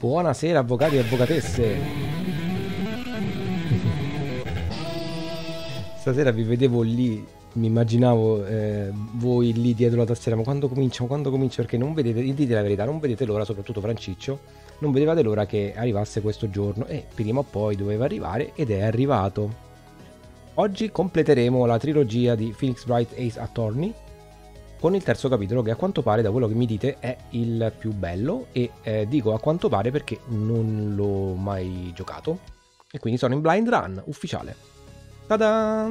Buonasera avvocati e avvocatesse. Stasera vi vedevo lì, mi immaginavo voi lì dietro la tastiera, ma quando comincia, perché non vedete, dite la verità, non vedete l'ora, soprattutto Franciccio, non vedevate l'ora che arrivasse questo giorno e prima o poi doveva arrivare ed è arrivato. Oggi completeremo la trilogia di Phoenix Wright Ace Attorney con il terzo capitolo, che a quanto pare, da quello che mi dite, è il più bello, e dico a quanto pare perché non l'ho mai giocato e quindi sono in blind run ufficiale. Tada!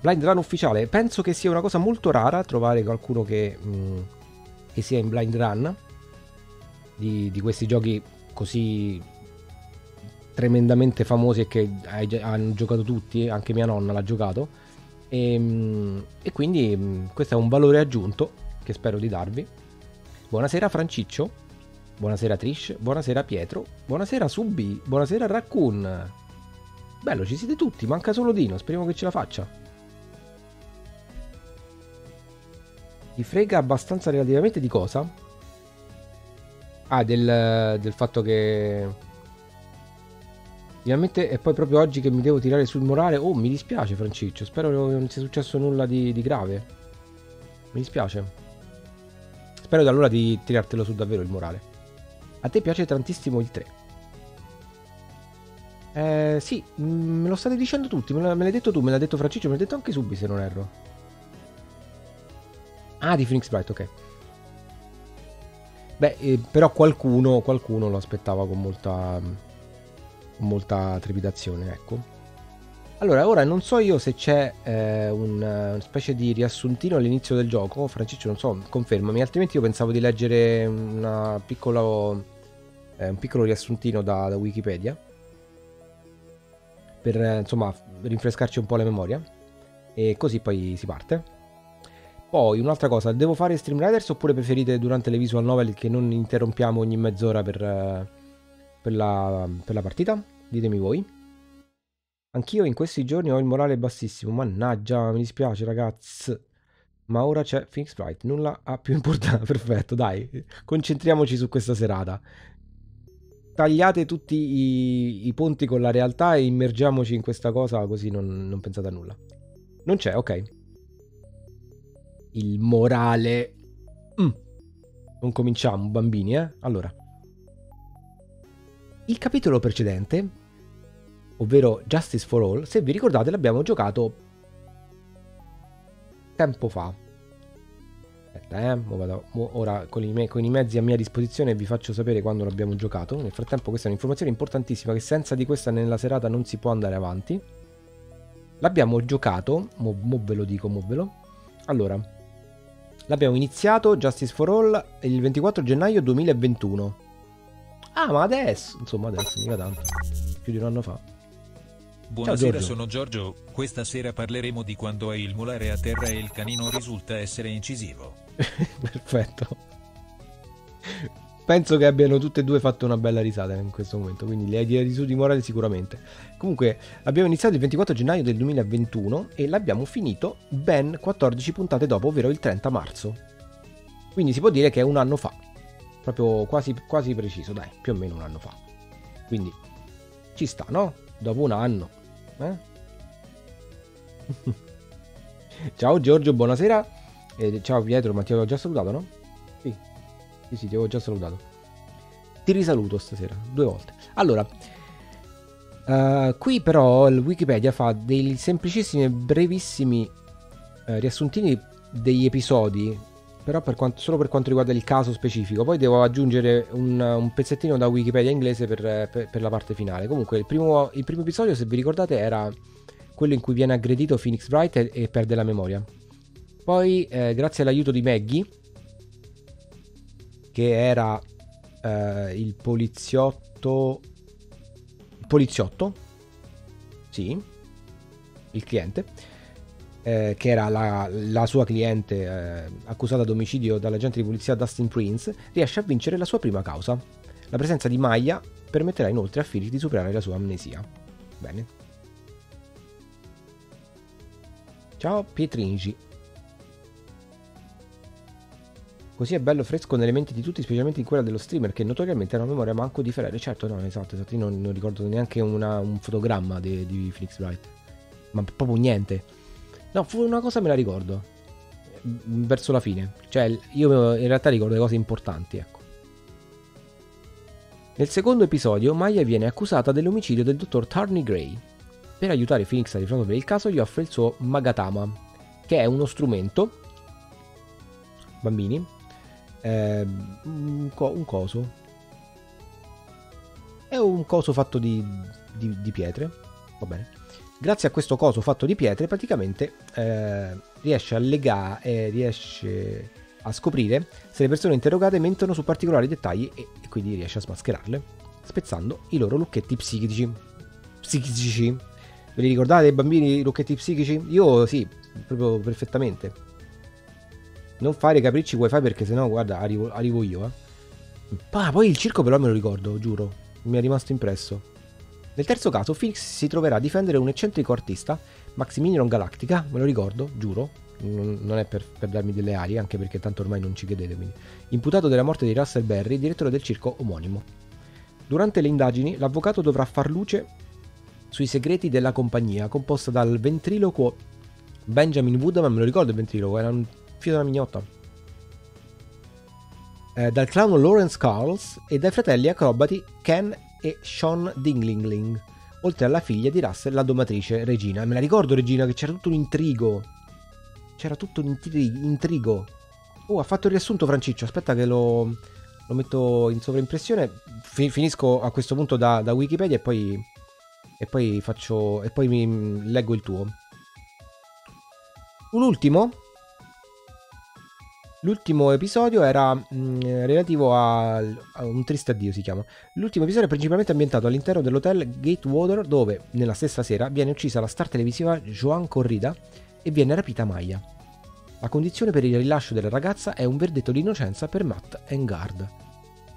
Blind run ufficiale, penso che sia una cosa molto rara trovare qualcuno che sia in blind run di questi giochi così tremendamente famosi e che hanno giocato tutti, anche mia nonna l'ha giocato, e quindi questo è un valore aggiunto che spero di darvi. Buonasera Franciccio, buonasera Trish, buonasera Pietro, buonasera Subi, buonasera Raccoon. Bello, ci siete tutti, manca solo Dino, speriamo che ce la faccia. Ti frega abbastanza relativamente di cosa? Ah, del fatto che... Finalmente è poi proprio oggi che mi devo tirare sul morale. Oh, mi dispiace Franciccio, spero che non sia successo nulla di grave. Mi dispiace. Spero da allora di tirartelo su davvero il morale. A te piace tantissimo il 3. Sì, me lo state dicendo tutti, me l'hai detto tu, me l'ha detto Franciccio, me l'ha detto anche Subi se non erro. Ah, di Phoenix Wright, ok. Beh, però qualcuno lo aspettava con molta trepidazione, ecco. Allora, ora non so io se c'è una specie di riassuntino all'inizio del gioco. Franciccio, non so, confermami, altrimenti io pensavo di leggere un piccolo riassuntino da Wikipedia per insomma rinfrescarci un po' la memoria, e così poi si parte. Poi un'altra cosa, devo fare Streamriders oppure preferite durante le visual novel che non interrompiamo ogni mezz'ora per la partita? Ditemi voi. Anch'io in questi giorni ho il morale bassissimo, mannaggia, mi dispiace ragazzi, ma ora c'è Phoenix Wright, nulla ha più importanza. Perfetto, dai, concentriamoci su questa serata, tagliate tutti i ponti con la realtà e immergiamoci in questa cosa, così non pensate a nulla. Non c'è, ok, il morale. Non cominciamo bambini, allora. Il capitolo precedente, ovvero Justice for All, se vi ricordate l'abbiamo giocato tempo fa. Aspetta, ora con i mezzi a mia disposizione vi faccio sapere quando l'abbiamo giocato. Nel frattempo questa è un'informazione importantissima, che senza di questa nella serata non si può andare avanti. L'abbiamo giocato, mo ve lo dico. Allora, l'abbiamo iniziato Justice for All il 24 gennaio 2021. Ah, ma adesso, insomma adesso, mica tanto, più di un anno fa. Buonasera, Giorgio. Sono Giorgio, questa sera parleremo di quando hai il molare a terra e il canino risulta essere incisivo. Perfetto. Penso che abbiano tutte e due fatto una bella risata in questo momento, quindi le idee di morale sicuramente. Comunque, abbiamo iniziato il 24 gennaio del 2021 e l'abbiamo finito ben 14 puntate dopo, ovvero il 30 marzo. Quindi si può dire che è un anno fa. Proprio quasi preciso, dai, più o meno un anno fa. Quindi ci sta, no? Dopo un anno. Ciao Giorgio, buonasera. Ciao Pietro, ma ti avevo già salutato, no? Sì, sì, ti avevo già salutato. Ti risaluto stasera, 2 volte. Allora, qui però il Wikipedia fa dei semplicissimi e brevissimi riassuntini degli episodi, però solo per quanto riguarda il caso specifico. Poi devo aggiungere un pezzettino da Wikipedia inglese per la parte finale. Comunque il primo episodio, se vi ricordate, era quello in cui viene aggredito Phoenix Wright e perde la memoria. Poi grazie all'aiuto di Maggie, che era il poliziotto, sì, il cliente, che era la sua cliente accusata d'omicidio dall'agente di polizia Dustin Prince, riesce a vincere la sua prima causa. La presenza di Maya permetterà inoltre a Philip di superare la sua amnesia. Bene. Ciao Pietringi. Così è bello fresco in elementi di tutti, specialmente in quella dello streamer, che notoriamente ha una memoria manco di Ferrari. Certo, no, esatto, io non ricordo neanche un fotogramma di Phoenix Wright. Ma proprio niente. No, fu una cosa me la ricordo. Verso la fine. Cioè, io in realtà ricordo le cose importanti, ecco. Nel secondo episodio, Maya viene accusata dell'omicidio del dottor Tarney Gray. Per aiutare Phoenix a risolvere il caso, gli offre il suo Magatama, che è uno strumento, bambini, un coso. È un coso fatto di pietre, va bene. Grazie a questo coso fatto di pietre, praticamente riesce a legare, riesce a scoprire se le persone interrogate mentono su particolari dettagli e quindi riesce a smascherarle, spezzando i loro lucchetti psichici. Psichici. Ve li ricordate i bambini, i lucchetti psichici? Io sì, proprio perfettamente. Non fare capricci wifi perché sennò, guarda, arrivo io, eh. Ah, poi il circo però me lo ricordo, giuro. Mi è rimasto impresso. Nel terzo caso, Phoenix si troverà a difendere un eccentrico artista, Maximilian Galactica, me lo ricordo, giuro, non è per darmi delle ali, anche perché tanto ormai non ci credete, quindi. Imputato della morte di Russell Berry, direttore del circo omonimo. Durante le indagini, l'avvocato dovrà far luce sui segreti della compagnia, composta dal ventriloquo Benjamin Woodman, me lo ricordo il ventriloquo, era un figlio della mignotta, dal clown Lawrence Carls e dai fratelli acrobati Ken e Sean Dinglingling, oltre alla figlia di Russell, la domatrice Regina. Me la ricordo Regina, che c'era tutto un intrigo. C'era tutto un intrigo. Oh, ha fatto il riassunto Franciccio, aspetta che lo metto in sovraimpressione. Finisco a questo punto da Wikipedia e poi mi leggo il tuo. L'ultimo episodio era relativo a un triste addio, si chiama. L'ultimo episodio è principalmente ambientato all'interno dell'hotel Gatewater, dove nella stessa sera viene uccisa la star televisiva Joan Corrida e viene rapita Maya. La condizione per il rilascio della ragazza è un verdetto di innocenza per Matt Engard,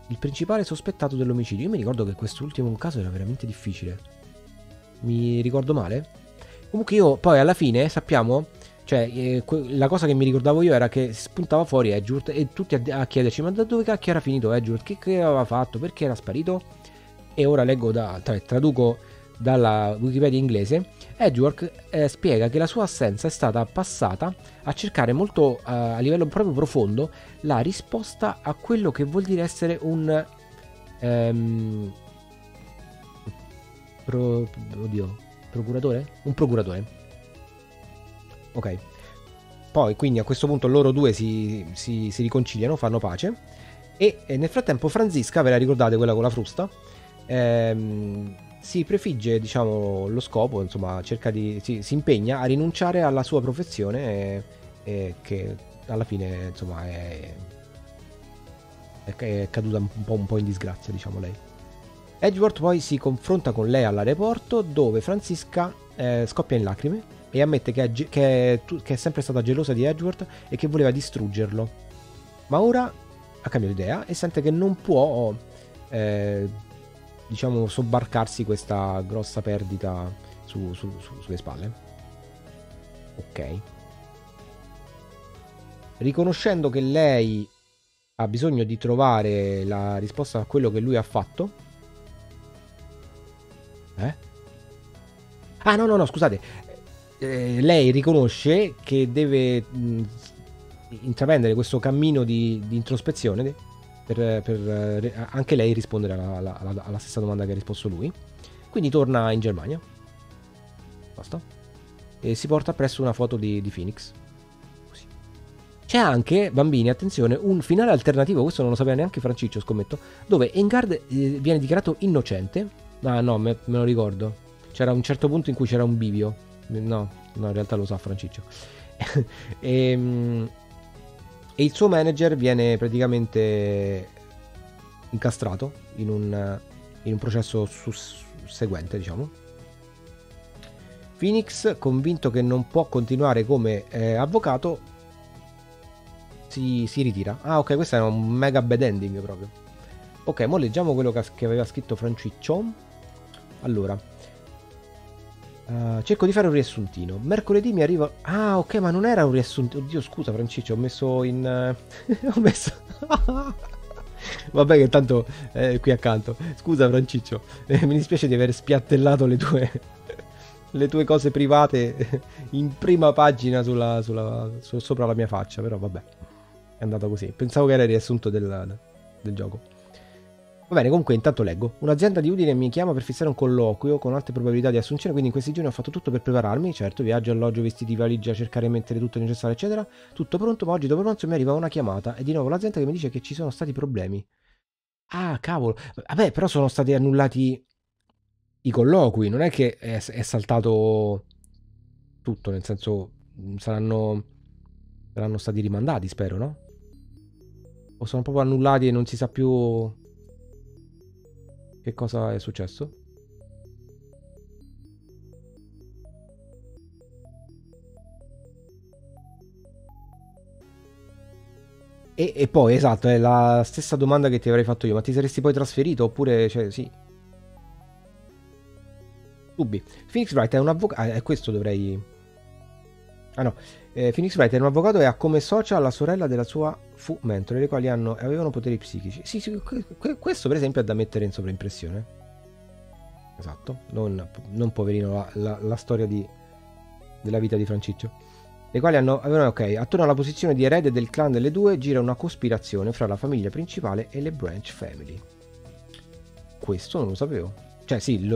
il principale sospettato dell'omicidio. Io mi ricordo che quest'ultimo caso era veramente difficile. Mi ricordo male? Comunque io poi alla fine sappiamo... Cioè, la cosa che mi ricordavo io era che spuntava fuori Edgeworth e tutti a chiederci: ma da dove cacchio era finito Edgeworth? Che aveva fatto? Perché era sparito? E ora leggo traduco dalla Wikipedia inglese. Edgeworth spiega che la sua assenza è stata passata a cercare molto a livello proprio profondo la risposta a quello che vuol dire essere un... procuratore? Un procuratore. Ok, poi quindi a questo punto loro due si riconciliano, fanno pace e nel frattempo Franziska, ve la ricordate quella con la frusta, si prefigge, diciamo, lo scopo, insomma cerca di, si impegna a rinunciare alla sua professione e che alla fine insomma è caduta un po' in disgrazia, diciamo, lei. Edgeworth poi si confronta con lei all'aeroporto, dove Franziska scoppia in lacrime e ammette che è sempre stata gelosa di Edgeworth e che voleva distruggerlo. Ma ora ha cambiato idea e sente che non può, diciamo, sobbarcarsi questa grossa perdita sulle spalle. Ok. Riconoscendo che lei ha bisogno di trovare la risposta a quello che lui ha fatto... Ah, no, scusate... lei riconosce che deve intraprendere questo cammino di introspezione per anche lei rispondere alla stessa domanda che ha risposto lui, quindi torna in Germania, basta, e si porta presso una foto di Phoenix. Così. C'è anche, bambini, attenzione, un finale alternativo, questo non lo sapeva neanche Franciccio, scommetto, dove Engard viene dichiarato innocente. Ah no, me lo ricordo, c'era un certo punto in cui c'era un bivio. No, in realtà lo sa Franciccio. E il suo manager viene praticamente incastrato in un processo seguente, diciamo. Phoenix, convinto che non può continuare come avvocato, si ritira. Ah, ok, questo è un mega bad ending proprio. Ok, mo leggiamo quello che aveva scritto Franciccio. Allora... Cerco di fare un riassuntino. Mercoledì mi arriva... Ah, ok, ma non era un riassunto. Oddio, scusa, Franciccio, ho messo in... ho messo... Vabbè, che tanto è qui accanto. Scusa, Franciccio, mi dispiace di aver spiattellato le tue... le tue cose private in prima pagina sopra la mia faccia, però vabbè. È andata così. Pensavo che era il riassunto del gioco. Va bene, comunque intanto leggo. Un'azienda di Udine mi chiama per fissare un colloquio con alte probabilità di assunzione, quindi in questi giorni ho fatto tutto per prepararmi, certo, viaggio, alloggio, vestiti, valigia, cercare di mettere tutto il necessario, eccetera. Tutto pronto, ma oggi dopo pranzo mi arriva una chiamata e di nuovo l'azienda che mi dice che ci sono stati problemi. Ah, cavolo. Vabbè, però sono stati annullati i colloqui, non è che è saltato tutto, nel senso saranno stati rimandati, spero, no? O sono proprio annullati e non si sa più... Che cosa è successo? E poi, esatto, è la stessa domanda che ti avrei fatto io. Ma ti saresti poi trasferito oppure... Cioè, sì. Dubbi. Phoenix Wright è un avvocato... Ah, è questo dovrei... Ah no. Phoenix Wright è un avvocato e ha come socia la sorella della sua fu mentore, le quali avevano poteri psichici. Sì, sì, questo per esempio è da mettere in sovraimpressione. Esatto, non poverino la storia della vita di Franciccio. Le quali avevano, ok, attorno alla posizione di erede del clan delle due gira una cospirazione fra la famiglia principale e le branch family. Questo non lo sapevo. Cioè sì,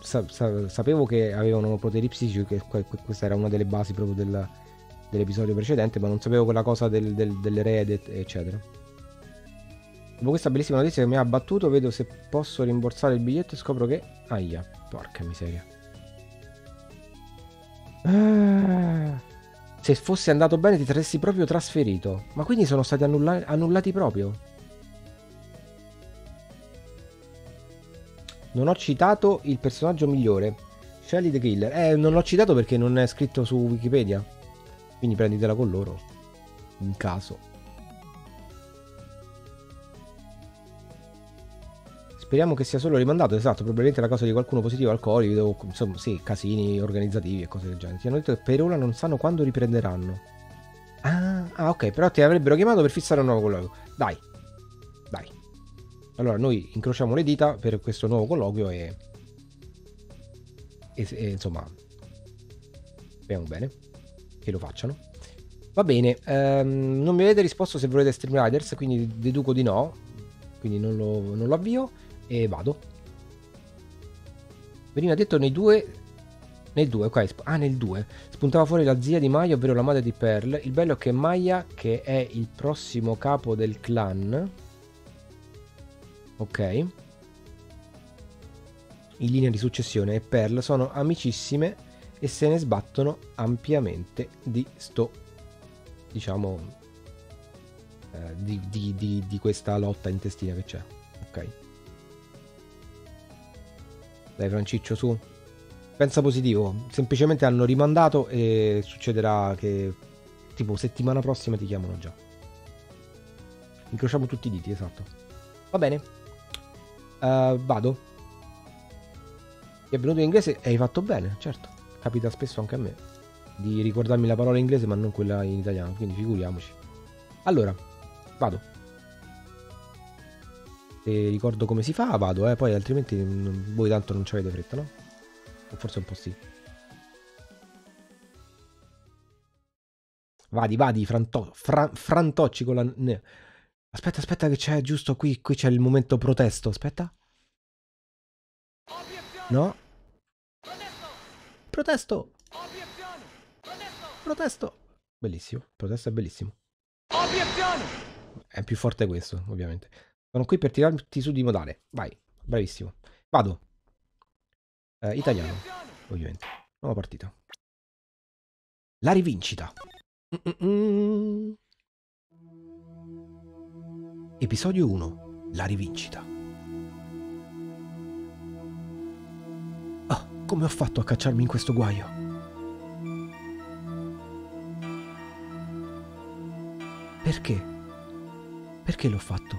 sapevo che avevano poteri psichici, che questa era una delle basi proprio dell'episodio precedente, ma non sapevo quella cosa dell'erede, eccetera. Dopo questa bellissima notizia che mi ha abbattuto, vedo se posso rimborsare il biglietto e scopro che... Ahia, porca miseria. Ah, se fosse andato bene ti saresti proprio trasferito. Ma quindi sono stati annullati proprio? Non ho citato il personaggio migliore, Shelly the Killer. Non l'ho citato perché non è scritto su Wikipedia. Quindi prenditela con loro, in caso. Speriamo che sia solo rimandato, esatto, probabilmente la causa di qualcuno positivo al Covid, o insomma, sì, casini organizzativi e cose del genere. Ti hanno detto che per ora non sanno quando riprenderanno. Ah, ok, però ti avrebbero chiamato per fissare un nuovo colloquio. Dai, dai. Allora, noi incrociamo le dita per questo nuovo colloquio e insomma, speriamo bene che lo facciano. Va bene, non mi avete risposto se volete Streamriders, quindi deduco di no, quindi non lo avvio e vado. Veniva detto nel 2, ok, ah nel 2 spuntava fuori la zia di Maya, ovvero la madre di Pearl. Il bello è che Maya, che è il prossimo capo del clan, ok, in linea di successione, e Pearl sono amicissime e se ne sbattono ampiamente di sto, diciamo, di questa lotta intestina che c'è, ok? Dai Franciccio, su, pensa positivo, semplicemente hanno rimandato e succederà che tipo settimana prossima ti chiamano già. Incrociamo tutti i diti, esatto. Va bene, vado. Ti è venuto in inglese e hai fatto bene, certo. Capita spesso anche a me di ricordarmi la parola in inglese ma non quella in italiano, quindi figuriamoci. Allora, vado. Se ricordo come si fa, vado, poi altrimenti voi tanto non ci avete fretta, no? O forse un po' sì. Vadi, frantocci con la... Aspetta che c'è giusto qui c'è il momento protesto, aspetta. No? Protesto! Obiezione! Protesto! Bellissimo, protesto è bellissimo. Obiezione! È più forte questo, ovviamente. Sono qui per tirarti su di modale. Vai, bravissimo. Vado. Italiano, obiezione, ovviamente. Nuova partita. La rivincita. Episodio 1. La rivincita. Come ho fatto a cacciarmi in questo guaio? Perché? Perché l'ho fatto?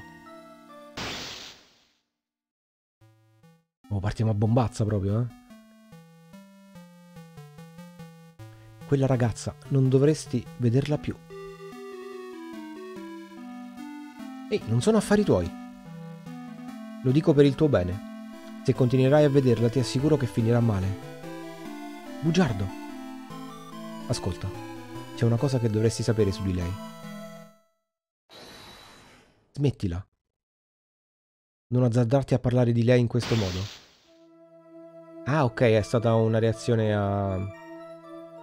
Oh, partiamo a bombazza proprio, eh? Quella ragazza non dovresti vederla più. Ehi, non sono affari tuoi. Lo dico per il tuo bene. Se continuerai a vederla ti assicuro che finirà male. Bugiardo. Ascolta, c'è una cosa che dovresti sapere su di lei. Smettila. Non azzardarti a parlare di lei in questo modo. Ah, ok, è stata una reazione a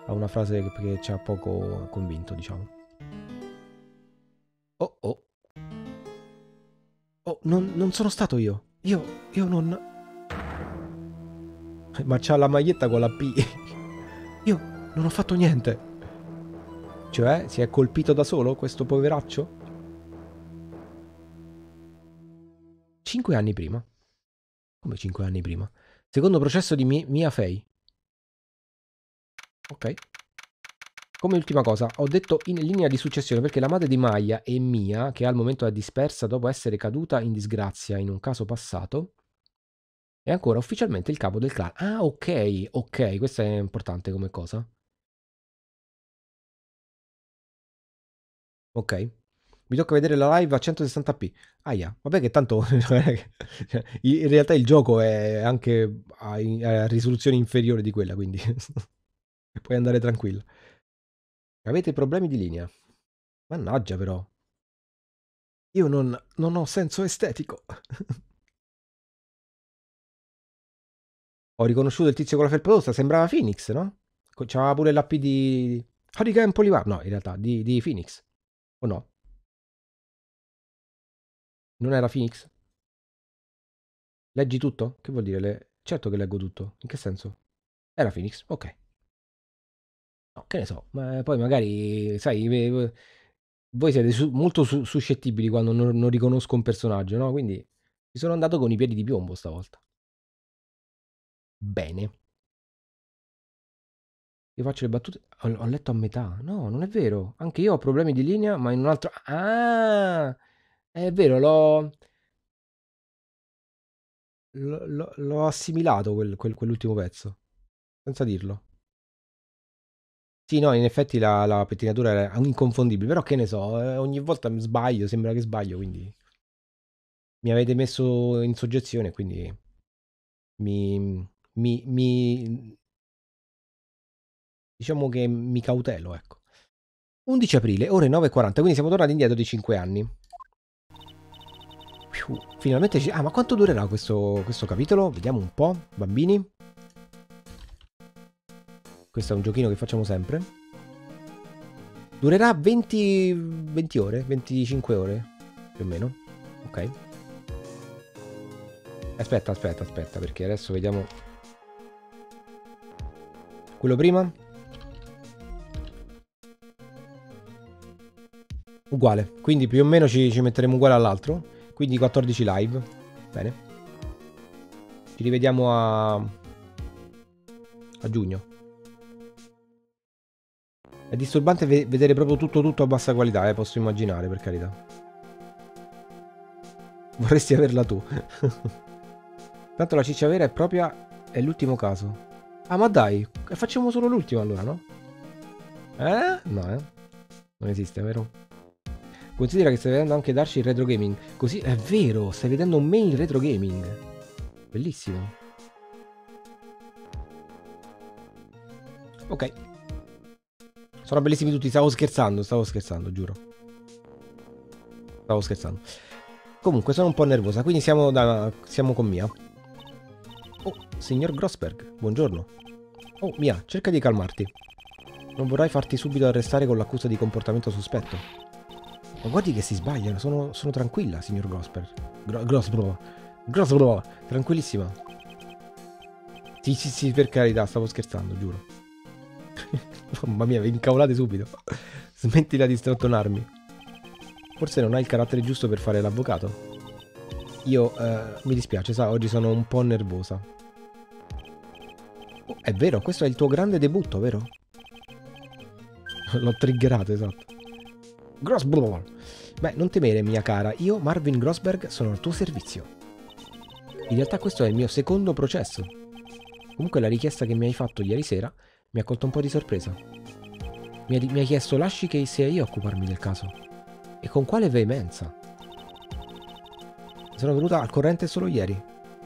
una frase che ci ha poco convinto, diciamo. Oh, oh. Oh, non sono stato io. Io non... Ma c'ha la maglietta con la P. Io non ho fatto niente. Cioè, si è colpito da solo questo poveraccio? 5 anni prima. Come 5 anni prima? Secondo processo di Mia Fey. Ok. Come ultima cosa, ho detto in linea di successione perché la madre di Maya e Mia, che al momento è dispersa dopo essere caduta in disgrazia in un caso passato, è ancora ufficialmente il capo del clan. Ah, ok, ok, questo è importante come cosa. Ok, mi tocca vedere la live a 160p. Ahia, vabbè che tanto... in realtà il gioco è anche a risoluzione inferiore di quella, quindi puoi andare tranquillo. Avete problemi di linea? Mannaggia però. Io non ho senso estetico. Ho riconosciuto il tizio con la felpa rossa, sembrava Phoenix, no? C'aveva pure l'AP di... Hurricane Polivar, no, in realtà, di Phoenix. O no? Non era Phoenix? Leggi tutto? Che vuol dire? Certo che leggo tutto. In che senso? Era Phoenix, ok. No, che ne so, ma poi magari, sai, voi siete molto suscettibili quando non riconosco un personaggio, no? Quindi mi sono andato con i piedi di piombo stavolta. Bene. Io faccio le battute. Ho letto a metà. No, non è vero. Anche io ho problemi di linea, ma in un altro... Ah! È vero, l'ho assimilato quell'ultimo pezzo. Senza dirlo. Sì, no, in effetti la pettinatura era inconfondibile. Però che ne so, ogni volta mi sbaglio, sembra che sbaglio, quindi... Mi avete messo in soggezione, quindi... diciamo che mi cautelo, ecco. 11 aprile, ore 9:40, quindi siamo tornati indietro di 5 anni. Finalmente ci... Ah, ma quanto durerà questo capitolo? Vediamo un po', bambini. Questo è un giochino che facciamo sempre. Durerà 20 ore, 25 ore, più o meno. Ok. Aspetta, perché adesso vediamo... Quello prima? Uguale, quindi più o meno ci metteremo uguale all'altro. Quindi 14 live. Bene. Ci rivediamo a giugno. È disturbante vedere proprio tutto a bassa qualità, posso immaginare, per carità. Vorresti averla tu. Tanto la ciccia vera è propria... è l'ultimo caso. Ah, ma dai, facciamo solo l'ultimo allora, no? No, non esiste, vero? Considera che stai vedendo anche Darsch in retro gaming. Così, è vero, stai vedendo me in retro gaming. Bellissimo. Ok. Sono bellissimi tutti, stavo scherzando, giuro. Stavo scherzando. Comunque, sono un po' nervosa, quindi siamo con Mia. Oh, signor Grossberg, buongiorno. Oh, Mia, cerca di calmarti. Non vorrai farti subito arrestare con l'accusa di comportamento sospetto. Ma guardi che si sbagliano, sono tranquilla, signor Grossberg. Grossbro, tranquillissima. Sì, per carità, stavo scherzando, giuro. Mamma mia, vi incavolate subito. Smettila di strattonarmi. Forse non hai il carattere giusto per fare l'avvocato. Io, mi dispiace, sa, oggi sono un po' nervosa. Oh, è vero, questo è il tuo grande debutto, vero? L'ho triggerato, esatto. Grossberg! Beh, non temere, mia cara. Io, Marvin Grossberg, sono al tuo servizio. In realtà questo è il mio secondo processo. Comunque la richiesta che mi hai fatto ieri sera Mi ha colto un po' di sorpresa. Mi ha chiesto lasci che sia io a occuparmi del caso. E con quale veemenza. Sono venuta al corrente solo ieri.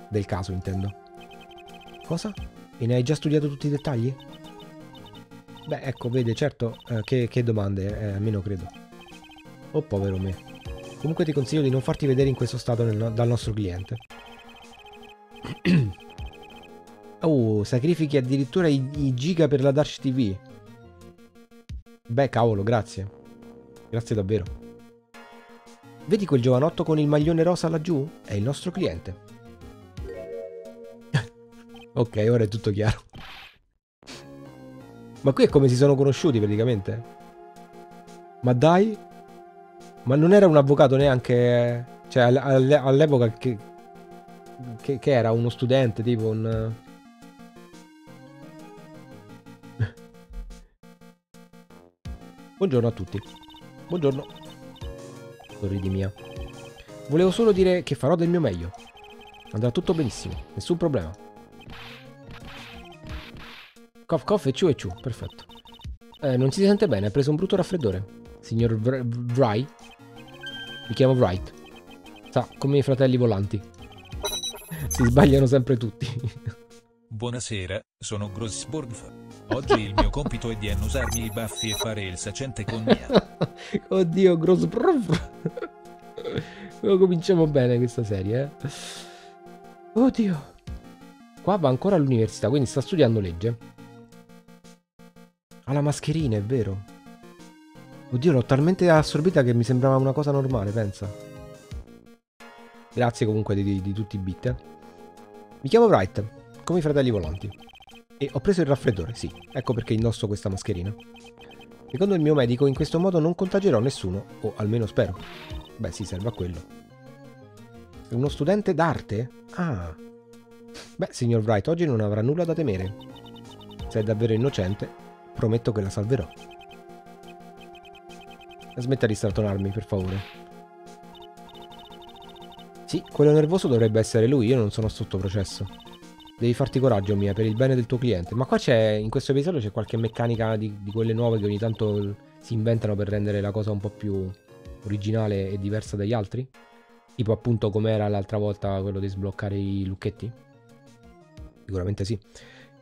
Del caso, intendo. Cosa? E ne hai già studiato tutti i dettagli? Beh, ecco, vede, certo, che domande, almeno credo. Oh, povero me. Comunque ti consiglio di non farti vedere in questo stato dal nostro cliente. Oh, sacrifichi addirittura i giga per la Darsch TV. Beh, cavolo, grazie. Grazie davvero. Vedi quel giovanotto con il maglione rosa laggiù? È il nostro cliente. Ok, ora è tutto chiaro. Ma qui è come si sono conosciuti praticamente. Ma dai. Ma non era un avvocato neanche. Cioè all'epoca che era uno studente tipo un. Buongiorno a tutti. Buongiorno. Sorridi mia. Volevo solo dire che farò del mio meglio. Andrà tutto benissimo, nessun problema. Cof cof e ciù, perfetto. Non si sente bene, ha preso un brutto raffreddore. Signor Wright. Mi chiamo Wright. Sa, come i fratelli volanti. Si sbagliano sempre tutti. Buonasera, sono Grossberg. Oggi il mio compito è di annusarmi i baffi e fare il sacente con Mia. Oddio, Grossberg. Cominciamo bene questa serie, eh. Oddio. Qua va ancora all'università, quindi sta studiando legge. Ha la mascherina, è vero. Oddio, l'ho talmente assorbita che mi sembrava una cosa normale, pensa. Grazie comunque di tutti i bit. Mi chiamo Wright, come i fratelli volanti. E ho preso il raffreddore, sì. Ecco perché indosso questa mascherina. Secondo il mio medico, in questo modo non contagerò nessuno, o almeno spero. Beh, sì, serve a quello. È uno studente d'arte? Ah. Beh, signor Wright, oggi non avrà nulla da temere. Se è davvero innocente... prometto che la salverò. Smetta di strattonarmi, per favore. Sì, quello nervoso dovrebbe essere lui, io non sono sotto processo. Devi farti coraggio, Mia, per il bene del tuo cliente. Ma qua c'è, in questo episodio c'è qualche meccanica di quelle nuove che ogni tanto si inventano per rendere la cosa un po' più originale e diversa dagli altri? Tipo appunto com'era l'altra volta quello di sbloccare i lucchetti? Sicuramente sì.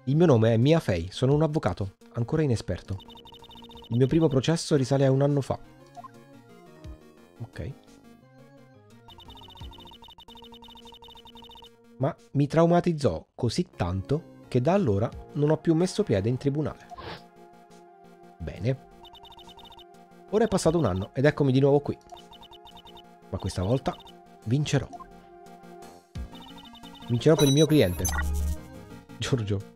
Il mio nome è Mia Fey, sono un avvocato, ancora inesperto. Il mio primo processo risale a un anno fa. Ok. Ma mi traumatizzò così tanto che da allora non ho più messo piede in tribunale. Bene. Ora è passato un anno ed eccomi di nuovo qui. Ma questa volta vincerò. Vincerò per il mio cliente. Giorgio.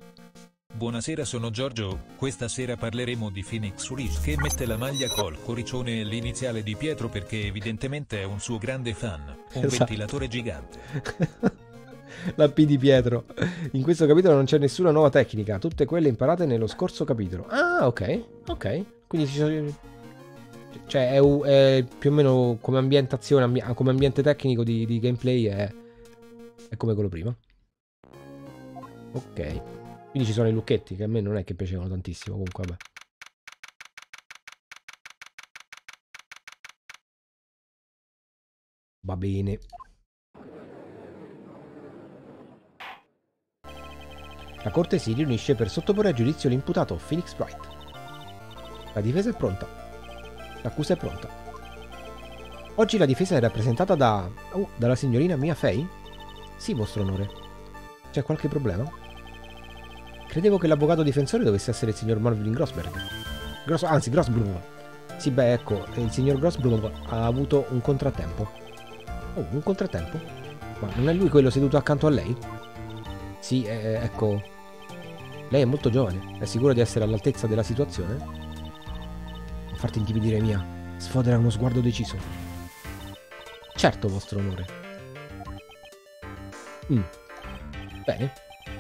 Buonasera, sono Giorgio, questa sera parleremo di Phoenix Wright che mette la maglia col coricione e l'iniziale di Pietro perché evidentemente è un suo grande fan, un esatto. Ventilatore gigante. La P di Pietro. In questo capitolo non c'è nessuna nuova tecnica, tutte quelle imparate nello scorso capitolo. Ah, ok, ok. Quindi cioè è più o meno come ambientazione, come ambiente tecnico di gameplay è come quello prima. Ok. Quindi ci sono i lucchetti che a me non è che piacevano tantissimo, comunque vabbè. Va bene. La corte si riunisce per sottoporre a giudizio l'imputato Phoenix Wright. La difesa è pronta. L'accusa è pronta. Oggi la difesa è rappresentata da... oh, dalla signorina Mia Fey? Sì, vostro onore. C'è qualche problema? Credevo che l'avvocato difensore dovesse essere il signor Marvin Grossberg. Grossblum. Sì, beh, ecco, il signor Grossblum ha avuto un contrattempo. Oh, un contrattempo? Ma non è lui quello seduto accanto a lei? Sì, ecco. Lei è molto giovane. È sicura di essere all'altezza della situazione? Non farti intimidire, Mia. Sfodera uno sguardo deciso. Certo, vostro onore. Bene.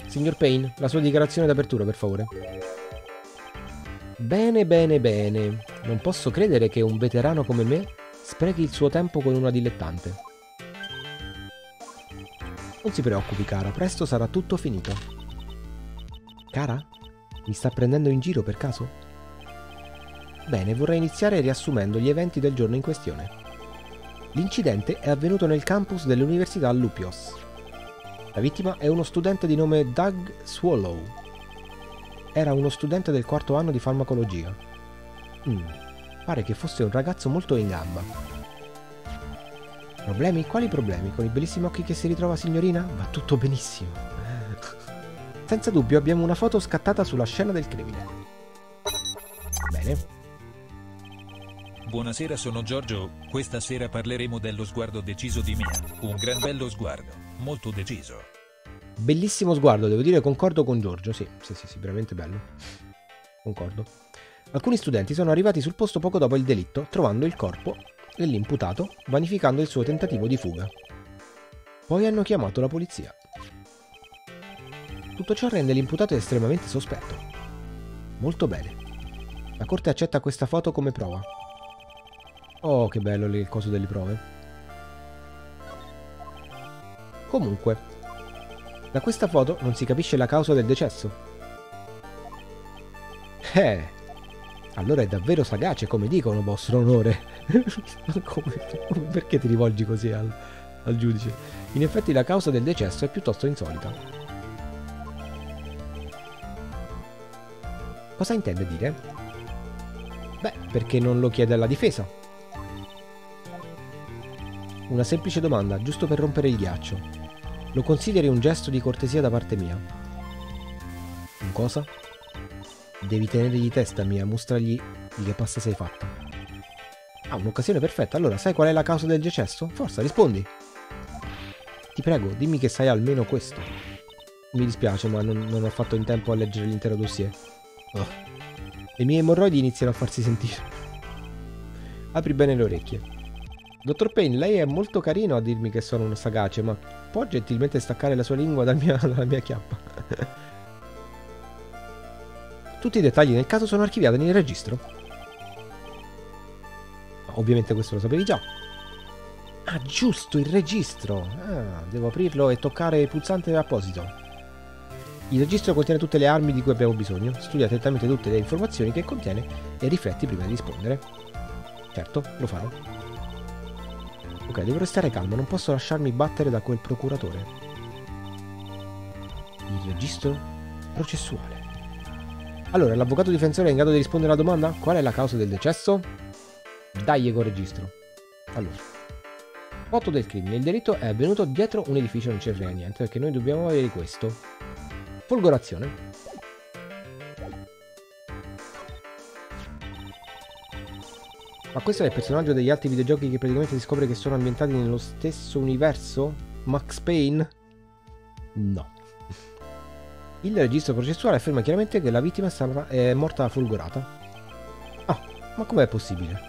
Signor Payne, la sua dichiarazione d'apertura, per favore. Bene, bene, bene. Non posso credere che un veterano come me sprechi il suo tempo con una dilettante. Non si preoccupi, cara. Presto sarà tutto finito. Cara? Mi sta prendendo in giro per caso? Bene, vorrei iniziare riassumendo gli eventi del giorno in questione. L'incidente è avvenuto nel campus dell'Università Lupios. La vittima è uno studente di nome Doug Swallow. Era uno studente del 4º anno di farmacologia. Pare che fosse un ragazzo molto in gamba. Problemi? Quali problemi? Con i bellissimi occhi che si ritrova, signorina? Va tutto benissimo. Senza dubbio abbiamo una foto scattata sulla scena del crimine. Bene. Buonasera, sono Giorgio. Questa sera parleremo dello sguardo deciso di Mia. Un gran bello sguardo, molto deciso. Bellissimo sguardo, devo dire, concordo con Giorgio. Sì, veramente bello. Concordo. Alcuni studenti sono arrivati sul posto poco dopo il delitto, trovando il corpo dell'imputato, vanificando il suo tentativo di fuga. Poi hanno chiamato la polizia. Tutto ciò rende l'imputato estremamente sospetto. Molto bene. La corte accetta questa foto come prova. Oh, che bello il coso delle prove. Comunque, da questa foto non si capisce la causa del decesso. Allora è davvero sagace, come dicono, vostro onore. Ma come? Perché ti rivolgi così al giudice? In effetti la causa del decesso è piuttosto insolita. Cosa intende dire? Beh, perché non lo chiede alla difesa? Una semplice domanda, giusto per rompere il ghiaccio. Lo consideri un gesto di cortesia da parte mia? Un cosa? Devi tenergli testa, Mia, mostragli di che pasta sei fatta. Ah, un'occasione perfetta. Allora, sai qual è la causa del decesso? Forza, rispondi. Ti prego, dimmi che sai almeno questo. Mi dispiace, ma non ho fatto in tempo a leggere l'intero dossier. Le mie emorroidi iniziano a farsi sentire. Apri bene le orecchie. Dottor Payne, lei è molto carino a dirmi che sono uno sagace, ma può gentilmente staccare la sua lingua dalla mia chiappa? Tutti i dettagli del caso sono archiviati nel registro. Ovviamente questo lo sapevi già. Ah, giusto, il registro! Ah, devo aprirlo e toccare il pulsante apposito. Il registro contiene tutte le armi di cui abbiamo bisogno. Studia attentamente tutte le informazioni che contiene e rifletti prima di rispondere. Certo, lo farò. Ok, devo restare calmo, non posso lasciarmi battere da quel procuratore. Il registro processuale. Allora, l'avvocato difensore è in grado di rispondere alla domanda? Qual è la causa del decesso? Dai, col registro. Allora, foto del crimine. Il delitto è avvenuto dietro un edificio, non c'entra niente, perché noi dobbiamo avere questo. Folgorazione. Ma questo è il personaggio degli altri videogiochi che praticamente si scopre che sono ambientati nello stesso universo? Max Payne? No. Il registro processuale afferma chiaramente che la vittima è morta folgorata. Ah, ma com'è possibile?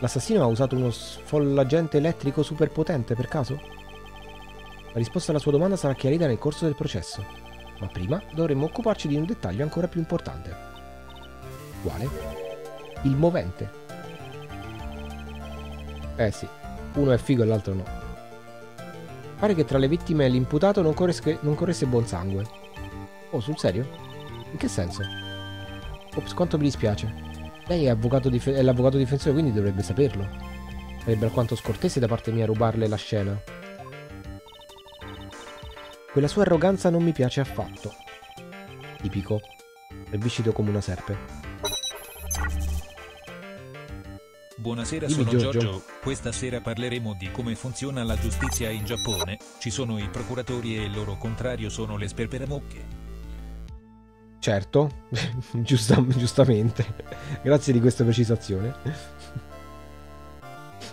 L'assassino ha usato uno sfollagente elettrico superpotente per caso? La risposta alla sua domanda sarà chiarita nel corso del processo, ma prima dovremmo occuparci di un dettaglio ancora più importante. Quale? Il movente. Eh sì, uno è figo e l'altro no. Pare che tra le vittime e l'imputato non corresse buon sangue. Oh, sul serio? In che senso? Ops, quanto mi dispiace. Lei è l'avvocato difensore, quindi dovrebbe saperlo. Sarebbe alquanto scortese da parte mia rubarle la scena. Quella sua arroganza non mi piace affatto. Tipico. È viscido come una serpe. Buonasera, sono Giorgio. Questa sera parleremo di come funziona la giustizia in Giappone. Ci sono i procuratori e il loro contrario sono le sperperamocche. Certo, giustamente. Grazie di questa precisazione.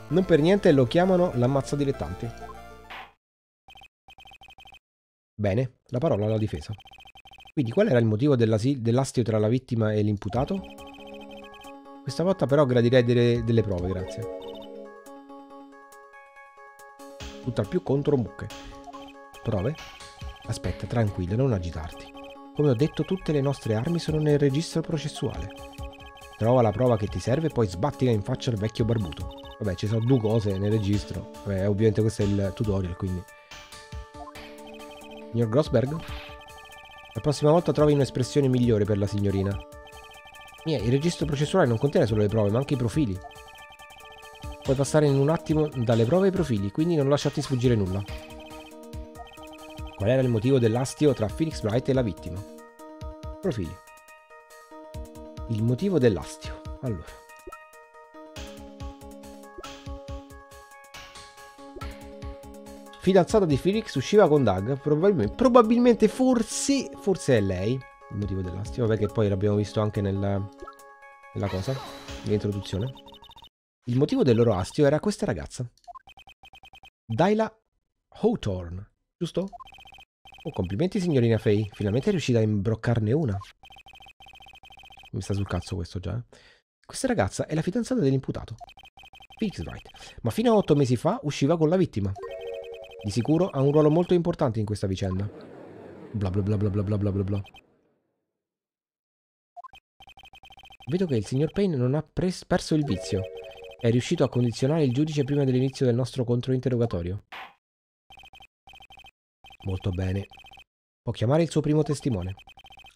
Non per niente lo chiamano l'ammazza dilettanti. Bene, la parola alla difesa. Quindi qual era il motivo dell'astio tra la vittima e l'imputato? Questa volta però gradirei delle prove, grazie. Tutt'al più contro mucche. Prove? Aspetta, tranquillo, non agitarti. Come ho detto, tutte le nostre armi sono nel registro processuale. Trova la prova che ti serve e poi sbattila in faccia al vecchio barbuto. Vabbè, ci sono due cose nel registro. Vabbè, ovviamente questo è il tutorial, quindi. Signor Grossberg? La prossima volta trovi un'espressione migliore per la signorina. Mia, il registro processuale non contiene solo le prove, ma anche i profili. Puoi passare in un attimo dalle prove ai profili, quindi non lasciarti sfuggire nulla. Qual era il motivo dell'astio tra Phoenix Wright e la vittima? Profili. Il motivo dell'astio. Allora. Fidanzata di Phoenix, usciva con Doug, probabilmente forse è lei il motivo dell'astio, perché poi l'abbiamo visto anche nella cosa, nell'introduzione. Il motivo del loro astio era questa ragazza, Dahlia Hawthorne, giusto? Oh, complimenti signorina Fey, finalmente è riuscita a imbroccarne una. Mi sta sul cazzo questo già. Questa ragazza è la fidanzata dell'imputato, Phoenix Wright, ma fino a 8 mesi fa usciva con la vittima. Di sicuro ha un ruolo molto importante in questa vicenda. Bla bla bla bla bla bla bla bla bla. Vedo che il signor Payne non ha perso il vizio. È riuscito a condizionare il giudice prima dell'inizio del nostro controinterrogatorio. Molto bene. Può chiamare il suo primo testimone.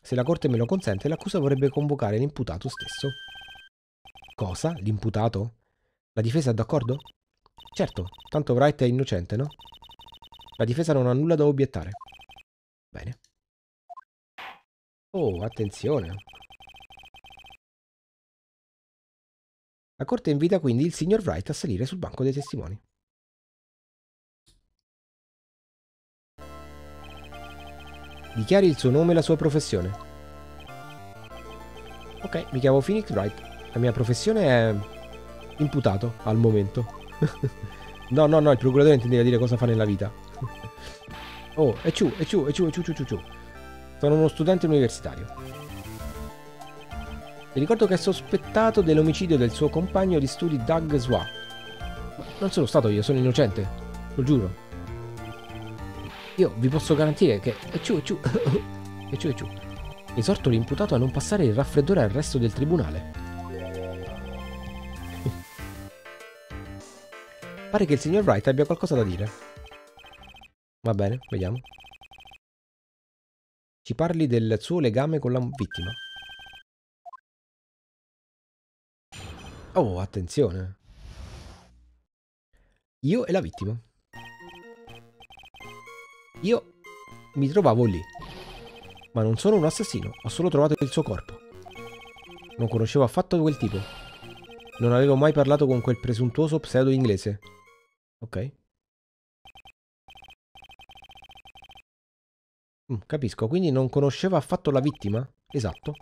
Se la corte me lo consente, l'accusa vorrebbe convocare l'imputato stesso. Cosa? L'imputato? La difesa è d'accordo? Certo, tanto Wright è innocente, no? La difesa non ha nulla da obiettare. Bene. Oh, attenzione. La corte invita quindi il signor Wright a salire sul banco dei testimoni. Dichiari il suo nome e la sua professione. Ok, mi chiamo Phoenix Wright. La mia professione è... imputato, al momento. No, no, no, il procuratore intendeva dire cosa fa nella vita. Oh, e ciù. Sono uno studente universitario. Ti ricordo che è sospettato dell'omicidio del suo compagno di studi Doug Swallow. Ma non sono stato io, sono innocente. Lo giuro. Io vi posso garantire che... E ciù. Esorto l'imputato a non passare il raffreddore al resto del tribunale. Pare che il signor Wright abbia qualcosa da dire. Va bene, vediamo. Ci parli del suo legame con la vittima. Oh, attenzione. Io e la vittima. Io mi trovavo lì. Ma non sono un assassino, ho solo trovato il suo corpo. Non conoscevo affatto quel tipo. Non avevo mai parlato con quel presuntuoso pseudo inglese. Ok. Capisco, quindi non conosceva affatto la vittima? Esatto.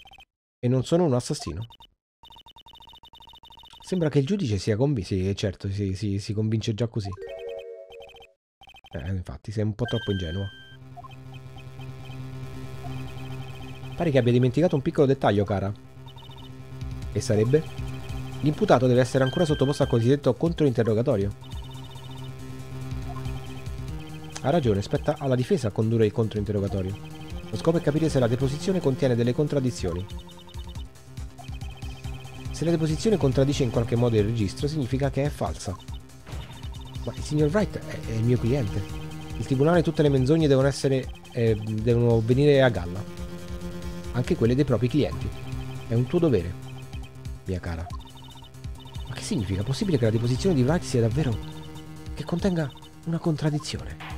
E non sono un assassino. Sembra che il giudice sia convinto. Sì, certo, si convince già così. Infatti, sei un po' troppo ingenua. Pare che abbia dimenticato un piccolo dettaglio, cara. E sarebbe? L'imputato deve essere ancora sottoposto al cosiddetto controinterrogatorio. Ha ragione, spetta alla difesa condurre il controinterrogatorio. Lo scopo è capire se la deposizione contiene delle contraddizioni. Se la deposizione contraddice in qualche modo il registro, significa che è falsa. Ma il signor Wright è il mio cliente. Il tribunale e tutte le menzogne devono venire a galla. Anche quelle dei propri clienti. È un tuo dovere, mia cara. Ma che significa? Possibile che la deposizione di Wright sia davvero... che contenga una contraddizione?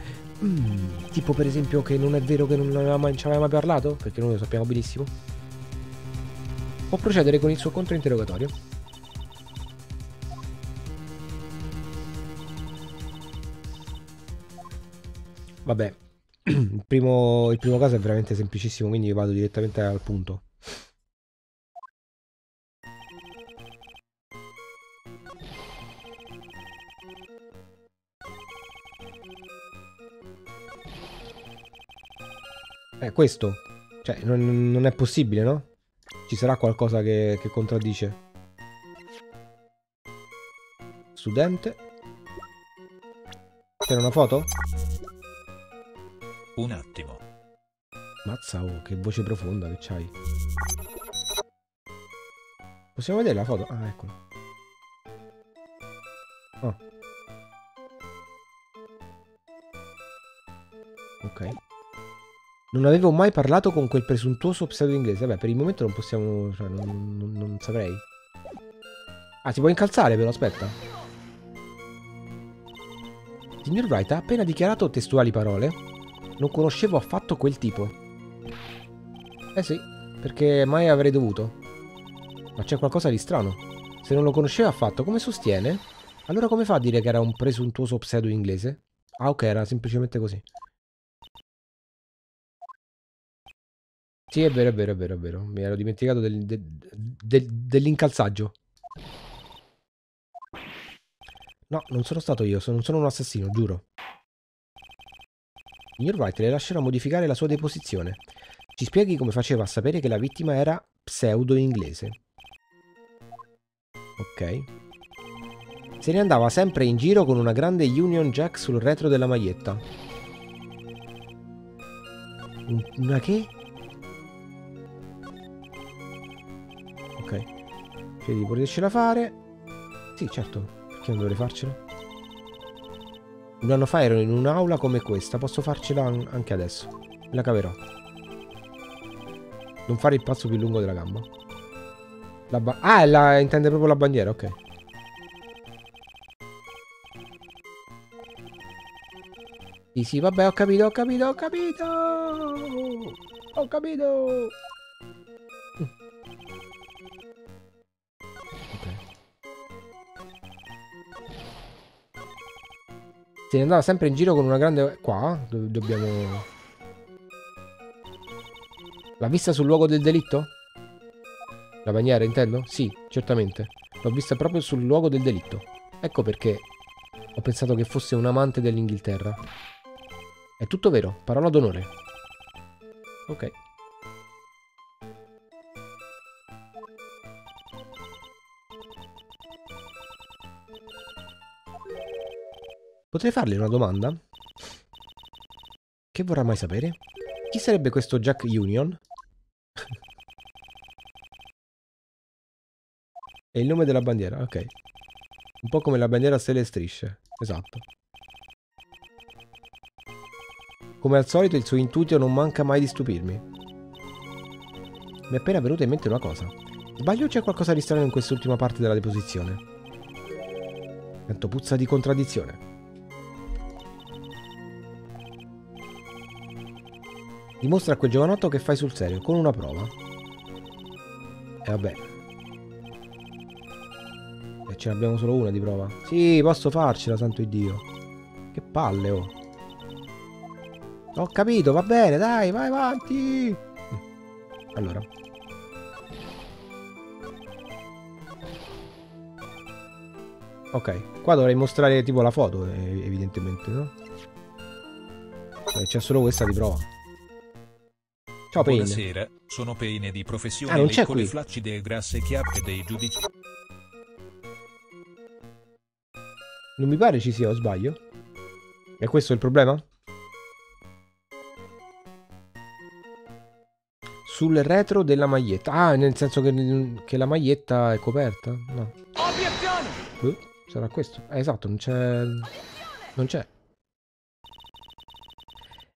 Tipo per esempio che non è vero che non ci aveva mai parlato, perché noi lo sappiamo benissimo. Può procedere con il suo controinterrogatorio. Vabbè, il primo caso è veramente semplicissimo, quindi vado direttamente al punto. Questo, cioè, non è possibile, no? Ci sarà qualcosa che contraddice. Studente. C'era una foto? Un attimo. Mazza, oh, che voce profonda che c'hai. Possiamo vedere la foto? Ah, eccola. Oh. Ok. Non avevo mai parlato con quel presuntuoso pseudo inglese. Vabbè, per il momento non possiamo... Cioè, non saprei. Ah, si può incalzare però, aspetta. Signor Wright ha appena dichiarato testuali parole. Non conoscevo affatto quel tipo. Eh sì, perché mai avrei dovuto. Ma c'è qualcosa di strano. Se non lo conosceva affatto, come sostiene? Allora come fa a dire che era un presuntuoso pseudo inglese? Ah ok, era semplicemente così. Sì, è vero, è vero, è vero, è vero. Mi ero dimenticato dell'incalzaggio. No, non sono stato io, non sono un assassino, giuro. Signor Wright le lascerà modificare la sua deposizione. Ci spieghi come faceva a sapere che la vittima era pseudo-inglese. Ok. Se ne andava sempre in giro con una grande Union Jack sul retro della maglietta. Una che? Vedi, può riuscire a fare. Sì, certo, perché non dovrei farcela? Un anno fa ero in un'aula come questa, posso farcela anche adesso. Me la caverò. Non fare il passo più lungo della gamba. Intende proprio la bandiera, ok. Sì, sì, vabbè, ho capito. Se ne andava sempre in giro con una grande... Qua? Dobbiamo... L'ha vista sul luogo del delitto? La bandiera, intendo? Sì, certamente. L'ho vista proprio sul luogo del delitto. Ecco perché ho pensato che fosse un amante dell'Inghilterra. È tutto vero, parola d'onore. Ok. Potrei farle una domanda? Che vorrà mai sapere? Chi sarebbe questo Jack Union? È il nome della bandiera, ok. Un po' come la bandiera stelle e strisce, esatto. Come al solito il suo intuito non manca mai di stupirmi. Mi è appena venuta in mente una cosa. Sbaglio o c'è qualcosa di strano in quest'ultima parte della deposizione? Tanto puzza di contraddizione. Dimostra a quel giovanotto che fai sul serio, con una prova. E vabbè. E ce n'abbiamo solo una di prova. Sì, posso farcela, santo Iddio. Che palle, oh. Ho capito, va bene, dai, vai avanti. Allora. Ok, qua dovrei mostrare tipo la foto, evidentemente, no? C'è solo questa di prova. Ciao, Payne. Buonasera, sono Payne di professione. Non c'è qui. Flaccide e grasse chiappe dei giudici. Non mi pare ci sia, o sbaglio? È questo il problema? Sul retro della maglietta. Ah, nel senso che la maglietta è coperta? No. Obiezione! Sarà questo. Esatto, non c'è... Non c'è.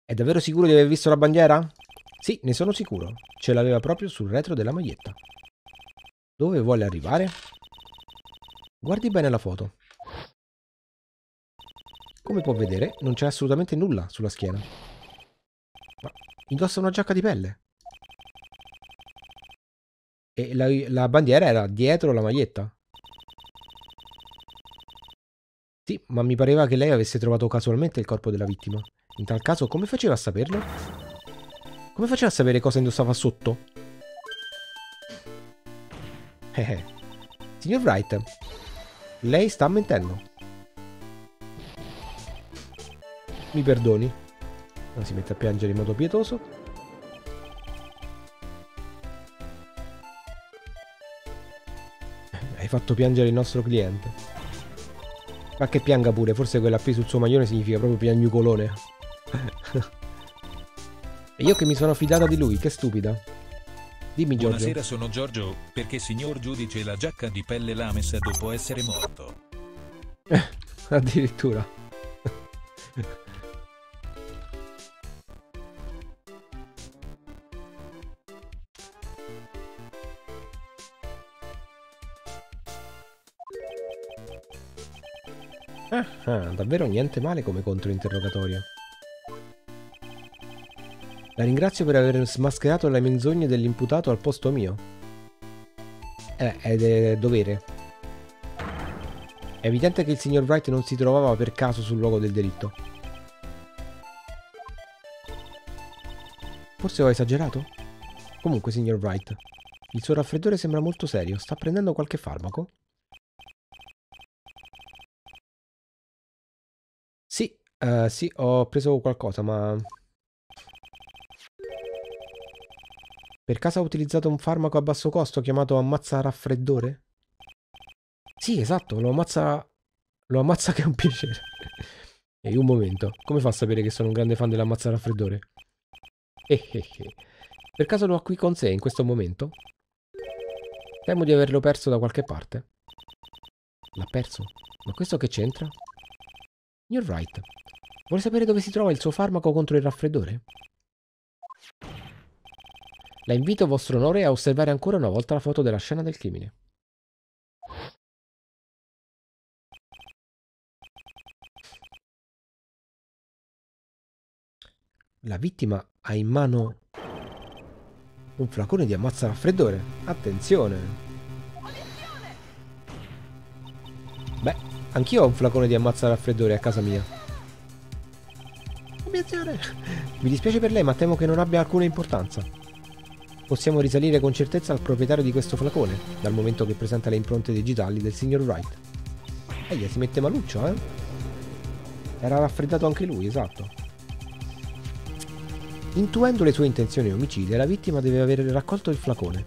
È davvero sicuro di aver visto la bandiera? Sì, ne sono sicuro. Ce l'aveva proprio sul retro della maglietta. Dove vuole arrivare? Guardi bene la foto. Come può vedere, non c'è assolutamente nulla sulla schiena. Ma indossa una giacca di pelle. E la bandiera era dietro la maglietta. Sì, ma mi pareva che lei avesse trovato casualmente il corpo della vittima. In tal caso, come faceva a saperlo? Come faceva a sapere cosa indossava sotto? Signor Wright, lei sta mentendo. Mi perdoni. Non si mette a piangere in modo pietoso. Hai fatto piangere il nostro cliente. Ma che pianga pure, forse quella P sul suo maglione significa proprio piagnucolone. E io che mi sono fidata di lui, che stupida. Dimmi, Giorgio. Buonasera, sono Giorgio, perché signor giudice la giacca di pelle l'ha messa dopo essere morto. Addirittura. Ah, davvero niente male come controinterrogatorio. La ringrazio per aver smascherato le menzogne dell'imputato al posto mio. Ed è dovere. È evidente che il signor Wright non si trovava per caso sul luogo del delitto. Forse ho esagerato? Comunque, signor Wright, il suo raffreddore sembra molto serio. Sta prendendo qualche farmaco? Sì, ho preso qualcosa, ma... Per caso ha utilizzato un farmaco a basso costo chiamato ammazza raffreddore? Sì, esatto, lo ammazza che è un piacere. Ehi, un momento, come fa a sapere che sono un grande fan dell'ammazza raffreddore? Per caso lo ha qui con sé in questo momento? Temo di averlo perso da qualche parte. L'ha perso? Ma questo che c'entra? You're right. Vuole sapere dove si trova il suo farmaco contro il raffreddore? La invito, vostro onore, a osservare ancora una volta la foto della scena del crimine. La vittima ha in mano un flacone di ammazza raffreddore. Attenzione! Beh, anch'io ho un flacone di ammazza raffreddore a casa mia. Obiezione! Mi dispiace per lei, ma temo che non abbia alcuna importanza. Possiamo risalire con certezza al proprietario di questo flacone, dal momento che presenta le impronte digitali del signor Wright. Ehi, si mette maluccio, eh? Era raffreddato anche lui, esatto. Intuendo le sue intenzioni omicide, la vittima deve aver raccolto il flacone,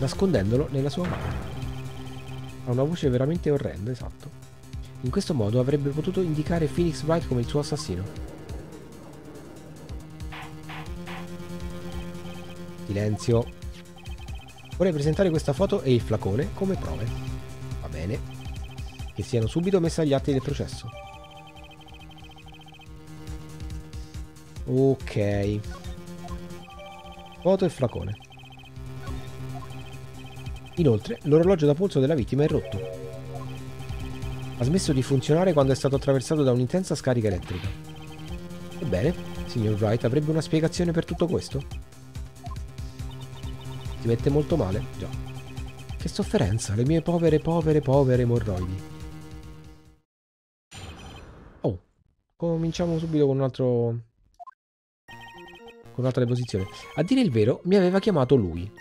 nascondendolo nella sua mano. Ha una voce veramente orrenda, esatto. In questo modo avrebbe potuto indicare Phoenix Wright come il suo assassino. Silenzio. Vorrei presentare questa foto e il flacone come prove. Va bene. Che siano subito messe agli atti del processo. Ok. Foto e flacone. Inoltre, l'orologio da polso della vittima è rotto. Ha smesso di funzionare quando è stato attraversato da un'intensa scarica elettrica. Ebbene, signor Wright avrebbe una spiegazione per tutto questo? Si mette molto male, già. Che sofferenza, le mie povere emorroidi. Oh, cominciamo subito con un altro... un'altra deposizione. A dire il vero, mi aveva chiamato lui.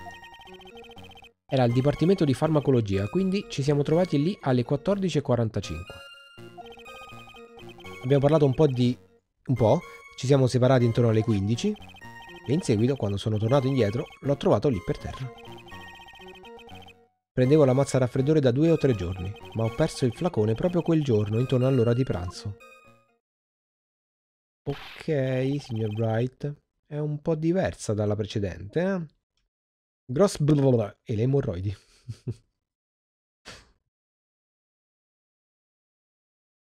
Era al dipartimento di farmacologia, quindi ci siamo trovati lì alle 14:45. Abbiamo parlato un po', ci siamo separati intorno alle 15 e in seguito, quando sono tornato indietro, l'ho trovato lì per terra. Prendevo la mazza raffreddore da 2 o 3 giorni, ma ho perso il flacone proprio quel giorno intorno all'ora di pranzo. Ok, signor Wright. È un po' diversa dalla precedente, eh? Grossberg e le emorroidi.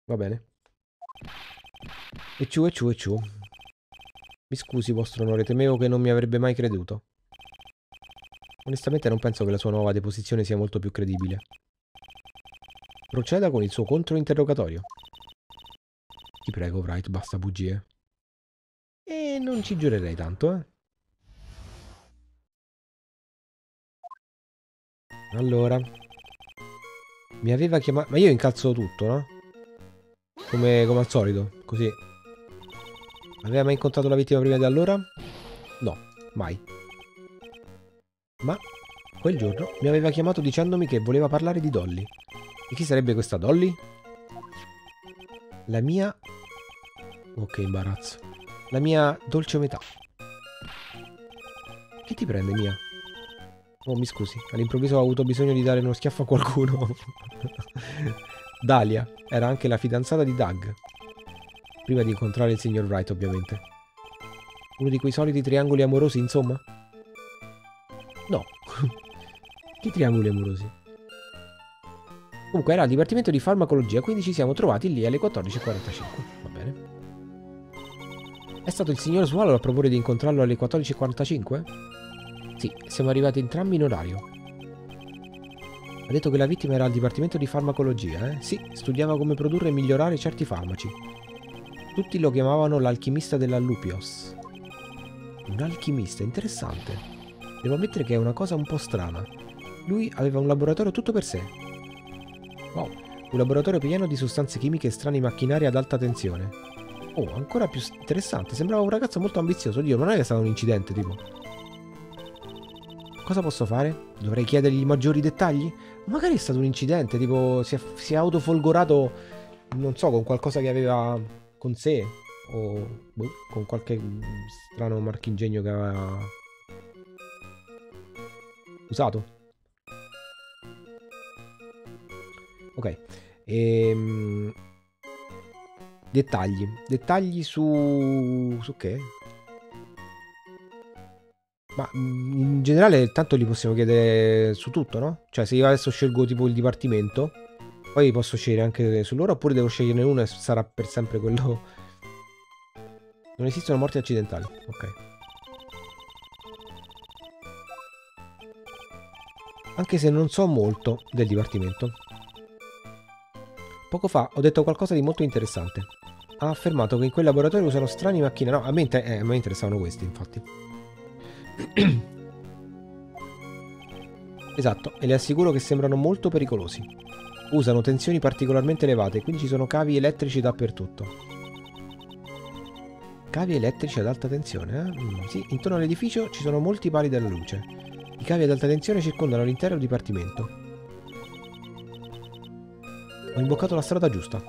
Va bene. E ciù. Mi scusi, vostro onore, temevo che non mi avrebbe mai creduto. Onestamente non penso che la sua nuova deposizione sia molto più credibile. Proceda con il suo controinterrogatorio. Ti prego, Wright, basta bugie. E non ci giurerei tanto, eh. Allora. Mi aveva chiamato... Ma io incalzo tutto, no? Come al solito, così. Aveva mai incontrato la vittima prima di allora? No, mai. Ma quel giorno mi aveva chiamato dicendomi che voleva parlare di Dolly. E chi sarebbe questa Dolly? La mia... Ok, imbarazzo. La mia dolce metà. Che ti prende, Mia? Oh, mi scusi. All'improvviso ho avuto bisogno di dare uno schiaffo a qualcuno. Dahlia era anche la fidanzata di Doug. Prima di incontrare il signor Wright, ovviamente. Uno di quei soliti triangoli amorosi, insomma? No. Che triangoli amorosi? Comunque era al dipartimento di farmacologia, quindi ci siamo trovati lì alle 14:45. Va bene. È stato il signor Swallow a proporre di incontrarlo alle 14:45? Sì, siamo arrivati entrambi in orario. Ha detto che la vittima era al dipartimento di farmacologia, eh? Sì, studiava come produrre e migliorare certi farmaci. Tutti lo chiamavano l'alchimista della Lupios. Un alchimista, interessante. Devo ammettere che è una cosa un po' strana. Lui aveva un laboratorio tutto per sé. Wow, un laboratorio pieno di sostanze chimiche e strani macchinari ad alta tensione. Oh, ancora più interessante, sembrava un ragazzo molto ambizioso. Oddio, non è che è stato un incidente, tipo. Cosa posso fare? Dovrei chiedergli maggiori dettagli? Magari è stato un incidente, tipo si è autofolgorato, non so, con qualcosa che aveva con sé, o boh, con qualche strano marchingegno che aveva usato. Ok, dettagli su che? Ma in generale tanto li possiamo chiedere su tutto, no? Cioè se io adesso scelgo tipo il dipartimento, poi posso scegliere anche su loro, oppure devo sceglierne uno e sarà per sempre quello. Non esistono morti accidentali, ok. Anche se non so molto del dipartimento. Poco fa ho detto qualcosa di molto interessante. Ha affermato che in quel laboratorio usano strani macchine. No, a me interessavano questi, infatti. Esatto, e le assicuro che sembrano molto pericolosi. Usano tensioni particolarmente elevate, quindi ci sono cavi elettrici dappertutto. Cavi elettrici ad alta tensione, eh? Sì, intorno all'edificio ci sono molti pali della luce. I cavi ad alta tensione circondano l'intero dipartimento. Ho imboccato la strada giusta.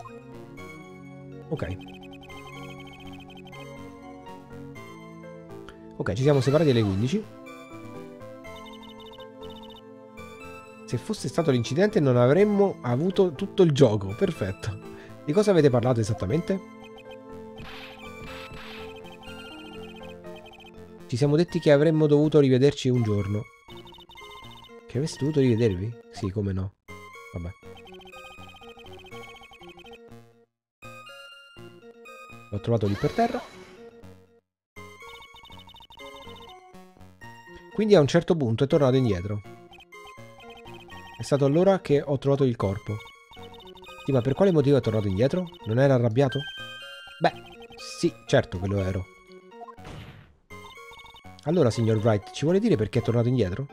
Ok. Ok, ci siamo separati alle 15. Se fosse stato l'incidente non avremmo avuto tutto il gioco, perfetto. Di cosa avete parlato esattamente? Ci siamo detti che avremmo dovuto rivederci un giorno. Che avreste dovuto rivedervi? Sì, come no. Vabbè. L'ho trovato lì per terra. Quindi a un certo punto è tornato indietro. È stato allora che ho trovato il corpo. Sì, ma per quale motivo è tornato indietro? Non era arrabbiato? Beh, sì, certo che lo ero. Allora, signor Wright, ci vuole dire perché è tornato indietro?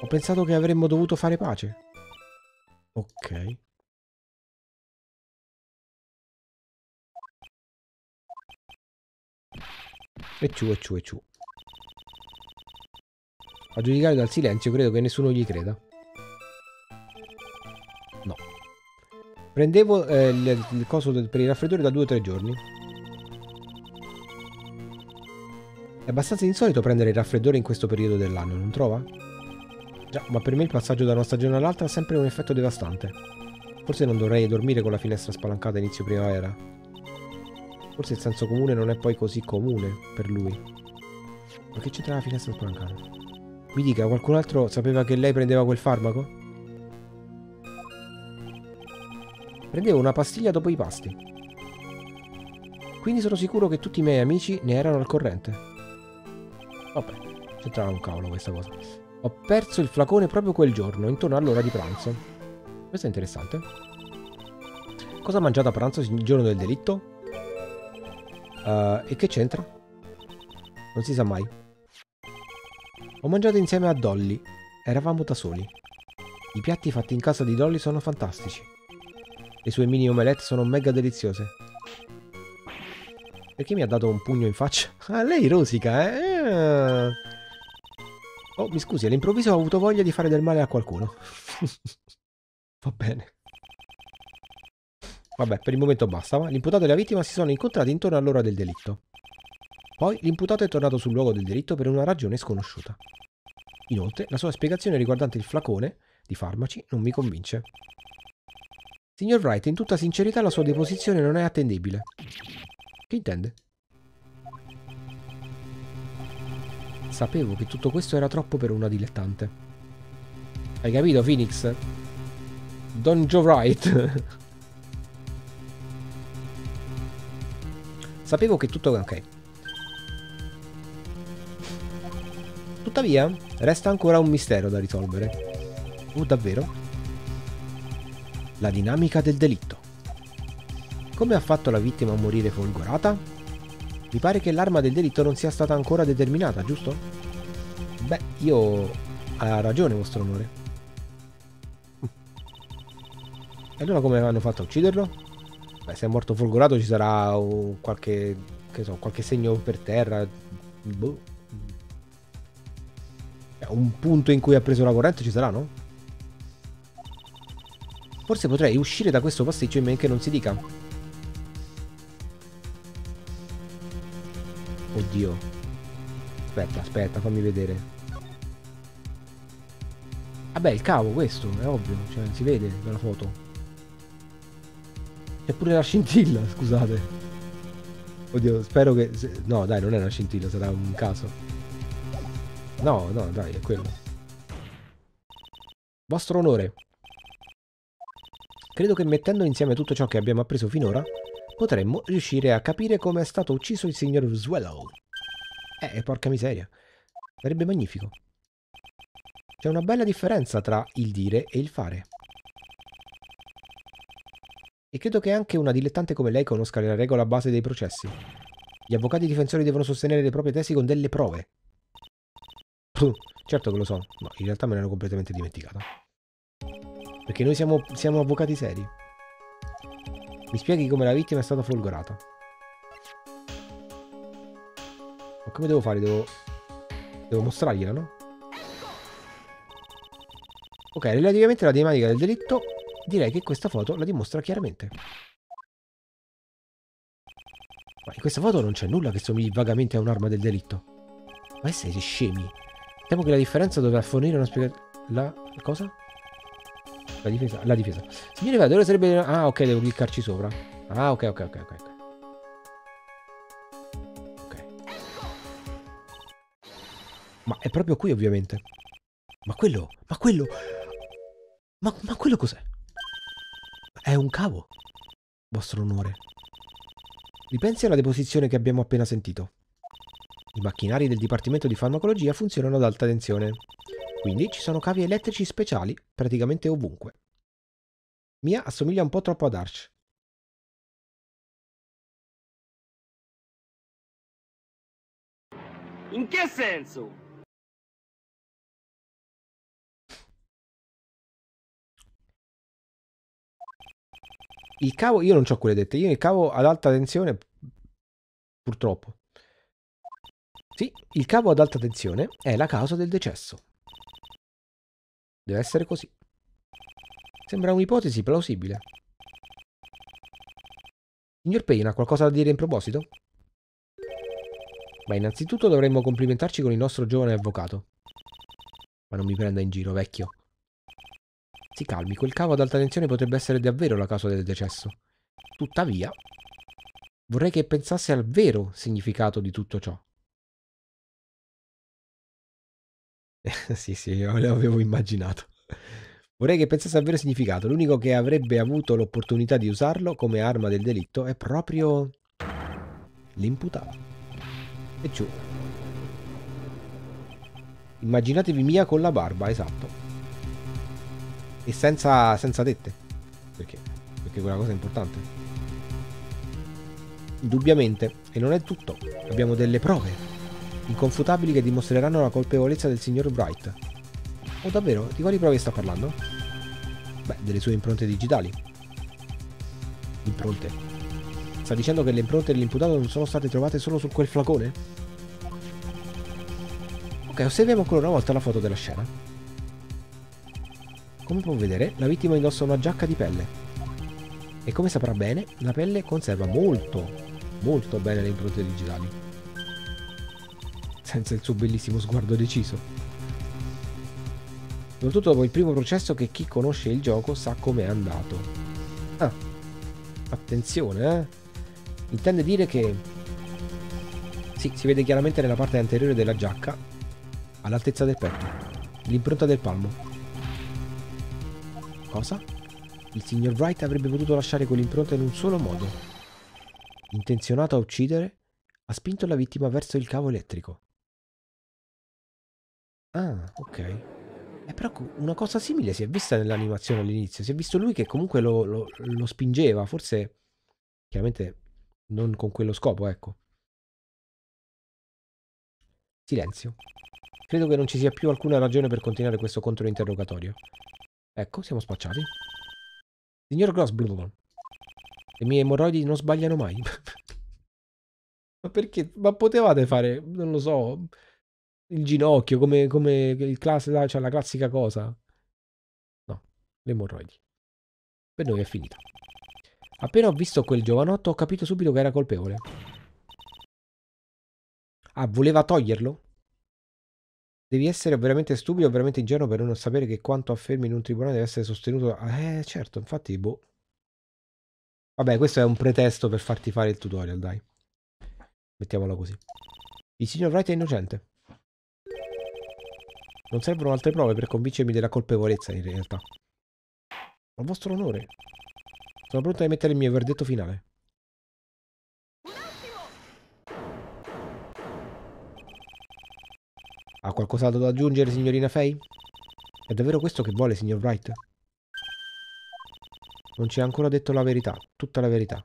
Ho pensato che avremmo dovuto fare pace. Ok. E ciù. A giudicare dal silenzio credo che nessuno gli creda. No. Prendevo il coso per il raffreddore da 2 o 3 giorni. È abbastanza insolito prendere il raffreddore in questo periodo dell'anno, non trova? Già, ma per me il passaggio da una stagione all'altra ha sempre un effetto devastante. Forse non dovrei dormire con la finestra spalancata inizio primavera. Forse il senso comune non è poi così comune per lui. Ma che c'entra la finestra spalancata? Mi dica, qualcun altro sapeva che lei prendeva quel farmaco? Prendevo una pastiglia dopo i pasti. Quindi sono sicuro che tutti i miei amici ne erano al corrente. Vabbè, c'entrava un cavolo questa cosa. Ho perso il flacone proprio quel giorno, intorno all'ora di pranzo. Questo è interessante. Cosa ha mangiato a pranzo il giorno del delitto? E che c'entra? Non si sa mai. Ho mangiato insieme a Dolly. Eravamo da soli. I piatti fatti in casa di Dolly sono fantastici. Le sue mini omelette sono mega deliziose. Perché mi ha dato un pugno in faccia? Ah, lei rosica, eh? Oh, mi scusi, all'improvviso ho avuto voglia di fare del male a qualcuno. Va bene. Vabbè, per il momento basta, ma l'imputato e la vittima si sono incontrati intorno all'ora del delitto. Poi l'imputato è tornato sul luogo del delitto per una ragione sconosciuta. Inoltre, la sua spiegazione riguardante il flacone di farmaci non mi convince. Signor Wright, in tutta sincerità la sua deposizione non è attendibile. Che intende? Sapevo che tutto questo era troppo per una dilettante. Hai capito, Phoenix? Don Joe Wright... Sapevo che tutto... ok. Tuttavia, resta ancora un mistero da risolvere. Davvero? La dinamica del delitto. Come ha fatto la vittima a morire folgorata? Mi pare che l'arma del delitto non sia stata ancora determinata, giusto? Beh, ha ragione, vostro onore. E allora come hanno fatto a ucciderlo? Beh, se è morto folgorato ci sarà qualche, che so, qualche segno per terra. Boh. Un punto in cui ha preso la corrente ci sarà, no? Forse potrei uscire da questo pasticcio in men che non si dica. Oddio. Aspetta, aspetta, fammi vedere. Vabbè, il cavo, questo, è ovvio. Cioè, si vede dalla foto. Eppure la scintilla, scusate. Oddio, spero che... No, dai, non è una scintilla, sarà un caso. No, no, dai, è quello. Vostro onore. Credo che mettendo insieme tutto ciò che abbiamo appreso finora... potremmo riuscire a capire come è stato ucciso il signor Swallow. Porca miseria. Sarebbe magnifico. C'è una bella differenza tra il dire e il fare. E credo che anche una dilettante come lei conosca la regola base dei processi. Gli avvocati difensori devono sostenere le proprie tesi con delle prove. Certo che lo so, ma in realtà me ne ero completamente dimenticata. Perché noi siamo avvocati seri. Mi spieghi come la vittima è stata folgorata. Ma come devo fare? Devo mostrargliela, no? Ok, relativamente alla dinamica del delitto, direi che questa foto la dimostra chiaramente. Ma in questa foto non c'è nulla che somigli vagamente a un'arma del delitto. Ma siete scemi. Temo che la differenza dovrà fornire una spiegazione... La cosa? La difesa, la difesa. Signore Vadore sarebbe... Ah, ok, devo cliccarci sopra. Ah, ok. Ok. Ma è proprio qui, ovviamente. Ma quello cos'è? È un cavo, vostro onore. Ripensi alla deposizione che abbiamo appena sentito. I macchinari del Dipartimento di Farmacologia funzionano ad alta tensione. Quindi ci sono cavi elettrici speciali praticamente ovunque. Mia assomiglia un po' troppo a Darsch. In che senso? Il cavo, io non c'ho quelle dette, io il cavo ad alta tensione, purtroppo. Sì, il cavo ad alta tensione è la causa del decesso. Deve essere così. Sembra un'ipotesi plausibile. Signor Payne, ha qualcosa da dire in proposito? Ma innanzitutto dovremmo complimentarci con il nostro giovane avvocato. Ma non mi prenda in giro, vecchio. Si calmi, quel cavo ad alta tensione potrebbe essere davvero la causa del decesso. Tuttavia, vorrei che pensasse al vero significato di tutto ciò. Sì, io l'avevo immaginato. Vorrei che pensasse al vero significato. L'unico che avrebbe avuto l'opportunità di usarlo come arma del delitto è proprio l'imputato. E giù. Immaginatevi Mia con la barba, esatto. E senza tette. Perché? Perché quella cosa è importante. Indubbiamente, e non è tutto. Abbiamo delle prove inconfutabili che dimostreranno la colpevolezza del signor Wright. Davvero? Di quali prove sta parlando? Beh, delle sue impronte digitali. Impronte? Sta dicendo che le impronte dell'imputato non sono state trovate solo su quel flacone? Ok, osserviamo ancora una volta la foto della scena. Come può vedere, la vittima indossa una giacca di pelle. E come saprà bene, la pelle conserva molto bene le impronte digitali. Senza il suo bellissimo sguardo deciso. Soprattutto dopo il primo processo che chi conosce il gioco sa com'è andato. Ah, attenzione, Intende dire che... Sì, si vede chiaramente nella parte anteriore della giacca, all'altezza del petto, l'impronta del palmo. Cosa? Il signor Wright avrebbe potuto lasciare quell'impronta in un solo modo. Intenzionato a uccidere, ha spinto la vittima verso il cavo elettrico. Ah, ok. Però una cosa simile si è vista nell'animazione all'inizio. Si è visto lui che comunque lo spingeva, forse chiaramente non con quello scopo, ecco. Silenzio. Credo che non ci sia più alcuna ragione per continuare questo controinterrogatorio. Ecco, siamo spacciati. Signor Grossberg, le mie emorroidi non sbagliano mai. Ma perché? Ma potevate fare, non lo so, il ginocchio, come il cioè la classica cosa. No, le emorroidi. Per noi è finita. Appena ho visto quel giovanotto ho capito subito che era colpevole. Ah, voleva toglierlo? Devi essere veramente stupido, veramente ingenuo per non sapere che quanto affermi in un tribunale deve essere sostenuto... certo, infatti, boh. Vabbè, questo è un pretesto per farti fare il tutorial, dai. Mettiamolo così. Il signor Wright è innocente. Non servono altre prove per convincermi della colpevolezza, in realtà. Al vostro onore. Sono pronto a emettere il mio verdetto finale. Ha qualcos'altro da aggiungere, signorina Fey? È davvero questo che vuole, signor Wright? Non ci ha ancora detto la verità, tutta la verità.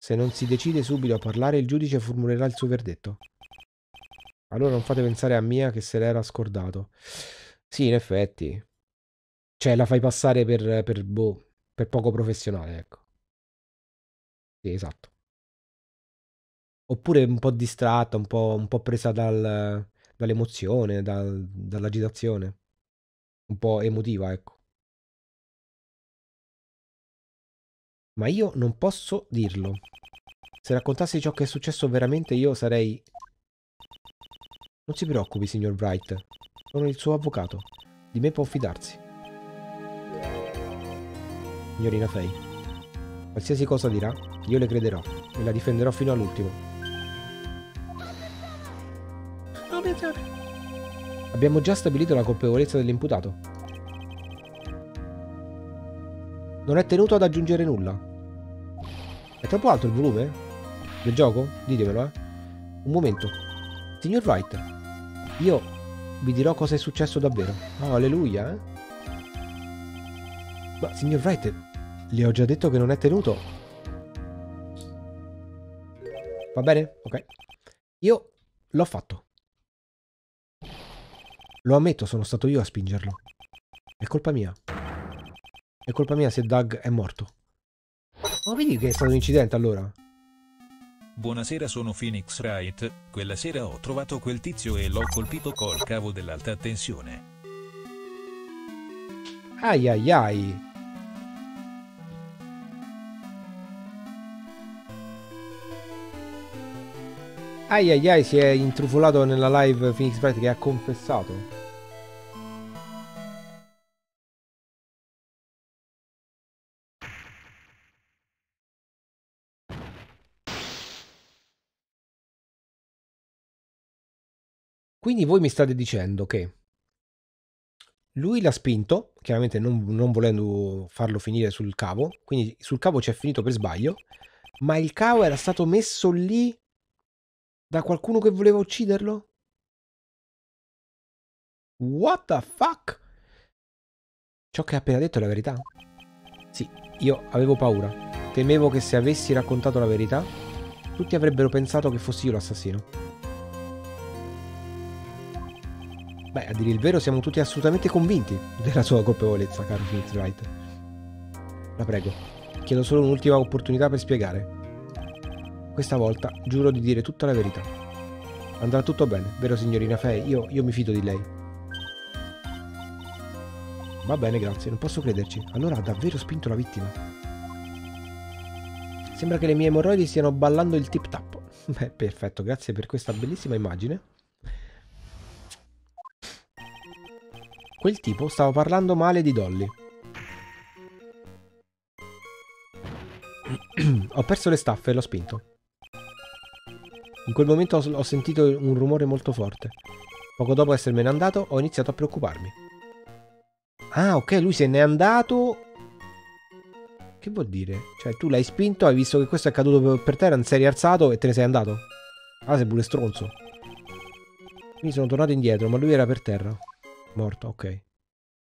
Se non si decide subito a parlare, il giudice formulerà il suo verdetto. Allora non fate pensare a Mia che se l'era scordato. Sì, in effetti. Cioè, la fai passare per poco professionale, ecco. Sì, esatto. Oppure un po' distratta, un po' presa dall'emozione, dall'agitazione. Un po' emotiva, ecco. Ma io non posso dirlo. Se raccontassi ciò che è successo veramente io sarei... Non si preoccupi, signor Wright. Sono il suo avvocato. Di me può fidarsi. Signorina Fey. Qualsiasi cosa dirà, io le crederò e la difenderò fino all'ultimo. Abbiamo già stabilito la colpevolezza dell'imputato. Non è tenuto ad aggiungere nulla. È troppo alto il volume? Del gioco? Ditemelo, eh. Un momento. Signor Wright, io vi dirò cosa è successo davvero. Oh, alleluia, eh. Ma, signor Wright, le ho già detto che non è tenuto. Va bene? Ok. Io l'ho fatto. Lo ammetto, sono stato io a spingerlo. È colpa mia. È colpa mia se Doug è morto. Ma vedi che è stato un incidente allora? Buonasera, sono Phoenix Wright. Quella sera ho trovato quel tizio e l'ho colpito col cavo dell'alta tensione. Ai ai ai. Ai ai ai, si è intrufolato nella live Phoenix Wright che ha confessato. Quindi voi mi state dicendo che lui l'ha spinto, chiaramente non volendo farlo finire sul cavo, quindi sul cavo ci è finito per sbaglio, ma il cavo era stato messo lì da qualcuno che voleva ucciderlo? What the fuck? Ciò che ha appena detto è la verità? Sì, io avevo paura. Temevo che se avessi raccontato la verità, tutti avrebbero pensato che fossi io l'assassino. Beh, a dire il vero siamo tutti assolutamente convinti della sua colpevolezza, caro Phoenix Wright. La prego, chiedo solo un'ultima opportunità per spiegare. Questa volta giuro di dire tutta la verità. Andrà tutto bene, vero signorina Fey? Io mi fido di lei. Va bene, grazie, non posso crederci. Allora ha davvero spinto la vittima. Sembra che le mie emorroidi stiano ballando il tip tap. Beh, perfetto, grazie per questa bellissima immagine. Quel tipo stava parlando male di Dolly. Ho perso le staffe e l'ho spinto. In quel momento ho sentito un rumore molto forte. Poco dopo essermene andato, ho iniziato a preoccuparmi. Ah, ok, lui se n'è andato... Che vuol dire? Cioè, tu l'hai spinto, hai visto che questo è caduto per terra, non sei rialzato e te ne sei andato? Ah, sei pure stronzo. Quindi sono tornato indietro, ma lui era per terra. Morto, ok.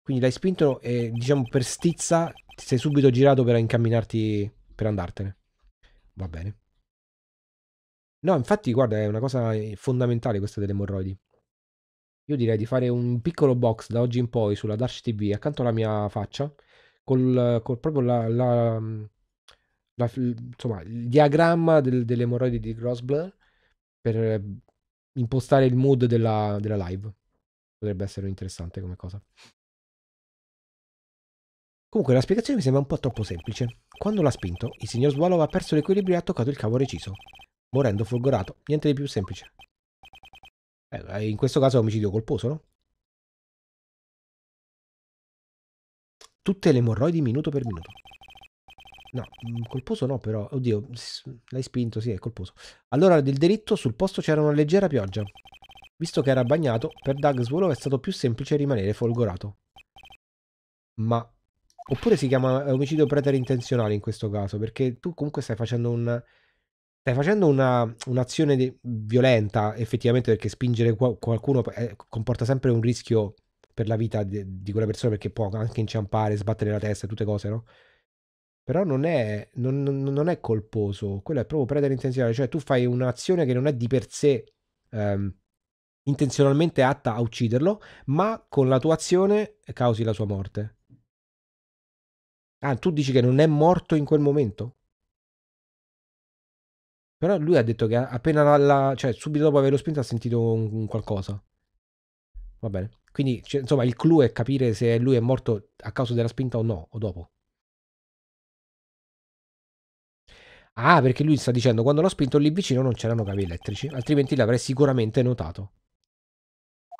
Quindi l'hai spinto e, diciamo, per stizza ti sei subito girato per incamminarti, per andartene. Va bene. No, infatti, guarda, è una cosa fondamentale questa delle emorroidi. Io direi di fare un piccolo box da oggi in poi sulla Darsch TV accanto alla mia faccia, col proprio insomma, il diagramma delle emorroidi di Grossberg per impostare il mood della live. Potrebbe essere interessante come cosa. Comunque la spiegazione mi sembra un po' troppo semplice. Quando l'ha spinto, il signor Swallow ha perso l'equilibrio e ha toccato il cavo reciso, morendo folgorato. Niente di più semplice. In questo caso è omicidio colposo, no? Tutte le emorroidi minuto per minuto. No, colposo no, però. Oddio, l'hai spinto, sì, è colposo. Allora, del delitto sul posto c'era una leggera pioggia. Visto che era bagnato, per Doug Swallow è stato più semplice rimanere folgorato. Ma... oppure si chiama omicidio preterintenzionale in questo caso, perché tu comunque stai facendo un'azione violenta, effettivamente, perché spingere qualcuno comporta sempre un rischio per la vita di quella persona, perché può anche inciampare, sbattere la testa e tutte cose, no? Però non è colposo, quello è proprio preterintenzionale, cioè tu fai un'azione che non è di per sé intenzionalmente atta a ucciderlo, ma con la tua azione causi la sua morte. Ah, tu dici che non è morto in quel momento? Però lui ha detto che appena cioè subito dopo averlo spinto ha sentito un qualcosa. Va bene. Quindi, cioè, insomma, il clou è capire se lui è morto a causa della spinta o no, o dopo. Ah, perché lui sta dicendo quando l'ho spinto lì vicino non c'erano cavi elettrici, altrimenti l'avrei sicuramente notato.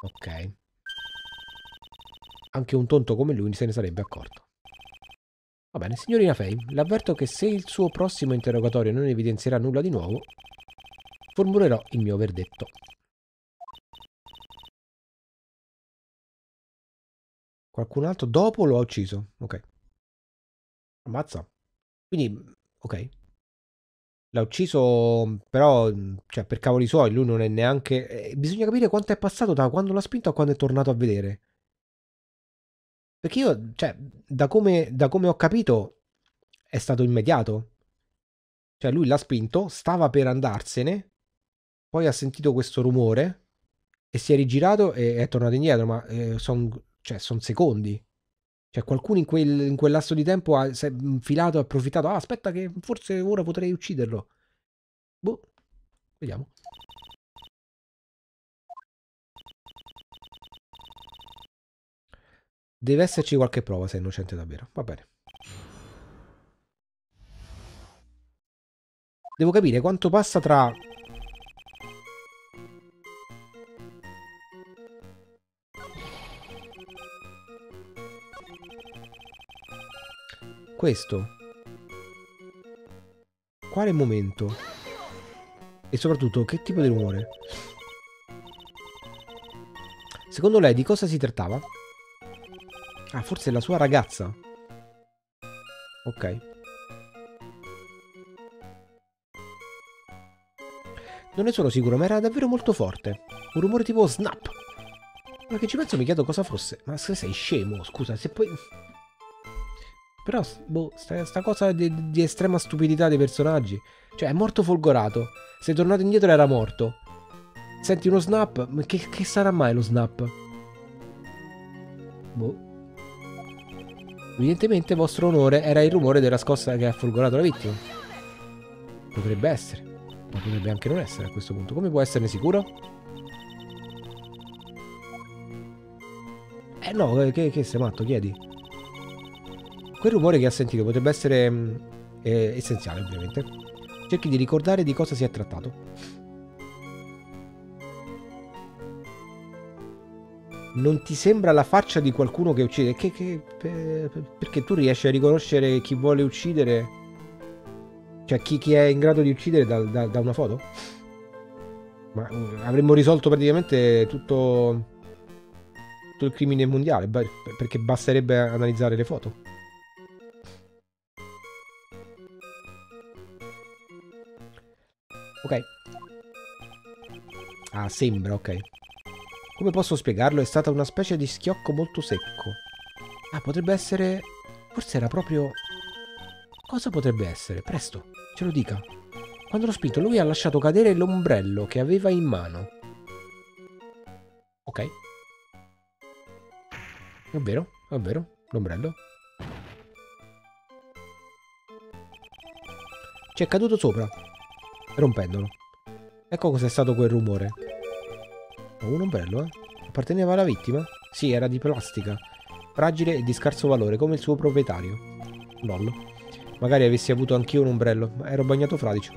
Ok. Anche un tonto come lui se ne sarebbe accorto. Va bene, signorina Fey, l'avverto che se il suo prossimo interrogatorio non evidenzierà nulla di nuovo, formulerò il mio verdetto. Qualcun altro dopo lo ha ucciso, ok. Ammazza. Quindi, ok. L'ha ucciso, però, cioè, per cavoli suoi, lui non è neanche... bisogna capire quanto è passato da quando l'ha spinto a quando è tornato a vedere. Perché io, cioè, da come ho capito, è stato immediato. Cioè, lui l'ha spinto, stava per andarsene, poi ha sentito questo rumore e si è rigirato e è tornato indietro, ma son secondi. Cioè, qualcuno in quel lasso di tempo si è infilato, ha approfittato. Ah, aspetta che forse ora potrei ucciderlo. Boh, vediamo. Deve esserci qualche prova se è innocente davvero. Va bene. Devo capire quanto passa tra... questo. Quale momento? E soprattutto, che tipo di rumore? Secondo lei di cosa si trattava? Ah, forse è la sua ragazza. Ok. Non ne sono sicuro, ma era davvero molto forte. Un rumore tipo snap. Ma che ci penso, mi chiedo cosa fosse. Ma se sei scemo, scusa, se poi... Però, boh, sta cosa di estrema stupidità dei personaggi. Cioè, è morto folgorato. Se è tornato indietro era morto. Senti uno snap? Ma che sarà mai lo snap? Boh. Evidentemente, vostro onore, era il rumore della scossa che ha folgorato la vittima. Potrebbe essere, ma potrebbe anche non essere a questo punto. Come può esserne sicuro? Eh no, che sei matto, chiedi. Quel rumore che ha sentito potrebbe essere essenziale, ovviamente. Cerchi di ricordare di cosa si è trattato. Non ti sembra la faccia di qualcuno che uccide? Perché tu riesci a riconoscere chi vuole uccidere? Cioè chi è in grado di uccidere da una foto? Ma avremmo risolto praticamente tutto il crimine mondiale, perché basterebbe analizzare le foto. Ok. Ah, sembra, ok. Come posso spiegarlo? È stata una specie di schiocco molto secco. Ah, potrebbe essere... Forse era proprio... Cosa potrebbe essere? Presto, ce lo dica. Quando l'ho spinto, lui ha lasciato cadere l'ombrello che aveva in mano. Ok. È vero, l'ombrello. Ci è caduto sopra, rompendolo. Ecco cos'è stato quel rumore. Oh, un ombrello, eh? Apparteneva alla vittima? Sì, era di plastica, fragile e di scarso valore, come il suo proprietario. Lol. Magari avessi avuto anch'io un ombrello, ma ero bagnato fradicio.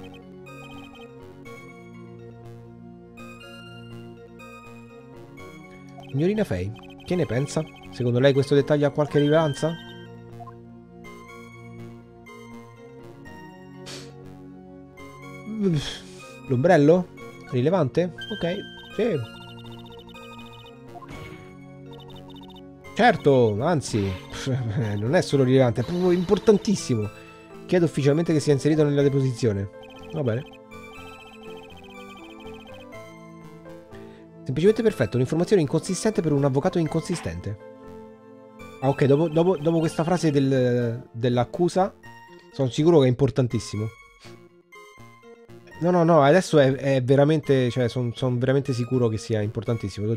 Signorina Fey, che ne pensa? Secondo lei questo dettaglio ha qualche rilevanza? L'ombrello? Rilevante? Ok, sì. Certo, anzi, non è solo rilevante, è proprio importantissimo. Chiedo ufficialmente che sia inserito nella deposizione. Va bene. Semplicemente perfetto, un'informazione inconsistente per un avvocato inconsistente. Ah ok, dopo questa frase dell'accusa sono sicuro che è importantissimo. No, no, no, adesso è veramente, cioè sono veramente sicuro che sia importantissimo.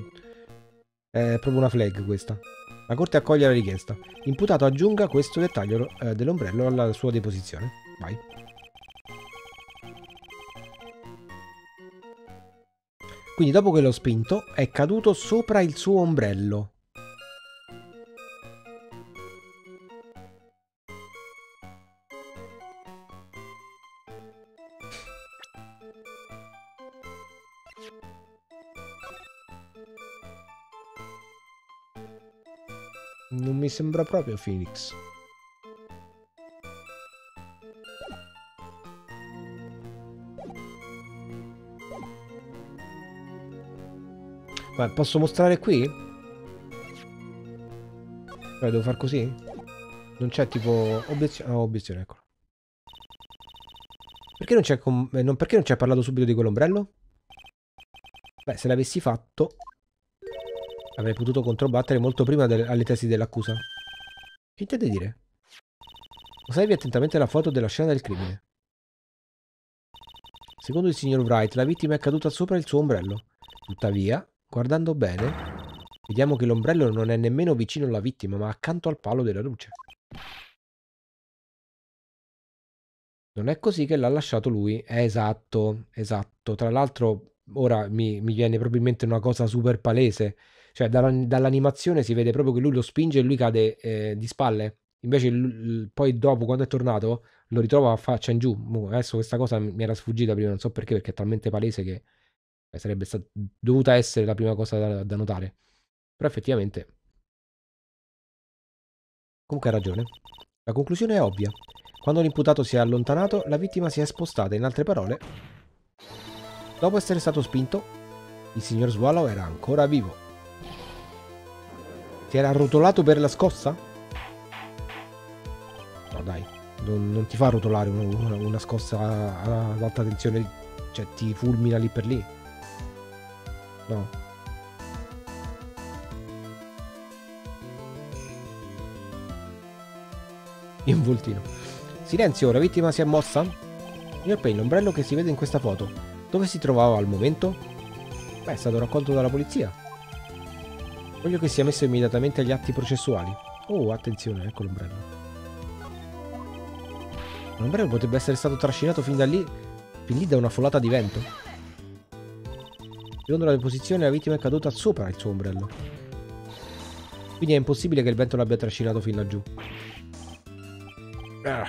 È proprio una flag questa. La corte accoglie la richiesta. Imputato aggiunga questo dettaglio dell'ombrello alla sua deposizione. Vai. Quindi dopo che l'ho spinto è caduto sopra il suo ombrello. Non mi sembra proprio Phoenix. Ma posso mostrare qui? Beh, devo far così? Non c'è tipo... Obiezione... Oh, obiezione, eccolo. Perché non c'è perché non ci hai parlato subito di quell'ombrello? Beh, se l'avessi fatto... Avrei potuto controbattere molto prima alle tesi dell'accusa. Che intende dire? Osservi attentamente la foto della scena del crimine. Secondo il signor Wright, la vittima è caduta sopra il suo ombrello. Tuttavia... Guardando bene, vediamo che l'ombrello non è nemmeno vicino alla vittima, ma accanto al palo della luce. Non è così che l'ha lasciato lui. Esatto, esatto. Tra l'altro, ora mi viene proprio in mente una cosa super palese. Cioè, dall'animazione si vede proprio che lui lo spinge e lui cade di spalle. Invece, poi dopo, quando è tornato, lo ritrova a faccia in giù. Adesso questa cosa mi era sfuggita prima, non so perché, perché è talmente palese che... sarebbe dovuta essere la prima cosa da notare. Però effettivamente... Comunque ha ragione. La conclusione è ovvia. Quando l'imputato si è allontanato, la vittima si è spostata. In altre parole, dopo essere stato spinto, il signor Swallow era ancora vivo. Si era arrotolato per la scossa? No dai, non ti fa rotolare una scossa ad alta tensione. Cioè ti fulmina lì per lì. No. In voltino. Silenzio, la vittima si è mossa? Signor Payne, l'ombrello che si vede in questa foto, dove si trovava al momento? Beh, è stato raccolto dalla polizia. Voglio che sia messo immediatamente agli atti processuali. Oh, attenzione, ecco l'ombrello. L'ombrello potrebbe essere stato trascinato fin lì da una folata di vento. Secondo la deposizione la vittima è caduta sopra il suo ombrello. Quindi è impossibile che il vento l'abbia trascinato fin laggiù. Ah.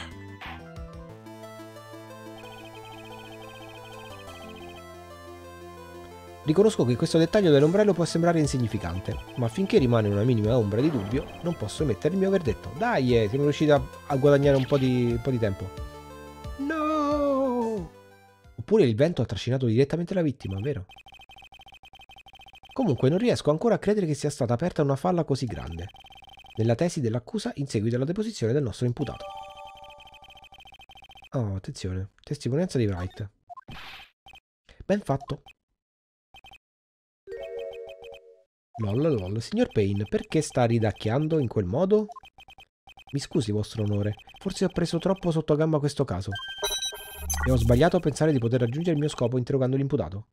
Riconosco che questo dettaglio dell'ombrello può sembrare insignificante, ma finché rimane una minima ombra di dubbio non posso emettere il mio verdetto. Dai, siamo riusciti a guadagnare un po' di tempo. No! Oppure il vento ha trascinato direttamente la vittima, vero? Comunque non riesco ancora a credere che sia stata aperta una falla così grande nella tesi dell'accusa in seguito alla deposizione del nostro imputato. Oh, attenzione. Testimonianza di Wright. Ben fatto. Lol, lol. Signor Payne, perché sta ridacchiando in quel modo? Mi scusi, vostro onore. Forse ho preso troppo sotto gamba questo caso. E ho sbagliato a pensare di poter raggiungere il mio scopo interrogando l'imputato.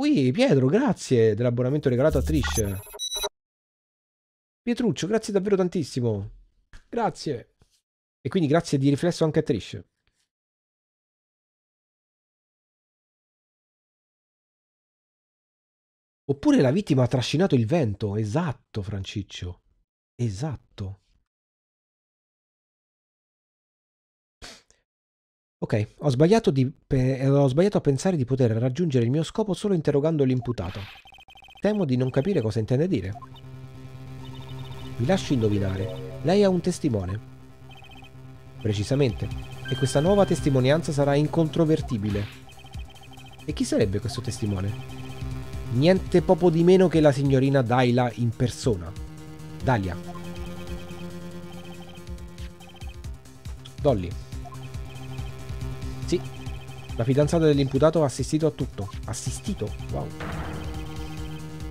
Ui, Pietro, grazie dell'abbonamento regalato a Trish. Pietruccio, grazie davvero tantissimo. Grazie. E quindi grazie di riflesso anche a Trish. Oppure la vittima ha trascinato il vento. Esatto, Franciccio. Esatto. Ok, ho sbagliato a pensare di poter raggiungere il mio scopo solo interrogando l'imputato. Temo di non capire cosa intende dire. Mi lascio indovinare. Lei ha un testimone. Precisamente. E questa nuova testimonianza sarà incontrovertibile. E chi sarebbe questo testimone? Niente poco di meno che la signorina Dahlia in persona. Dahlia. Dolly. Sì. La fidanzata dell'imputato ha assistito a tutto. Assistito? Wow.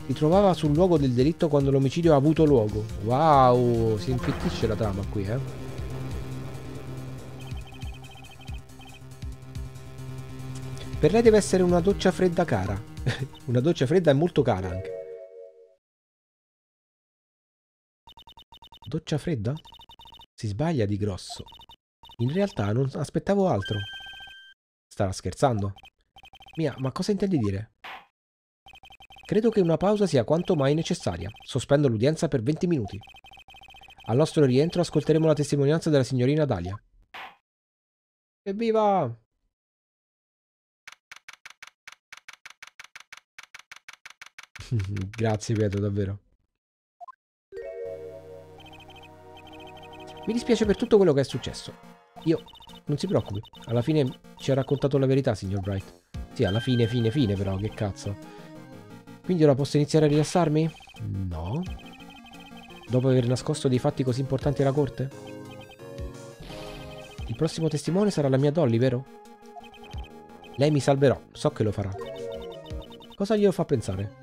Si trovava sul luogo del delitto quando l'omicidio ha avuto luogo. Wow. Si infittisce la trama qui, eh. Per lei deve essere una doccia fredda cara. Una doccia fredda è molto cara anche. Doccia fredda? Si sbaglia di grosso. In realtà non aspettavo altro. Stava scherzando? Mia, ma cosa intendi dire? Credo che una pausa sia quanto mai necessaria. Sospendo l'udienza per 20 minuti. Al nostro rientro ascolteremo la testimonianza della signorina Dahlia. Evviva! Grazie Pietro, davvero. Mi dispiace per tutto quello che è successo. Io, non si preoccupi. Alla fine ci ha raccontato la verità, signor Bright. Sì, alla fine, fine però, che cazzo. Quindi ora posso iniziare a rilassarmi? No. Dopo aver nascosto dei fatti così importanti alla corte? Il prossimo testimone sarà la mia Dolly, vero? Lei mi salverò, so che lo farà. Cosa glielo fa pensare?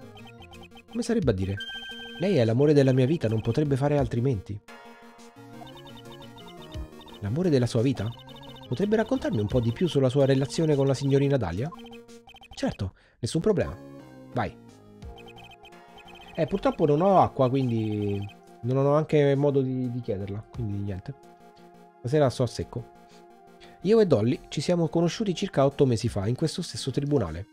Come sarebbe a dire? Lei è l'amore della mia vita, non potrebbe fare altrimenti. L'amore della sua vita? Potrebbe raccontarmi un po' di più sulla sua relazione con la signorina Dahlia? Certo, nessun problema. Vai. Purtroppo non ho acqua, quindi non ho anche modo di chiederla, quindi niente. Stasera sto a secco. Io e Dolly ci siamo conosciuti circa 8 mesi fa in questo stesso tribunale.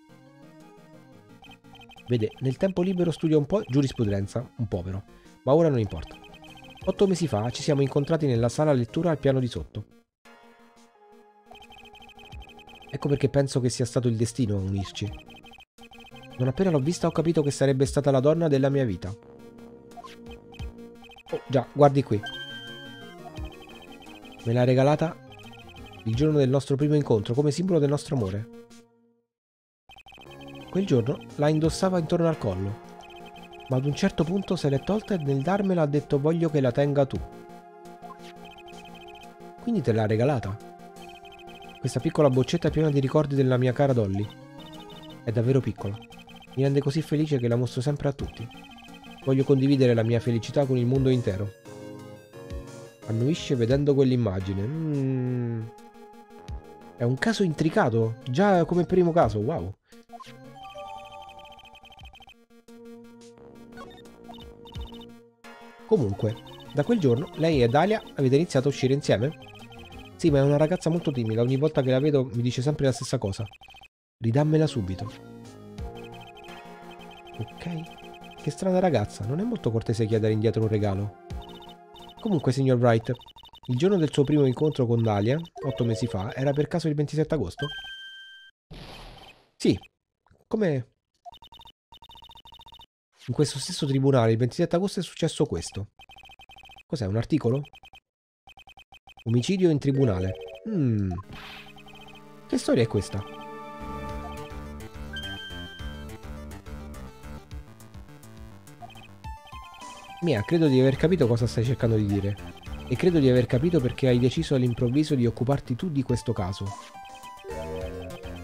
Vede, nel tempo libero studio un po' giurisprudenza, un po' però, ma ora non importa. 8 mesi fa ci siamo incontrati nella sala lettura al piano di sotto. Ecco perché penso che sia stato il destino a unirci. Non appena l'ho vista ho capito che sarebbe stata la donna della mia vita. Oh, già, guardi qui. Me l'ha regalata il giorno del nostro primo incontro, come simbolo del nostro amore. Quel giorno la indossava intorno al collo, ma ad un certo punto se l'è tolta e nel darmela ha detto voglio che la tenga tu. Quindi te l'ha regalata. Questa piccola boccetta è piena di ricordi della mia cara Dolly. È davvero piccola. Mi rende così felice che la mostro sempre a tutti. Voglio condividere la mia felicità con il mondo intero. Annuisce vedendo quell'immagine. È un caso intricato, già come primo caso, wow. Comunque, da quel giorno lei e Dahlia avete iniziato a uscire insieme? Sì, ma è una ragazza molto timida, ogni volta che la vedo mi dice sempre la stessa cosa. Ridammela subito. Ok. Che strana ragazza, non è molto cortese chiedere indietro un regalo. Comunque, signor Wright, il giorno del suo primo incontro con Dahlia, 8 mesi fa, era per caso il 27 agosto? Sì. Come... In questo stesso tribunale, il 27 agosto è successo questo. Cos'è, un articolo? Omicidio in tribunale. Che storia è questa? Mia, credo di aver capito cosa stai cercando di dire. E credo di aver capito perché hai deciso all'improvviso di occuparti tu di questo caso.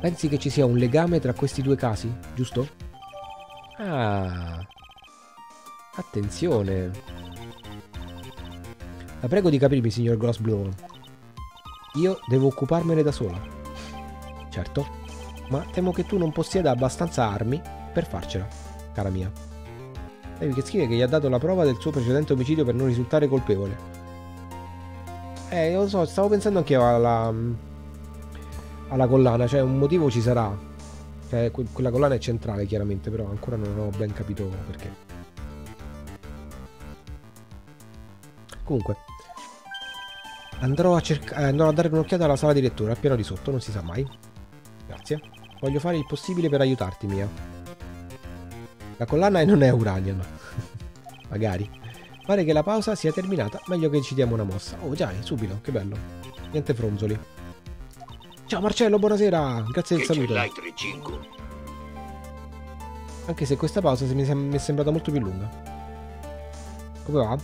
Pensi che ci sia un legame tra questi due casi, giusto? Ah... Attenzione. La prego di capirmi, signor Grossblum. Io devo occuparmene da sola. Certo, ma temo che tu non possieda abbastanza armi per farcela, cara mia. Devi che scrive che gli ha dato la prova del suo precedente omicidio per non risultare colpevole. Io lo so, stavo pensando anche io alla collana, cioè un motivo ci sarà. Cioè, quella collana è centrale chiaramente, però ancora non ho ben capito perché. Comunque, andrò a cercare, andrò a dare un'occhiata alla sala di lettura, al piano di sotto, non si sa mai. Grazie. Voglio fare il possibile per aiutarti, Mia. La collana non è Uranian. Magari. Pare che la pausa sia terminata, meglio che ci diamo una mossa. Oh già, subito, che bello. Niente fronzoli. Ciao Marcello, buonasera. Grazie del saluto. Anche se questa pausa mi è sembrata molto più lunga. Come va?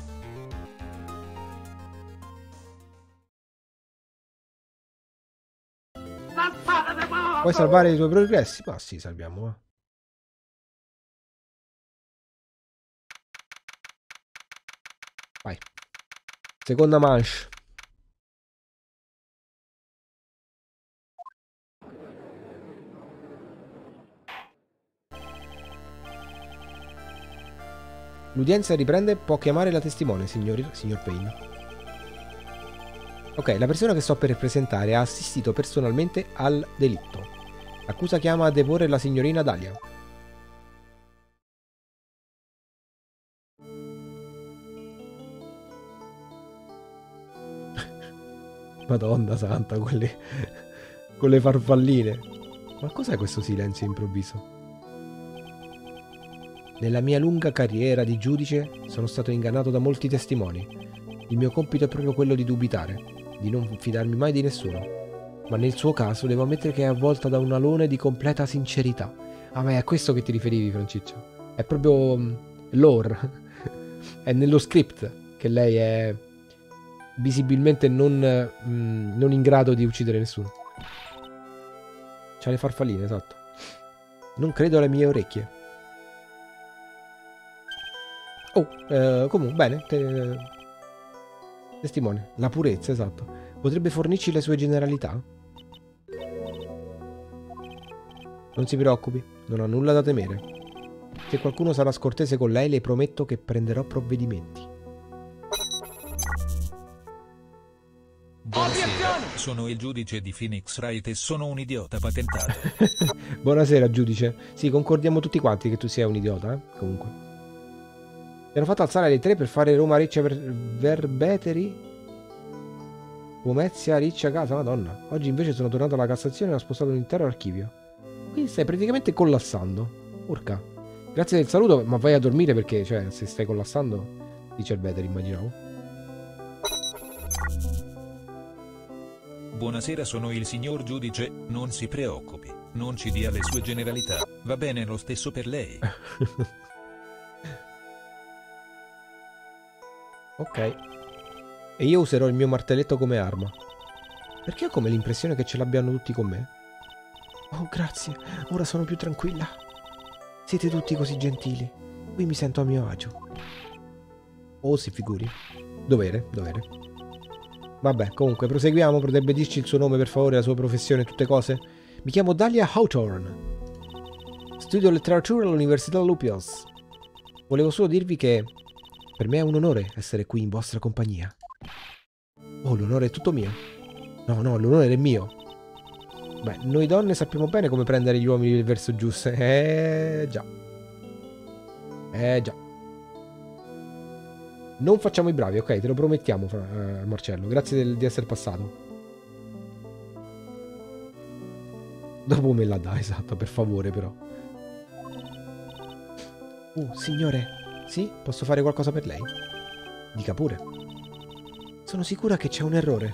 Puoi salvare i tuoi progressi? Ma sì, salviamo. Vai. Seconda manche. L'udienza riprende, può chiamare la testimone, signor Payne. Ok, la persona che sto per presentare ha assistito personalmente al delitto. L'accusa chiama a deporre la signorina Dahlia. Madonna santa, quelle farfalline. Ma cos'è questo silenzio improvviso? Nella mia lunga carriera di giudice sono stato ingannato da molti testimoni. Il mio compito è proprio quello di dubitare, di non fidarmi mai di nessuno. Ma nel suo caso devo ammettere che è avvolta da un alone di completa sincerità. Ah, ma è a questo che ti riferivi, Franciccio? È proprio lore. È nello script che lei è visibilmente non in grado di uccidere nessuno. C'ha le farfalline, esatto. Non credo alle mie orecchie. Oh, comunque, bene. Testimone, la purezza, esatto. Potrebbe fornirci le sue generalità? Non si preoccupi, non ha nulla da temere. Se qualcuno sarà scortese con lei, le prometto che prenderò provvedimenti. Buonasera, sono il giudice di Phoenix Wright e sono un idiota patentato. Buonasera, giudice. Sì, concordiamo tutti quanti che tu sia un idiota, comunque. Mi hanno fatto alzare alle 3 per fare Roma riccia Verbeteri? Pomezia riccia casa, madonna. Oggi invece sono tornato alla Cassazione e ho spostato un intero archivio. Quindi stai praticamente collassando. Urca. Grazie del saluto, ma vai a dormire perché, cioè, se stai collassando, dice il Veteri, immaginavo. Buonasera, sono il signor giudice, non si preoccupi, non ci dia le sue generalità, va bene lo stesso per lei. Ok, e io userò il mio martelletto come arma. Perché ho come l'impressione che ce l'abbiano tutti con me? Oh, grazie, ora sono più tranquilla. Siete tutti così gentili. Qui mi sento a mio agio. Oh, si figuri. Dovere. Vabbè, comunque, proseguiamo. Potrebbe dirci il suo nome, per favore, la sua professione, tutte cose? Mi chiamo Dahlia Hawthorne. Studio letteratura all'Università Lupios. Volevo solo dirvi che... per me è un onore essere qui in vostra compagnia. Oh, l'onore è tutto mio. No, l'onore è mio. Beh, noi donne sappiamo bene come prendere gli uomini del verso giusto. Eh già. Non facciamo i bravi, ok? Te lo promettiamo, Marcello. Grazie di essere passato. Dopo me la dà, esatto, per favore, però. Oh, signore... sì, posso fare qualcosa per lei? Dica pure. Sono sicura che c'è un errore.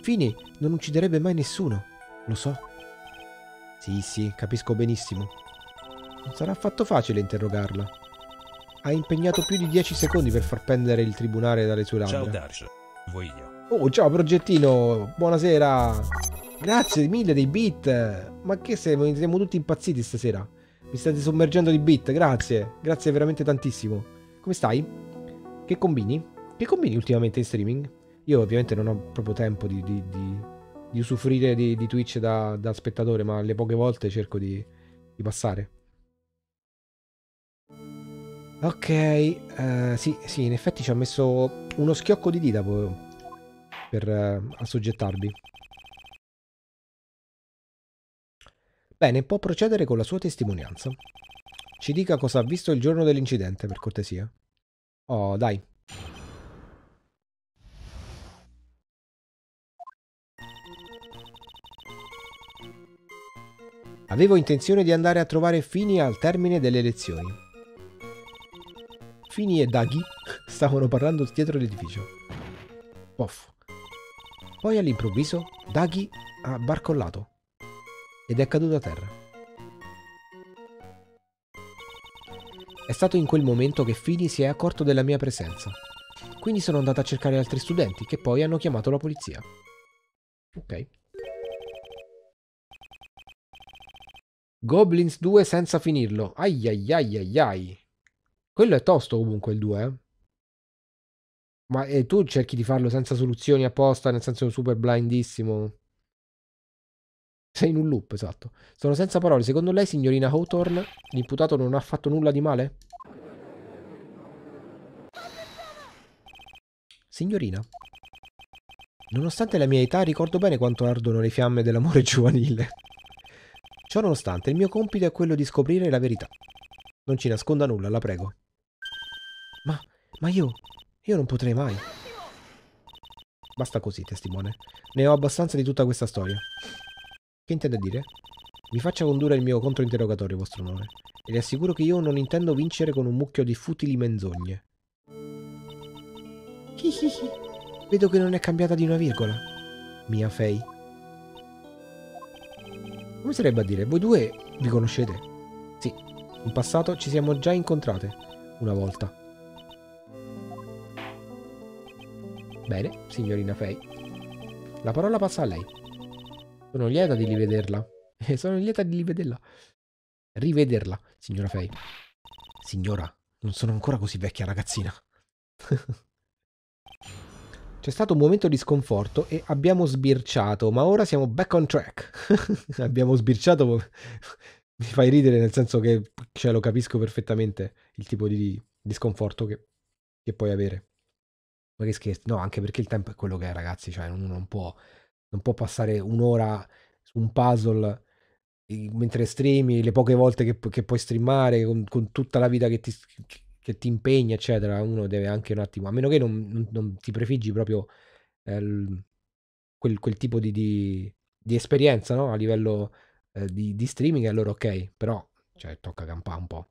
Fini non ucciderebbe mai nessuno, lo so. Sì, capisco benissimo. Non sarà affatto facile interrogarla. Ha impegnato più di 10 secondi per far pendere il tribunale dalle sue labbra. Ciao Darsch, voi io. Oh, ciao progettino, buonasera. Grazie mille dei beat. Ma che siamo tutti impazziti stasera. Mi state sommergendo di bit, grazie veramente tantissimo. Come stai? Che combini? Che combini ultimamente in streaming? Io ovviamente non ho proprio tempo di usufruire di Twitch da spettatore, ma le poche volte cerco di passare. Ok, sì, in effetti ci ho messo uno schiocco di dita per assoggettarvi. Bene, può procedere con la sua testimonianza. Ci dica cosa ha visto il giorno dell'incidente, per cortesia. Oh, dai. Avevo intenzione di andare a trovare Fini al termine delle lezioni. Fini e Daghi stavano parlando dietro l'edificio. Poff. Poi all'improvviso Daghi ha barcollato ed è caduto a terra. È stato in quel momento che Fini si è accorto della mia presenza. Quindi sono andato a cercare altri studenti che poi hanno chiamato la polizia. Ok. Goblins 2 senza finirlo. Ai ai ai ai ai. Quello è tosto comunque il 2, eh? Ma tu cerchi di farlo senza soluzioni apposta, nel senso super blindissimo. Sei in un loop, esatto. Sono senza parole. Secondo lei, signorina Hawthorne, l'imputato non ha fatto nulla di male? Signorina. Nonostante la mia età, ricordo bene quanto ardono le fiamme dell'amore giovanile. Ciononostante, il mio compito è quello di scoprire la verità. Non ci nasconda nulla, la prego. Ma io non potrei mai. Basta così, testimone. Ne ho abbastanza di tutta questa storia. Che intende dire? Mi faccia condurre il mio controinterrogatorio, vostro onore. E le assicuro che io non intendo vincere con un mucchio di futili menzogne. Hihihi. Vedo che non è cambiata di una virgola. Mia Fey. Come sarebbe a dire? Voi due vi conoscete? Sì. In passato ci siamo già incontrate. Una volta. Bene, signorina Fey. La parola passa a lei. Sono lieta di rivederla. Sono lieta di rivederla. Rivederla, signora Fey. Signora, non sono ancora così vecchia ragazzina. C'è stato un momento di sconforto e abbiamo sbirciato, ma ora siamo back on track. Abbiamo sbirciato... Mi fai ridere nel senso che lo capisco perfettamente il tipo di sconforto che puoi avere. Ma che scherzo. No, anche perché il tempo è quello che è, ragazzi. Cioè, uno non può... Non può passare un'ora su un puzzle mentre streami, le poche volte che puoi streamare, con tutta la vita che ti impegna, eccetera. Uno deve anche un attimo, a meno che non ti prefiggi proprio quel tipo di esperienza, no? A livello di streaming, allora ok, però cioè, tocca campare un po'.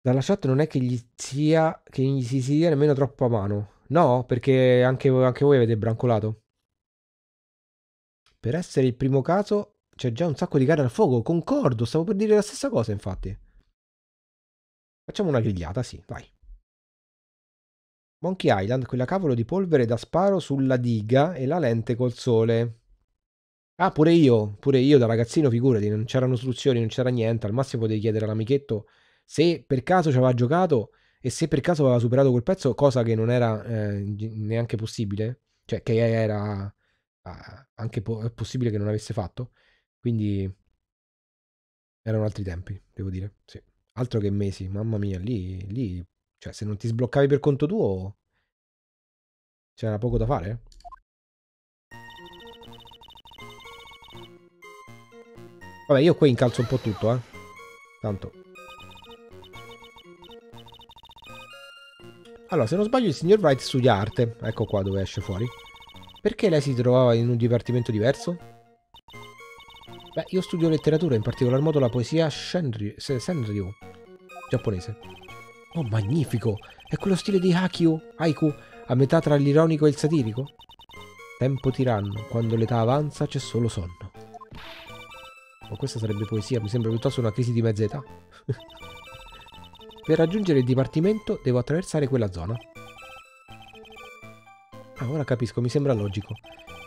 Dalla chat non è che gli si sia nemmeno troppo a mano. No, perché anche voi avete brancolato. Per essere il primo caso c'è già un sacco di carne al fuoco, concordo, stavo per dire la stessa cosa infatti. Facciamo una grigliata, sì, vai. Monkey Island, quella cavolo di polvere da sparo sulla diga e la lente col sole. Ah, pure io da ragazzino, figurati, non c'erano soluzioni, non c'era niente, al massimo potevi chiedere all'amichetto se per caso ci aveva giocato. E se per caso aveva superato quel pezzo, cosa che non era neanche possibile, cioè che era anche possibile che non avesse fatto, quindi erano altri tempi, devo dire, sì. Altro che mesi, mamma mia, lì cioè se non ti sbloccavi per conto tuo c'era poco da fare. Vabbè, io qui incalzo un po' tutto, tanto. Allora, se non sbaglio il signor Wright studia arte. Ecco qua dove esce fuori. Perché lei si trovava in un dipartimento diverso? Beh, io studio letteratura, in particolar modo la poesia Senryu, giapponese. Oh, magnifico! È quello stile di haiku, a metà tra l'ironico e il satirico? Tempo tiranno, quando l'età avanza c'è solo sonno. Ma questa sarebbe poesia, mi sembra piuttosto una crisi di mezza età. Per raggiungere il dipartimento devo attraversare quella zona. Ah, ora capisco, mi sembra logico.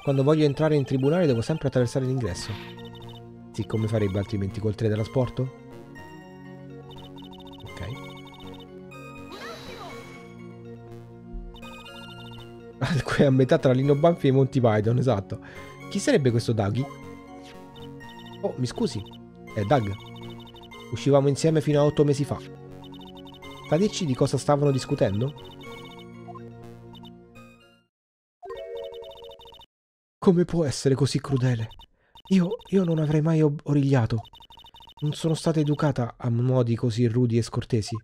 Quando voglio entrare in tribunale devo sempre attraversare l'ingresso. Sì, come farebbe altrimenti col teletrasporto? Ok. comunque a metà tra Lino Banfi e Monty Python, esatto. Chi sarebbe questo Dougie? Oh, mi scusi, è Doug. Uscivamo insieme fino a 8 mesi fa. Sa dirci di cosa stavano discutendo? Come può essere così crudele? Io non avrei mai origliato. Non sono stata educata a modi così rudi e scortesi.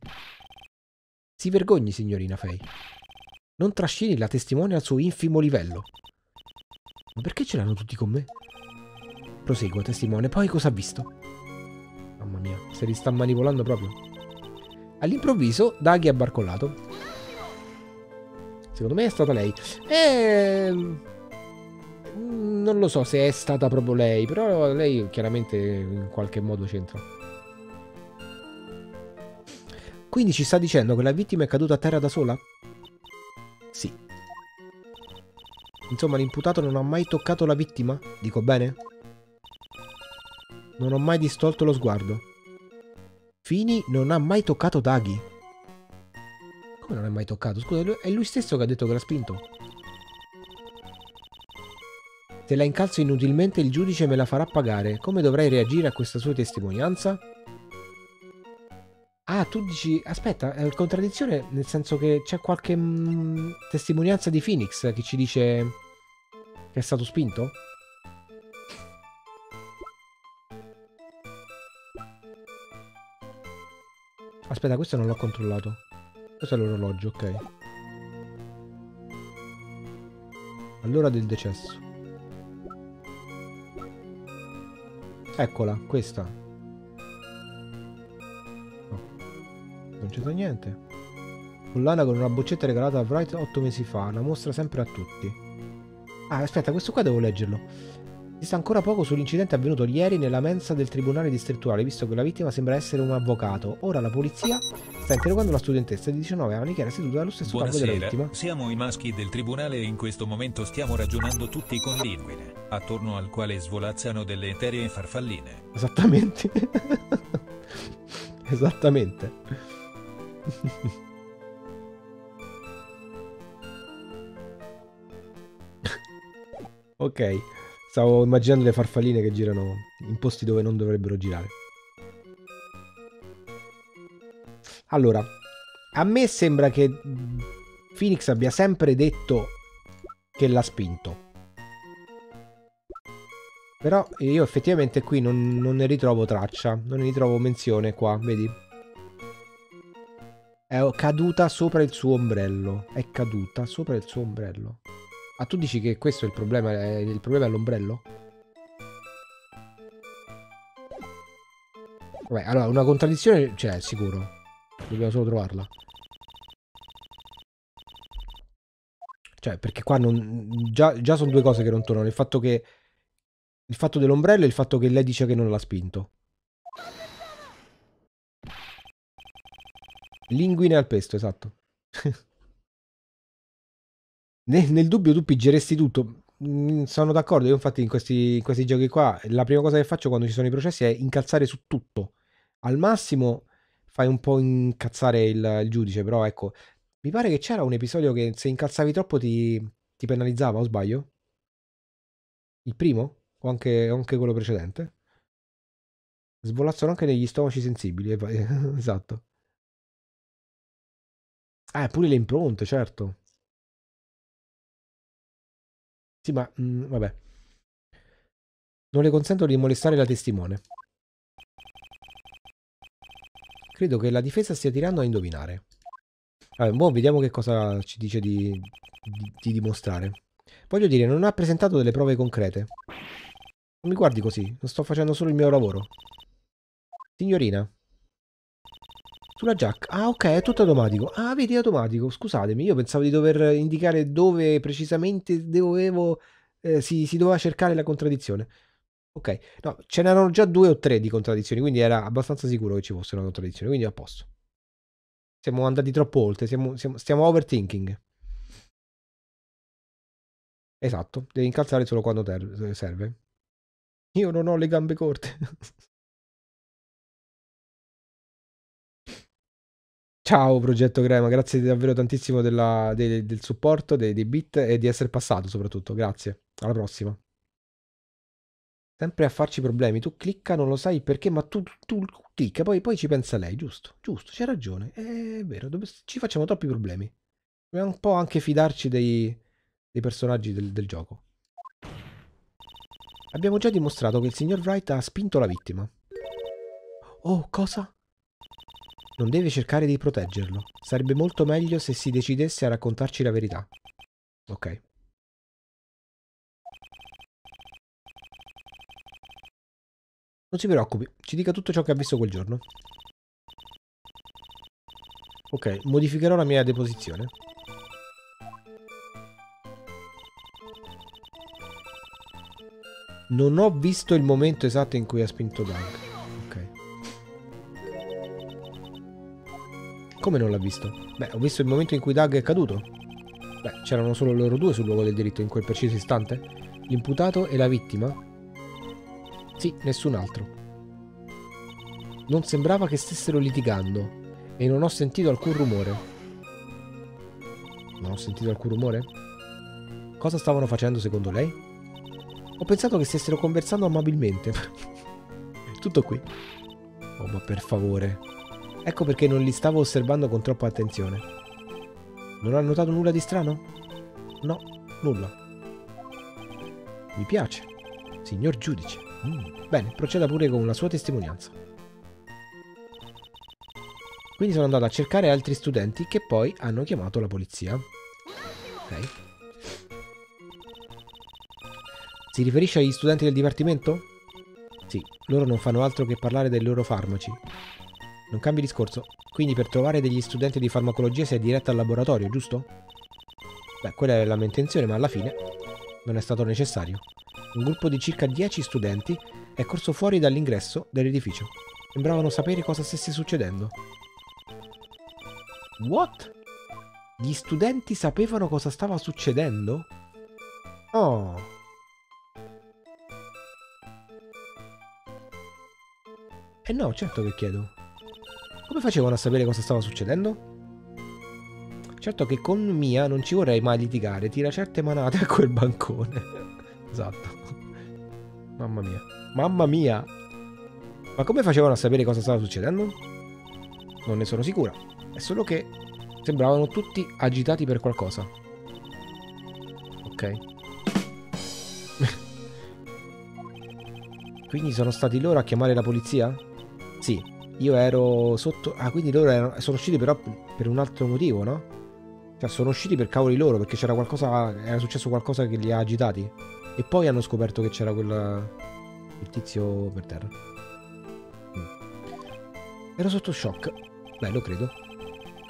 Si vergogni, signorina Fey. Non trascini la testimone al suo infimo livello. Ma perché ce l'hanno tutti con me? Proseguo, testimone. Poi cosa ha visto? Mamma mia, se li sta manipolando proprio. All'improvviso, Daghi ha barcollato. Secondo me è stata lei. Non lo so se è stata proprio lei, però lei chiaramente in qualche modo c'entra. Quindi ci sta dicendo che la vittima è caduta a terra da sola? Sì. Insomma, l'imputato non ha mai toccato la vittima? Dico bene? Non ho mai distolto lo sguardo. Fini non ha mai toccato Daghi. Come non ha mai toccato? Scusa, è lui stesso che ha detto che l'ha spinto. Se la incalzo inutilmente il giudice me la farà pagare. Come dovrei reagire a questa sua testimonianza? Ah, tu dici... Aspetta, è una contraddizione, nel senso che c'è qualche testimonianza di Phoenix che ci dice che è stato spinto? Aspetta, questo non l'ho controllato. Questo è l'orologio, ok. All'ora del decesso. Eccola, questa. Non c'entra niente. Collana con una boccetta regalata a Wright 8 mesi fa. Una mostra sempre a tutti. Ah, aspetta, questo qua devo leggerlo. Si sa ancora poco sull'incidente avvenuto ieri nella mensa del tribunale distrettuale, visto che la vittima sembra essere un avvocato. Ora la polizia sta interrogando la studentessa di 19 anni che era seduta allo stesso tavolo della vittima. Siamo i maschi del tribunale e in questo momento stiamo ragionando tutti con l'inguine, attorno al quale svolazzano delle eteree farfalline. Esattamente. Esattamente. Ok, stavo immaginando le farfalline che girano in posti dove non dovrebbero girare. Allora, a me sembra che Phoenix abbia sempre detto che l'ha spinto, però io effettivamente qui non ne ritrovo traccia, non ne ritrovo menzione qua, vedi? È caduta sopra il suo ombrello. È caduta sopra il suo ombrello. Ah, tu dici che questo è il problema? Il problema è l'ombrello? Vabbè, allora, una contraddizione c'è, sicuro. Dobbiamo solo trovarla. Cioè, perché qua non... Già sono due cose che non tornano. Il fatto dell'ombrello e il fatto che lei dice che non l'ha spinto. Linguine al pesto, esatto. Nel dubbio tu piggeresti tutto. Sono d'accordo, io infatti in questi giochi qua la prima cosa che faccio quando ci sono i processi è incalzare su tutto. Al massimo fai un po' incazzare il giudice, però ecco, mi pare che c'era un episodio che se incalzavi troppo ti penalizzava, o sbaglio? Il primo? O anche quello precedente? Svolazzano anche negli stomaci sensibili, esatto. Ah, pure le impronte, certo. Sì, ma... vabbè. Non le consento di molestare la testimone. Credo che la difesa stia tirando a indovinare. Vabbè, boh, vediamo che cosa ci dice di dimostrare. Voglio dire, non ha presentato delle prove concrete. Non mi guardi così, non sto facendo solo il mio lavoro. Signorina. Sulla giacca. Ah, ok, è tutto automatico. Ah, vedi, è automatico. Scusatemi, io pensavo di dover indicare dove precisamente dovevo... si doveva cercare la contraddizione. Ok. No, ce n'erano già 2 o 3 di contraddizioni, quindi era abbastanza sicuro che ci fosse una contraddizione, quindi a posto. Siamo andati troppo oltre, stiamo overthinking. Esatto, devi incalzare solo quando serve. Io non ho le gambe corte. Ciao Progetto Crema, grazie davvero tantissimo del supporto, dei beat e di essere passato soprattutto, grazie, alla prossima. Sempre a farci problemi, tu clicca, non lo sai perché, ma tu clicca, poi ci pensa lei, giusto, giusto, c'è ragione, è vero, ci facciamo troppi problemi. Dobbiamo un po' anche fidarci dei personaggi del gioco. Abbiamo già dimostrato che il signor Wright ha spinto la vittima. Oh, cosa? Non deve cercare di proteggerlo. Sarebbe molto meglio se si decidesse a raccontarci la verità. Ok. Non si preoccupi, ci dica tutto ciò che ha visto quel giorno. Ok, modificherò la mia deposizione. Non ho visto il momento esatto in cui ha spinto Doug. Come non l'ha visto? Beh, ho visto il momento in cui Doug è caduto. Beh, c'erano solo loro due sul luogo del delitto in quel preciso istante. L'imputato e la vittima? Sì, nessun altro. Non sembrava che stessero litigando e non ho sentito alcun rumore. Non ho sentito alcun rumore? Cosa stavano facendo secondo lei? Ho pensato che stessero conversando amabilmente. Tutto qui. Oh, ma per favore... Ecco perché non li stavo osservando con troppa attenzione. Non ha notato nulla di strano? No, nulla. Mi piace. Signor giudice. Bene, proceda pure con la sua testimonianza. Quindi sono andato a cercare altri studenti che poi hanno chiamato la polizia. Ok. Si riferisce agli studenti del dipartimento? Sì, loro non fanno altro che parlare dei loro farmaci. Non cambi discorso. Quindi per trovare degli studenti di farmacologia si è diretta al laboratorio, giusto? Beh, quella era la mia intenzione, ma alla fine non è stato necessario. Un gruppo di circa 10 studenti è corso fuori dall'ingresso dell'edificio. Sembravano sapere cosa stesse succedendo. What? Gli studenti sapevano cosa stava succedendo? Oh... Eh no, certo che chiedo. Come facevano a sapere cosa stava succedendo? Certo che con Mia non ci vorrei mai litigare, tira certe manate a quel bancone. Esatto. Mamma mia. Mamma mia! Ma come facevano a sapere cosa stava succedendo? Non ne sono sicura. È solo che sembravano tutti agitati per qualcosa. Ok. Quindi sono stati loro a chiamare la polizia? Sì. Io ero sotto... Ah, quindi sono usciti però per un altro motivo, no? Cioè, sono usciti per cavoli loro, perché c'era qualcosa... Era successo qualcosa che li ha agitati. E poi hanno scoperto che c'era il tizio per terra. Ero sotto shock. Beh, lo credo.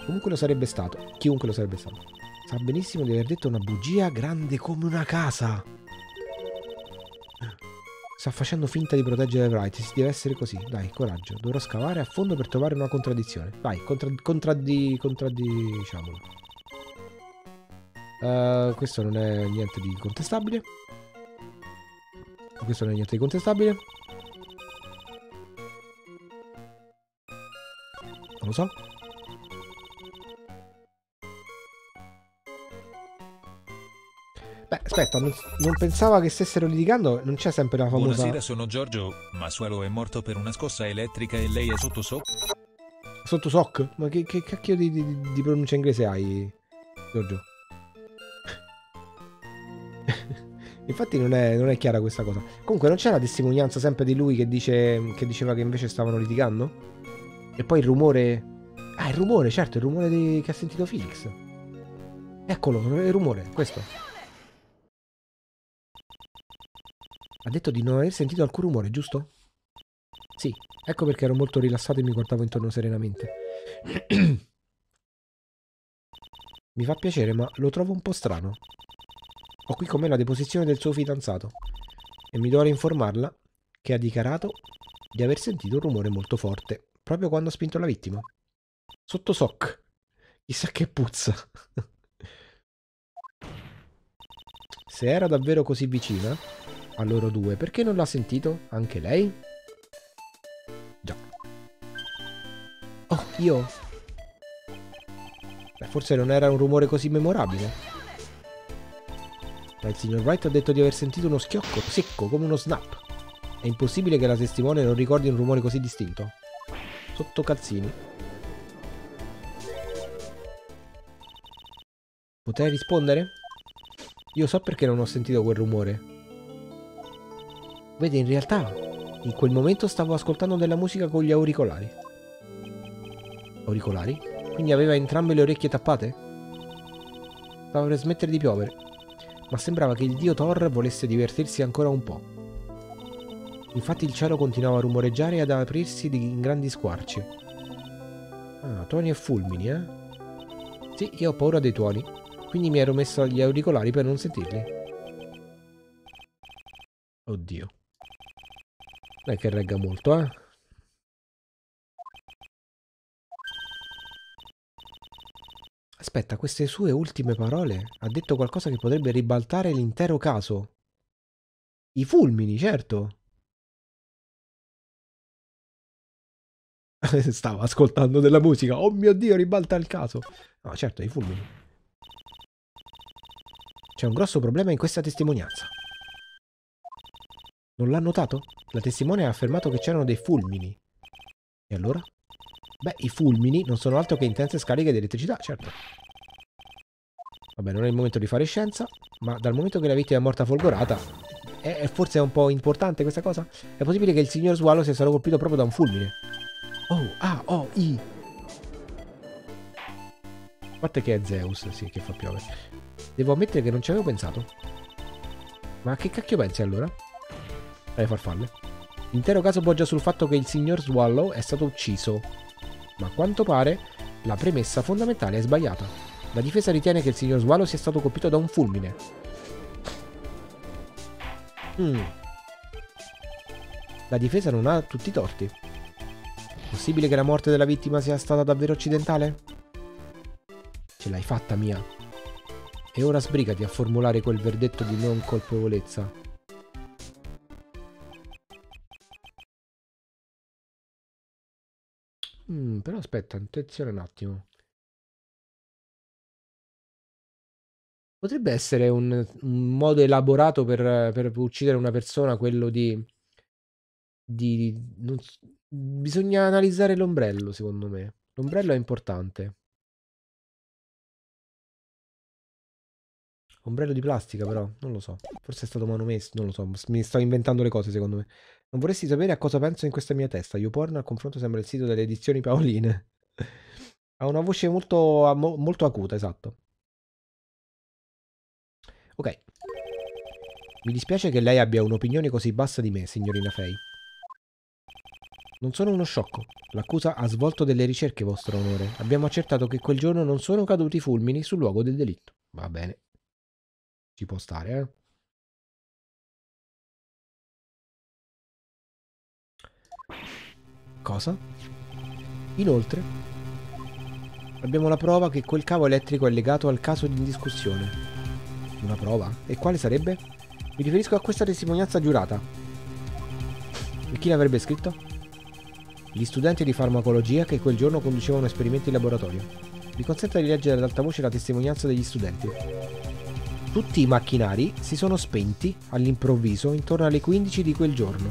Comunque lo sarebbe stato. Chiunque lo sarebbe stato. Sa benissimo di aver detto una bugia grande come una casa. Sta facendo finta di proteggere Wright, si deve essere così. Dai, coraggio, dovrò scavare a fondo per trovare una contraddizione. Vai, contraddiciamolo. Questo non è niente di contestabile. Questo non è niente di contestabile. Non lo so. Beh, aspetta, non pensava che stessero litigando, non c'è sempre la famosa... Buonasera, sono Giorgio, ma Swallow è morto per una scossa elettrica e lei è sotto shock? Sotto shock? Ma che cacchio di pronuncia inglese hai, Giorgio? Infatti non è chiara questa cosa. Comunque non c'è la testimonianza sempre di lui che diceva che invece stavano litigando? E poi il rumore... Ah, il rumore, certo, il rumore che ha sentito Felix. Eccolo, il rumore, questo. Ha detto di non aver sentito alcun rumore, giusto? Sì, ecco perché ero molto rilassato e mi guardavo intorno serenamente. Mi fa piacere, ma lo trovo un po' strano. Ho qui con me la deposizione del suo fidanzato e mi dovrei informarla che ha dichiarato di aver sentito un rumore molto forte, proprio quando ha spinto la vittima. Sotto shock. Chissà che puzza. Se era davvero così vicina... a loro due, perché non l'ha sentito anche lei? Già. Oh, io Forse non era un rumore così memorabile. Ma il signor Wright ha detto di aver sentito uno schiocco secco come uno snap. È impossibile che la testimone non ricordi un rumore così distinto. Sotto calzini. Potrei rispondere? Io so perché non ho sentito quel rumore. Vede, in realtà, in quel momento stavo ascoltando della musica con gli auricolari. Auricolari? Quindi aveva entrambe le orecchie tappate? Stava per smettere di piovere, ma sembrava che il dio Thor volesse divertirsi ancora un po'. Infatti il cielo continuava a rumoreggiare e ad aprirsi in grandi squarci. Ah, tuoni e fulmini, eh? Sì, io ho paura dei tuoni, quindi mi ero messo gli auricolari per non sentirli. Oddio. Non è che regga molto, eh? Aspetta, queste sue ultime parole ha detto qualcosa che potrebbe ribaltare l'intero caso. I fulmini, certo. Stavo ascoltando della musica. Oh mio Dio, ribalta il caso. No, certo, i fulmini. C'è un grosso problema in questa testimonianza. Non l'ha notato? La testimone ha affermato che c'erano dei fulmini. E allora? Beh, i fulmini non sono altro che intense scariche di elettricità, certo. Vabbè, non è il momento di fare scienza, ma dal momento che la vittima è morta folgorata, è forse un po' importante questa cosa? È possibile che il signor Swallow sia stato colpito proprio da un fulmine. Oh, ah, oh, i. A parte che è Zeus, sì, che fa piovere. Devo ammettere che non ci avevo pensato. Ma a che cacchio pensi allora? Alle farfalle. L'intero caso poggia sul fatto che il signor Swallow è stato ucciso, ma a quanto pare la premessa fondamentale è sbagliata. La difesa ritiene che il signor Swallow sia stato colpito da un fulmine. La difesa non ha tutti i torti. Possibile che la morte della vittima sia stata davvero accidentale? Ce l'hai fatta, Mia. E ora sbrigati a formulare quel verdetto di non colpevolezza. Però aspetta, attenzione un attimo. Potrebbe essere un modo elaborato per uccidere una persona, quello bisogna analizzare l'ombrello, secondo me. L'ombrello è importante. Ombrello di plastica, però, non lo so. Forse è stato manomesso, non lo so. Mi sto inventando le cose, secondo me. Non vorresti sapere a cosa penso in questa mia testa. YouPorn al confronto sembra il sito delle edizioni Paoline. Ha una voce molto, molto acuta, esatto. Ok. Mi dispiace che lei abbia un'opinione così bassa di me, signorina Fey. Non sono uno sciocco. L'accusa ha svolto delle ricerche, vostro onore. Abbiamo accertato che quel giorno non sono caduti fulmini sul luogo del delitto. Va bene. Ci può stare, eh? Cosa? Inoltre, abbiamo la prova che quel cavo elettrico è legato al caso in discussione. Una prova? E quale sarebbe? Mi riferisco a questa testimonianza giurata. E chi l'avrebbe scritto? Gli studenti di farmacologia che quel giorno conducevano esperimenti in laboratorio. Mi consenta di leggere ad alta voce la testimonianza degli studenti. Tutti i macchinari si sono spenti all'improvviso intorno alle 15 di quel giorno.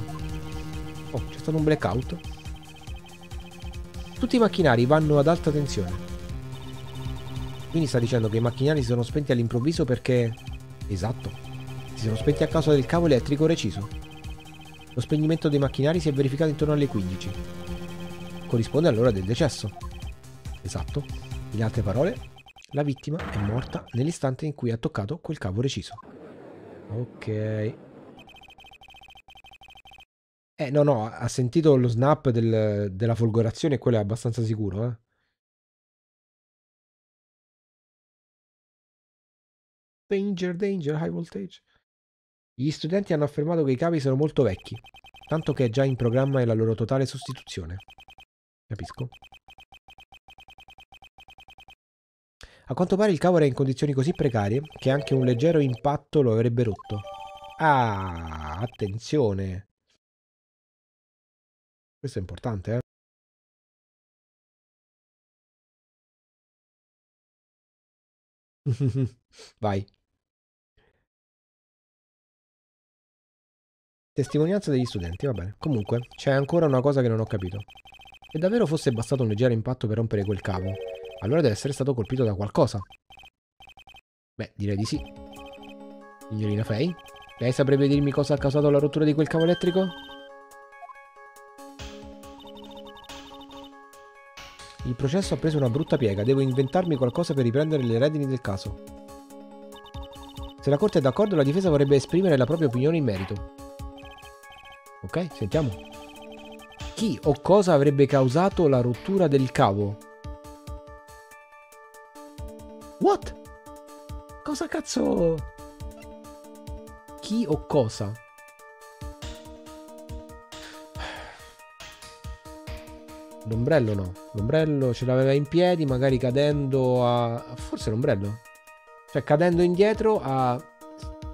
Oh, c'è stato un blackout. Tutti i macchinari vanno ad alta tensione. Quindi sta dicendo che i macchinari si sono spenti all'improvviso perché... Esatto. Si sono spenti a causa del cavo elettrico reciso. Lo spegnimento dei macchinari si è verificato intorno alle 15. Corrisponde all'ora del decesso. Esatto. In altre parole, la vittima è morta nell'istante in cui ha toccato quel cavo reciso. Ok. No, ha sentito lo snap della folgorazione e quello è abbastanza sicuro, eh. Danger, danger, high voltage. Gli studenti hanno affermato che i cavi sono molto vecchi, tanto che è già in programma la loro totale sostituzione. Capisco. A quanto pare il cavo era in condizioni così precarie che anche un leggero impatto lo avrebbe rotto. Ah, attenzione! Questo è importante, eh? Vai. Testimonianza degli studenti, va bene. Comunque, c'è ancora una cosa che non ho capito. Se davvero fosse bastato un leggero impatto per rompere quel cavo, allora deve essere stato colpito da qualcosa. Beh, direi di sì. Signorina Fey, lei saprebbe dirmi cosa ha causato la rottura di quel cavo elettrico? Il processo ha preso una brutta piega, devo inventarmi qualcosa per riprendere le redini del caso. Se la corte è d'accordo, la difesa vorrebbe esprimere la propria opinione in merito. Ok, sentiamo. Chi o cosa avrebbe causato la rottura del cavo? What? Cosa cazzo? Chi o cosa? L'ombrello no, l'ombrello ce l'aveva in piedi, magari cadendo a... forse l'ombrello? Cioè cadendo indietro ha,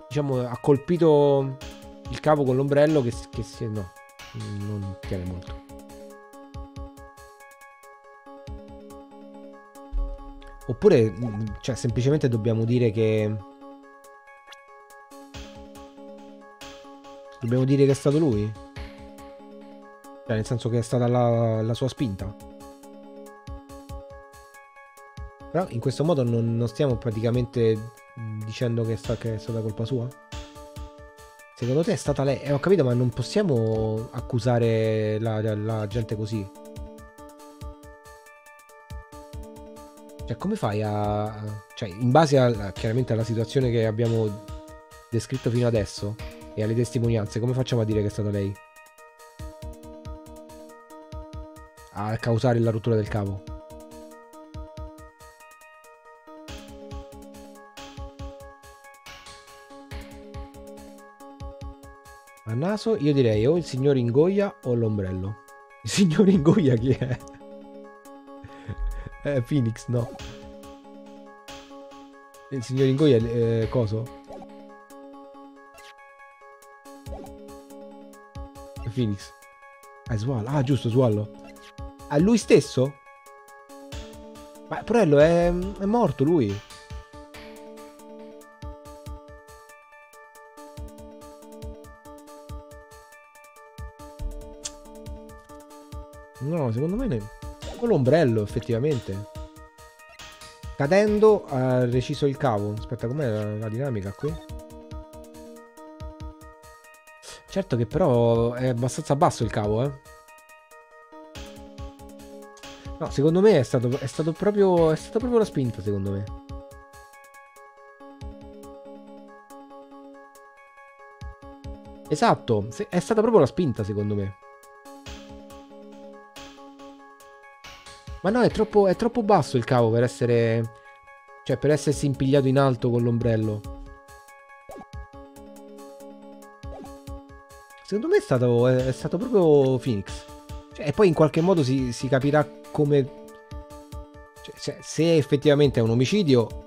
diciamo, ha colpito il cavo con l'ombrello che si... no, non tiene molto. Oppure, cioè, semplicemente dobbiamo dire che... dobbiamo dire che è stato lui? Cioè, nel senso che è stata la sua spinta. Però in questo modo non stiamo praticamente dicendo che è stata colpa sua? Secondo te è stata lei? Ho capito, ma non possiamo accusare la gente così. Cioè, come fai a... cioè, in base chiaramente alla situazione che abbiamo descritto fino adesso e alle testimonianze, come facciamo a dire che è stata lei a causare la rottura del cavo? A naso io direi o il signor Ingoia o l'ombrello. Il signor Ingoia chi è? Phoenix, no. Il signor Ingoia è coso? Phoenix. Ah, Swallow. Ah, giusto, Swallow. A lui stesso? Ma Prello è morto lui. No, secondo me con l'ombrello effettivamente. Cadendo ha reciso il cavo. Aspetta, com'è la dinamica qui? Certo che però è abbastanza basso il cavo, eh. No, secondo me è stata proprio la spinta, secondo me. Esatto, è stata proprio la spinta, secondo me. Ma no, è troppo basso il cavo per essere... cioè, per essersi impigliato in alto con l'ombrello. Secondo me è stato proprio Phoenix. Cioè, e poi in qualche modo si capirà... come, cioè, se effettivamente è un omicidio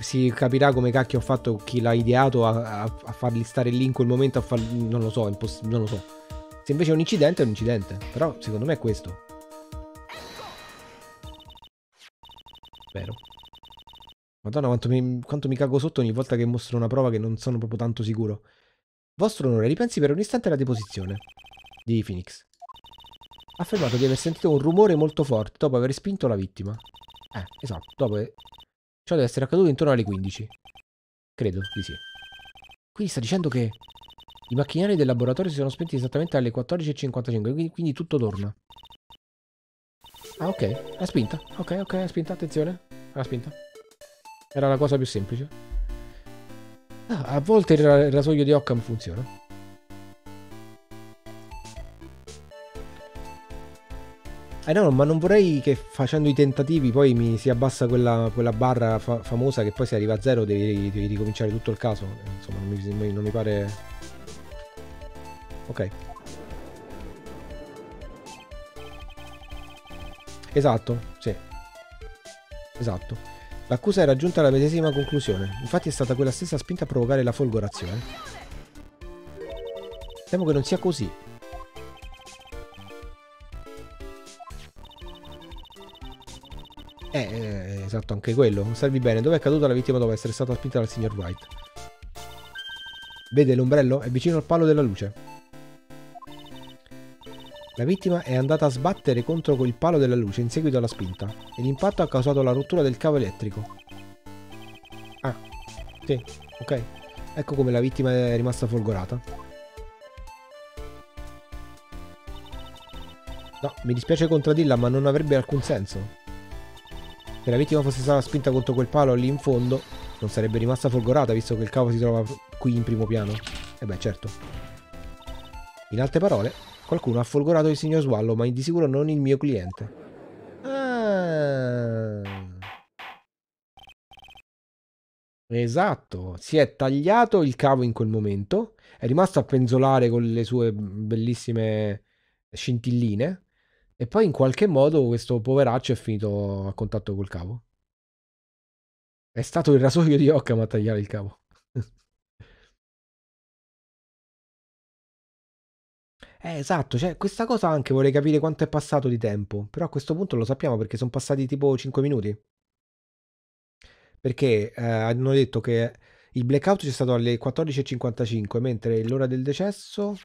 si capirà come cacchio ha fatto chi l'ha ideato a farli stare lì in quel momento, non lo so, non lo so. Se invece è un incidente, è un incidente, però secondo me è questo. Vero. Madonna, quanto mi cago sotto ogni volta che mostro una prova che non sono proprio tanto sicuro. Vostro onore, ripensi per un istante alla deposizione di Phoenix. Ha affermato di aver sentito un rumore molto forte dopo aver spinto la vittima. Esatto, dopo... ciò deve essere accaduto intorno alle 15. Credo di sì. Quindi sta dicendo che i macchinari del laboratorio si sono spenti esattamente alle 14:55, quindi tutto torna. Ah, ok, la spinta. Ok, la spinta, attenzione. La spinta. Era la cosa più semplice. Ah, a volte il rasoio di Occam funziona. No, ma non vorrei che facendo i tentativi poi mi si abbassa quella barra famosa che poi se arriva a zero devi ricominciare tutto il caso. Insomma, non mi pare... Ok. Esatto, sì. Esatto. L'accusa era giunta alla medesima conclusione. Infatti è stata quella stessa spinta a provocare la folgorazione. Temo che non sia così. Esatto, anche quello. Osservi bene, dove è caduta la vittima dopo essere stata spinta dal signor Wright? Vede l'ombrello? È vicino al palo della luce. La vittima è andata a sbattere contro il palo della luce in seguito alla spinta e l'impatto ha causato la rottura del cavo elettrico. Ah, sì, ok. Ecco come la vittima è rimasta folgorata. No, mi dispiace contraddirla, ma non avrebbe alcun senso. Se la vittima fosse stata spinta contro quel palo lì in fondo, non sarebbe rimasta folgorata, visto che il cavo si trova qui in primo piano. E beh, certo. In altre parole, qualcuno ha folgorato il signor Swallow, ma di sicuro non il mio cliente. Ah. Esatto, si è tagliato il cavo in quel momento, è rimasto a penzolare con le sue bellissime scintilline e poi in qualche modo questo poveraccio è finito a contatto col cavo. È stato il rasoio di Occam a tagliare il cavo. Esatto, cioè questa cosa anche vorrei capire quanto è passato di tempo, però a questo punto lo sappiamo perché sono passati tipo 5 minuti. Perché hanno detto che il blackout c'è stato alle 14:55, mentre l'ora del decesso...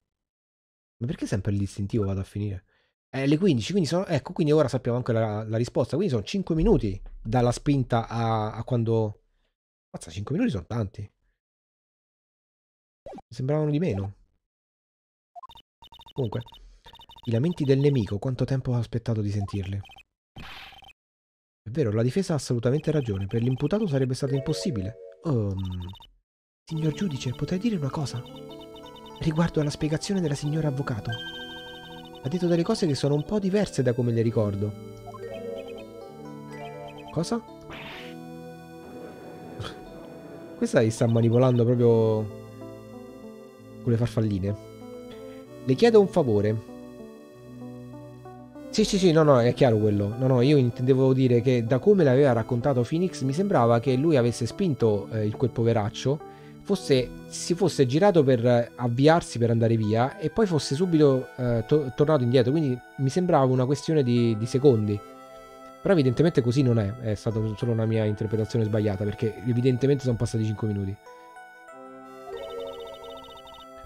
Ma perché sempre l'istintivo vado a finire? Le 15, quindi sono... Ecco, quindi ora sappiamo anche la risposta. Quindi sono 5 minuti dalla spinta a quando... Mazza, 5 minuti sono tanti. Mi sembravano di meno. Comunque, i lamenti del nemico, quanto tempo ho aspettato di sentirli? È vero, la difesa ha assolutamente ragione. Per l'imputato sarebbe stato impossibile. Signor giudice, potrei dire una cosa? Riguardo alla spiegazione della signora avvocato. Ha detto delle cose che sono un po' diverse da come le ricordo. Cosa? Questa li sta manipolando proprio con le farfalline. Le chiedo un favore. Sì, no, è chiaro quello. No, io intendevo dire che da come l'aveva raccontato Phoenix mi sembrava che lui avesse spinto quel poveraccio, si fosse girato per avviarsi per andare via e poi fosse subito tornato indietro, quindi mi sembrava una questione di secondi. Però evidentemente così non è, è stata solo una mia interpretazione sbagliata perché evidentemente sono passati 5 minuti.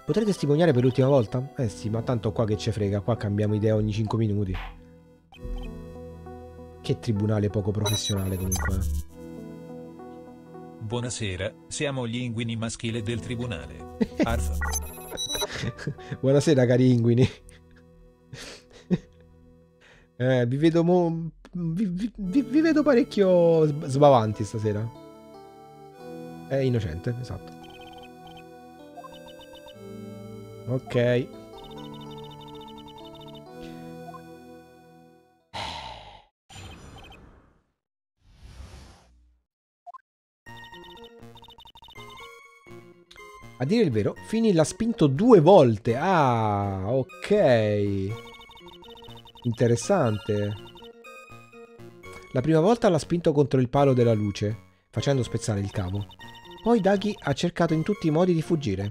Potrei testimoniare per l'ultima volta? Eh sì, ma tanto qua che ce frega, qua cambiamo idea ogni 5 minuti. Che tribunale poco professionale comunque. Buonasera, siamo gli inguini maschile del tribunale. Arf. Buonasera cari inguini. Vi vedo parecchio sbavanti stasera. È innocente, esatto. Ok. A dire il vero, Fini l'ha spinto 2 volte. Ah, ok. Interessante. La prima volta l'ha spinto contro il palo della luce, facendo spezzare il cavo. Poi Dagi ha cercato in tutti i modi di fuggire.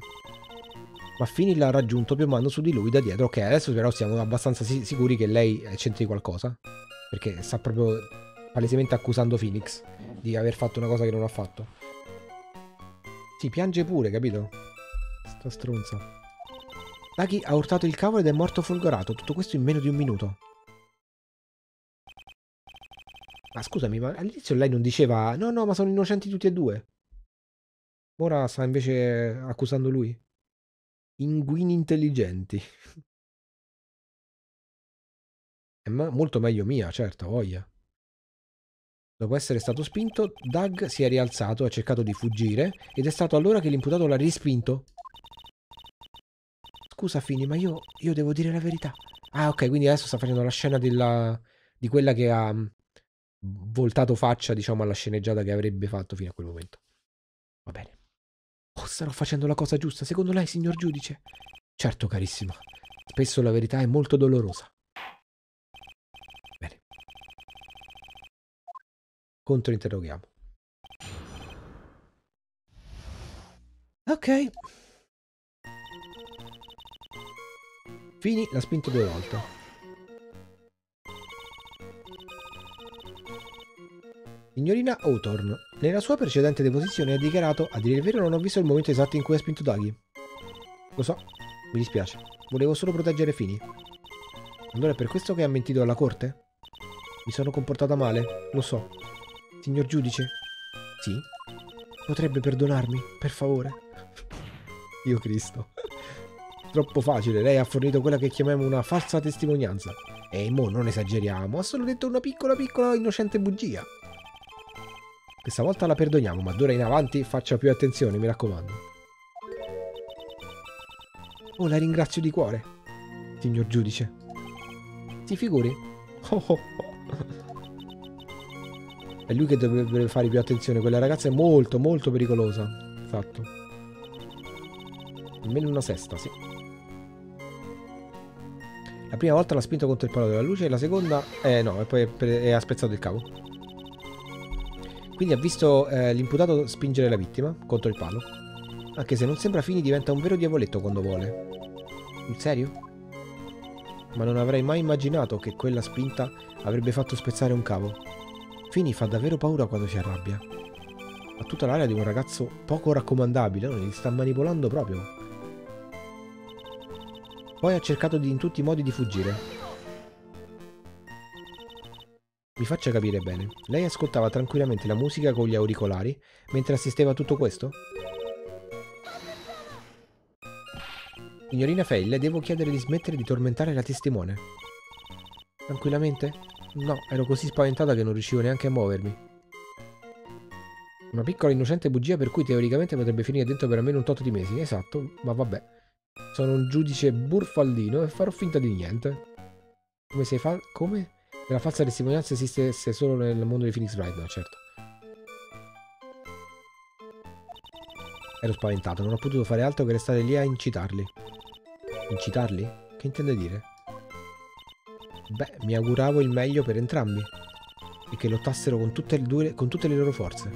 Ma Fini l'ha raggiunto piombando su di lui da dietro. Ok, adesso però siamo abbastanza sicuri che lei c'entri qualcosa. Perché sta proprio palesemente accusando Phoenix di aver fatto una cosa che non ha fatto. Si piange pure, capito? Sta stronza. Dagi ha urtato il cavo ed è morto folgorato. Tutto questo in meno di 1 minuto. Ma scusami, ma all'inizio lei non diceva no, ma sono innocenti tutti e 2. Ora sta invece accusando lui. Inguini intelligenti. È molto meglio Mia, certo, voglia. Dopo essere stato spinto, Doug si è rialzato, ha cercato di fuggire ed è stato allora che l'imputato l'ha rispinto. Scusa Fini, ma io devo dire la verità. Ah ok, quindi adesso sta facendo la scena di quella che ha voltato faccia, diciamo, alla sceneggiata che avrebbe fatto fino a quel momento. Va bene. Oh, starò facendo la cosa giusta, secondo lei, signor giudice? Certo, carissima. Spesso la verità è molto dolorosa. Bene. Controinterroghiamo. Ok. Fini l'ha spinto 2 volte. Signorina Hawthorne, nella sua precedente deposizione ha dichiarato: a dire il vero non ho visto il momento esatto in cui ha spinto Daghi. Lo so, mi dispiace. Volevo solo proteggere Fini. Allora è per questo che ha mentito alla corte? Mi sono comportata male, lo so. Signor giudice? Sì? Potrebbe perdonarmi, per favore? Dio Cristo. Troppo facile, lei ha fornito quella che chiamiamo una falsa testimonianza. E mo non esageriamo, ha solo detto una piccola innocente bugia. Questa volta la perdoniamo, ma d'ora in avanti faccia più attenzione, mi raccomando. Oh, la ringrazio di cuore, signor giudice. Si figuri? Oh, oh, oh. È lui che dovrebbe fare più attenzione, quella ragazza è molto pericolosa. Esatto. Almeno una sesta, sì. La prima volta l'ha spinto contro il palo della luce e la seconda... no, e poi ha spezzato il cavo. Quindi ha visto l'imputato spingere la vittima contro il palo. Anche se non sembra, Fini diventa un vero diavoletto quando vuole. In serio? Ma non avrei mai immaginato che quella spinta avrebbe fatto spezzare un cavo. Fini fa davvero paura quando si arrabbia. Ha tutta l'aria di un ragazzo poco raccomandabile, non li sta manipolando proprio. Poi ha cercato in tutti i modi di fuggire. Mi faccia capire bene, lei ascoltava tranquillamente la musica con gli auricolari mentre assisteva a tutto questo? Signorina Fey, le devo chiedere di smettere di tormentare la testimone. Tranquillamente? No, ero così spaventata che non riuscivo neanche a muovermi. Una piccola innocente bugia per cui teoricamente potrebbe finire dentro per almeno un tot di mesi. Esatto, ma vabbè. Sono un giudice burfaldino e farò finta di niente. Come se come? La falsa testimonianza esistesse solo nel mondo di Phoenix Wright, no, certo. Ero spaventato, non ho potuto fare altro che restare lì a incitarli. Incitarli? Che intende dire? Beh, mi auguravo il meglio per entrambi e che lottassero con tutte le loro forze.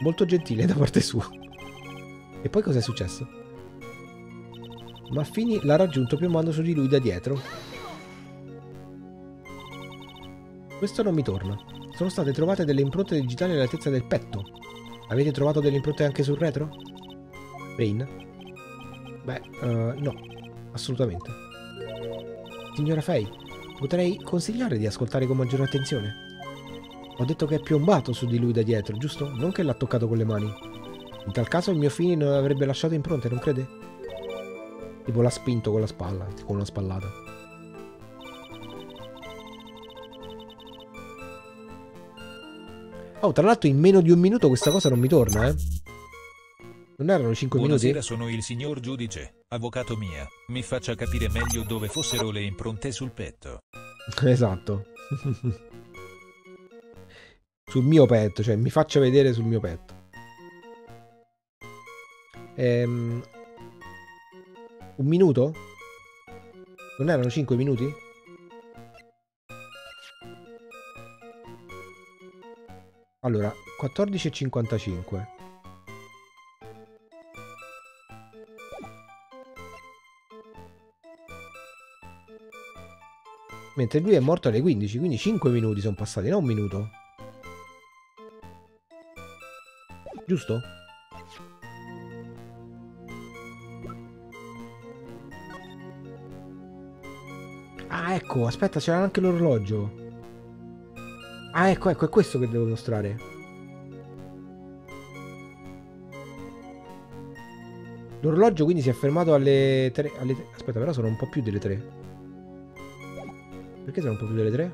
Molto gentile da parte sua. E poi cos'è successo? Maffini l'ha raggiunto piombando su di lui da dietro. Questo non mi torna. Sono state trovate delle impronte digitali all'altezza del petto. Avete trovato delle impronte anche sul retro? Rain? Beh, no, assolutamente. Signora Fey, potrei consigliare di ascoltare con maggiore attenzione. Ho detto che è piombato su di lui da dietro, giusto? Non che l'ha toccato con le mani. In tal caso il mio Fini non avrebbe lasciato impronte, non crede? Tipo l'ha spinto con la spalla, con una spallata. Oh, tra l'altro in meno di un minuto questa cosa non mi torna, eh. Non erano 5 minuti? Buonasera, sono il signor giudice, avvocato Mia. Mi faccia capire meglio dove fossero le impronte sul petto. Esatto. Sul mio petto, cioè mi faccia vedere sul mio petto. Un minuto? Non erano 5 minuti? Allora, 14:55. Mentre lui è morto alle 15, quindi 5 minuti sono passati, non un minuto. Giusto? Ah, ecco, aspetta, c'era anche l'orologio. Ah, ecco, è questo che devo mostrare. L'orologio quindi si è fermato alle 3... Aspetta, però sono un po' più delle 3. Perché sono un po' più delle 3?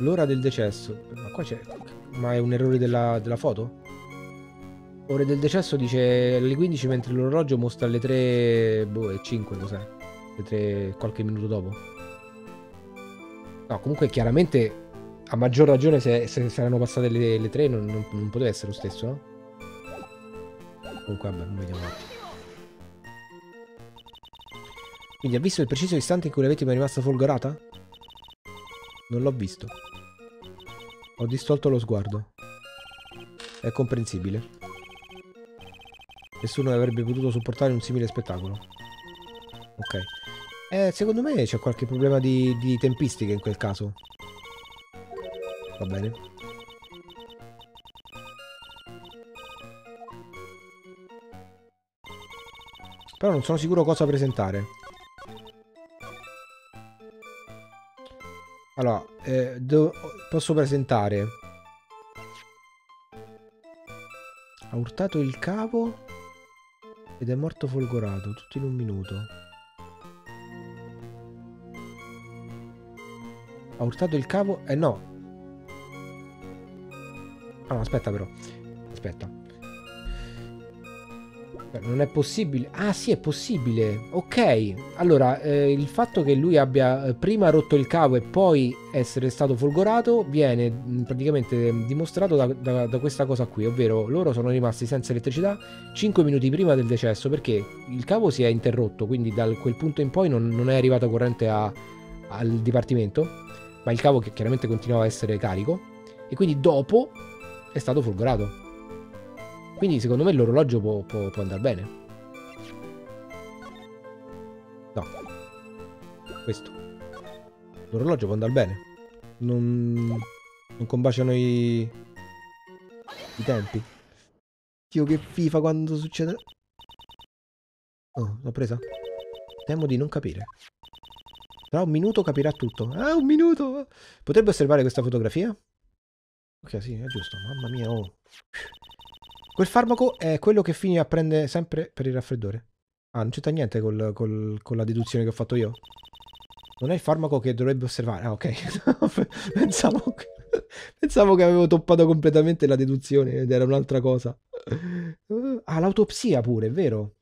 L'ora del decesso. Ma qua c'è... Ma è un errore della foto? Ora del decesso dice alle 15, mentre l'orologio mostra alle 3... Boh, e 5 cos'è? Le 3 qualche minuto dopo. No, comunque chiaramente a maggior ragione se saranno passate le 3 non poteva essere lo stesso, no? Comunque vabbè, non vediamo un attimo. Quindi ha visto il preciso istante in cui la vittima è rimasta folgorata? Non l'ho visto. Ho distolto lo sguardo. È comprensibile. Nessuno avrebbe potuto sopportare un simile spettacolo. Ok. Secondo me c'è qualche problema di tempistica in quel caso. va bene. Però non sono sicuro cosa presentare. Allora, posso presentare... Ha urtato il capo ed è morto folgorato, tutto in un minuto. Ha urtato il capo... Eh no! Ah no, aspetta però. Aspetta. Non è possibile. Ah sì, è possibile. Ok. Allora, il fatto che lui abbia prima rotto il cavo e poi essere stato folgorato viene praticamente dimostrato da questa cosa qui, ovvero loro sono rimasti senza elettricità 5 minuti prima del decesso, perché il cavo si è interrotto, quindi da quel punto in poi non è arrivata corrente al dipartimento, ma il cavo che chiaramente continuava a essere carico, e quindi dopo è stato folgorato. Quindi secondo me l'orologio può andare bene. No. Questo. L'orologio può andare bene. Non combaciano i tempi. Dio che fifa quando succede... Oh, l'ho presa? Temo di non capire. Tra un minuto capirà tutto. Ah, un minuto! Potrebbe osservare questa fotografia? Ok, sì, è giusto. Mamma mia, oh... Quel farmaco è quello che Fini prende sempre per il raffreddore. Ah, non c'entra niente con la deduzione che ho fatto io. Non è il farmaco che dovrebbe osservare. Ah, ok. Pensavo che avevo toppato completamente la deduzione ed era un'altra cosa. Ah, l'autopsia pure, è vero.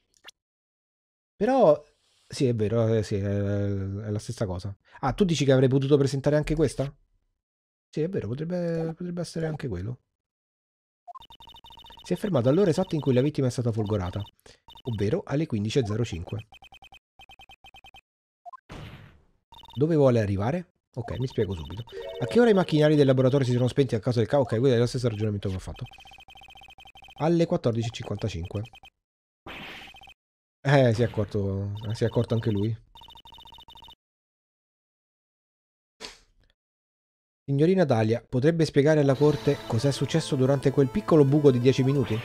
Però... Sì, è vero, sì, è la stessa cosa. Ah, tu dici che avrei potuto presentare anche questa? Sì, è vero, potrebbe essere anche quello. Si è fermato all'ora esatta in cui la vittima è stata folgorata, ovvero alle 15:05. Dove vuole arrivare? Ok, mi spiego subito. A che ora i macchinari del laboratorio si sono spenti a causa del cavo? Ok, questo è lo stesso ragionamento che ho fatto. Alle 14:55. Si è accorto anche lui. Signorina Dahlia, potrebbe spiegare alla corte cos'è successo durante quel piccolo buco di 10 minuti?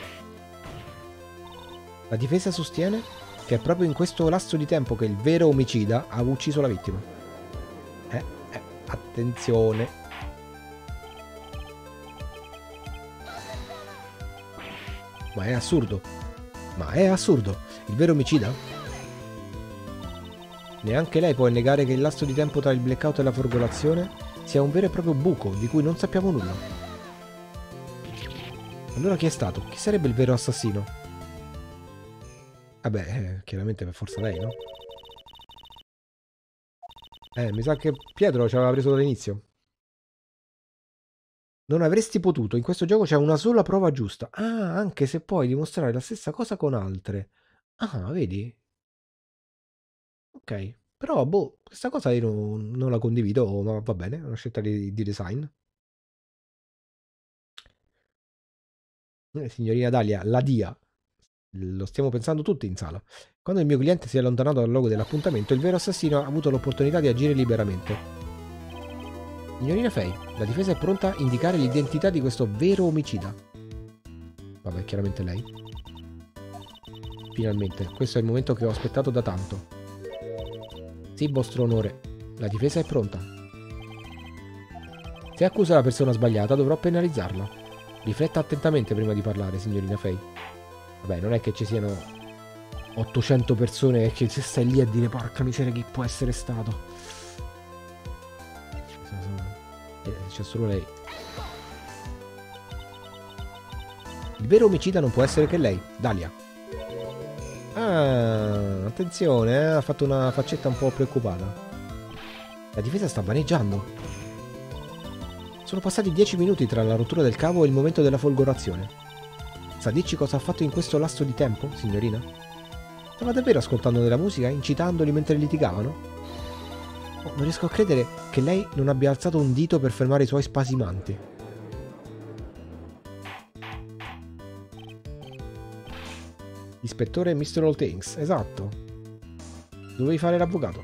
La difesa sostiene che è proprio in questo lasso di tempo che il vero omicida ha ucciso la vittima. Attenzione. Ma è assurdo. Il vero omicida? Neanche lei può negare che il lasso di tempo tra il blackout e la folgorazione sia un vero e proprio buco di cui non sappiamo nulla. Allora chi è stato? Chi sarebbe il vero assassino? Vabbè, chiaramente per forza lei, no? Mi sa che Pietro ci aveva preso dall'inizio. Non avresti potuto, in questo gioco c'è una sola prova giusta. Ah, anche se puoi dimostrare la stessa cosa con altre. Ah, vedi? Ok. Però, boh, questa cosa io non la condivido, ma va bene, è una scelta di design. Signorina Dahlia, la DIA. Lo stiamo pensando tutti in sala. Quando il mio cliente si è allontanato dal luogo dell'appuntamento, il vero assassino ha avuto l'opportunità di agire liberamente. Signorina Fey, la difesa è pronta a indicare l'identità di questo vero omicida. Vabbè, chiaramente lei. Finalmente, questo è il momento che ho aspettato da tanto. Sì, vostro onore. La difesa è pronta. Se accusa la persona sbagliata, dovrò penalizzarla. Rifletta attentamente prima di parlare, signorina Fey. Vabbè, non è che ci siano 800 persone che stai lì a dire porca miseria chi può essere stato. C'è solo lei. Il vero omicida non può essere che lei, Dahlia. Ah, attenzione, ha fatto una faccetta un po' preoccupata. La difesa sta vaneggiando. Sono passati 10 minuti tra la rottura del cavo e il momento della folgorazione. Sa dirci cosa ha fatto in questo lasso di tempo, signorina? Stava davvero ascoltando della musica, incitandoli mentre litigavano? Oh, non riesco a credere che lei non abbia alzato un dito per fermare i suoi spasimanti. Ispettore Mr. All Things, esatto. Dovevi fare l'avvocato.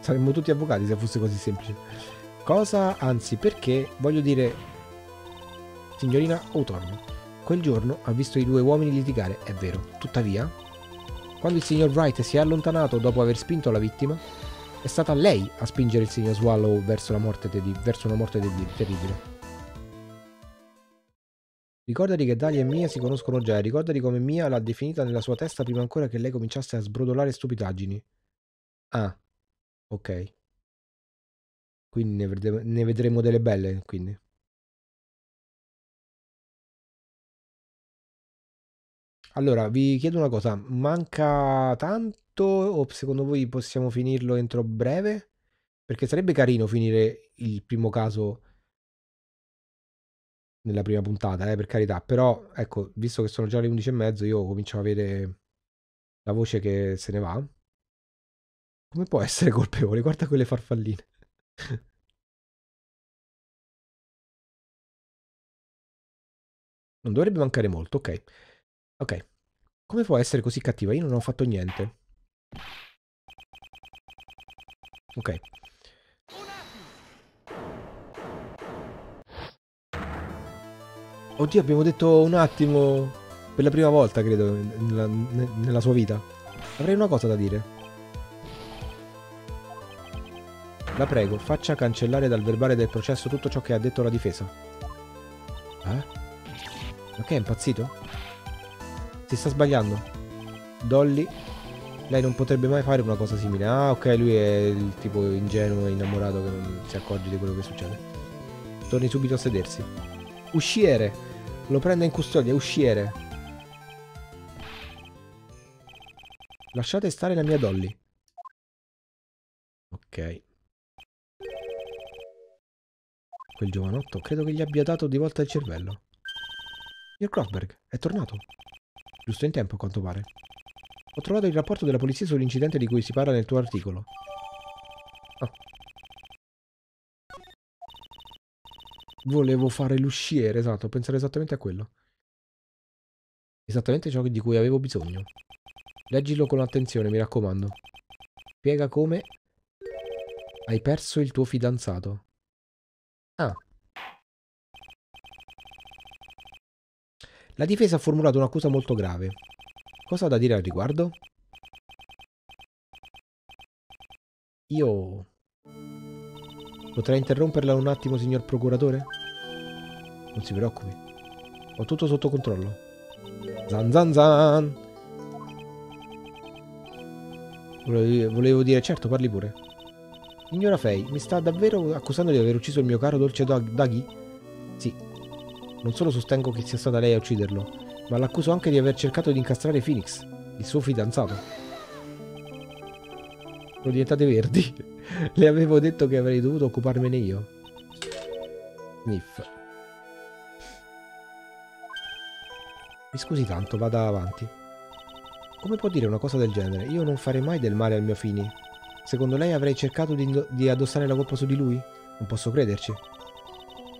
Saremmo tutti avvocati se fosse così semplice. Cosa? Anzi, perché, voglio dire, signorina Hawthorne, quel giorno ha visto i due uomini litigare, è vero. Tuttavia, quando il signor Wright si è allontanato dopo aver spinto la vittima, è stata lei a spingere il signor Swallow verso una morte terribile. Ricordati che Dahlia e Mia si conoscono già, e ricordati come Mia l'ha definita nella sua testa prima ancora che lei cominciasse a sbrodolare stupidaggini. Ah, ok. Quindi ne vedremo delle belle, quindi. Allora, vi chiedo una cosa, manca tanto o secondo voi possiamo finirlo entro breve? Perché sarebbe carino finire il primo caso nella prima puntata, per carità, però ecco, visto che sono già le 11:30 io comincio a avere la voce che se ne va. Come può essere colpevole? Guarda quelle farfalline. Non dovrebbe mancare molto, ok. Ok. Come può essere così cattiva? Io non ho fatto niente. Ok. Oddio, abbiamo detto un attimo per la prima volta, credo, nella sua vita. Avrei una cosa da dire. La prego, faccia cancellare dal verbale del processo tutto ciò che ha detto la difesa. Eh? Ma che è impazzito? Si sta sbagliando. Dolly, lei non potrebbe mai fare una cosa simile. Ah, ok, lui è il tipo ingenuo e innamorato che non si accorge di quello che succede. Torni subito a sedersi. Usciere! Lo prenda in custodia, usciere! Lasciate stare la mia Dolly. Ok. Quel giovanotto credo che gli abbia dato di volta il cervello. Il Grossberg è tornato. Giusto in tempo, a quanto pare. Ho trovato il rapporto della polizia sull'incidente di cui si parla nel tuo articolo. Ah. Volevo fare l'usciere, esatto, pensare esattamente a quello. Esattamente ciò di cui avevo bisogno. Leggilo con attenzione, mi raccomando. Spiega come hai perso il tuo fidanzato. Ah. La difesa ha formulato un'accusa molto grave. Cosa ha da dire al riguardo? Io... potrei interromperla un attimo, signor procuratore? Non si preoccupi. Ho tutto sotto controllo. Zan zan zan! Volevo dire, certo, parli pure. Signora Fey, mi sta davvero accusando di aver ucciso il mio caro dolce Dougie? Sì. Non solo sostengo che sia stata lei a ucciderlo, ma l'accuso anche di aver cercato di incastrare Phoenix, il suo fidanzato. Sono diventate verdi. Le avevo detto che avrei dovuto occuparmene io. Sniff. Mi scusi tanto, vada avanti. Come può dire una cosa del genere? Io non farei mai del male al mio Fini. Secondo lei avrei cercato di addossare la colpa su di lui? Non posso crederci.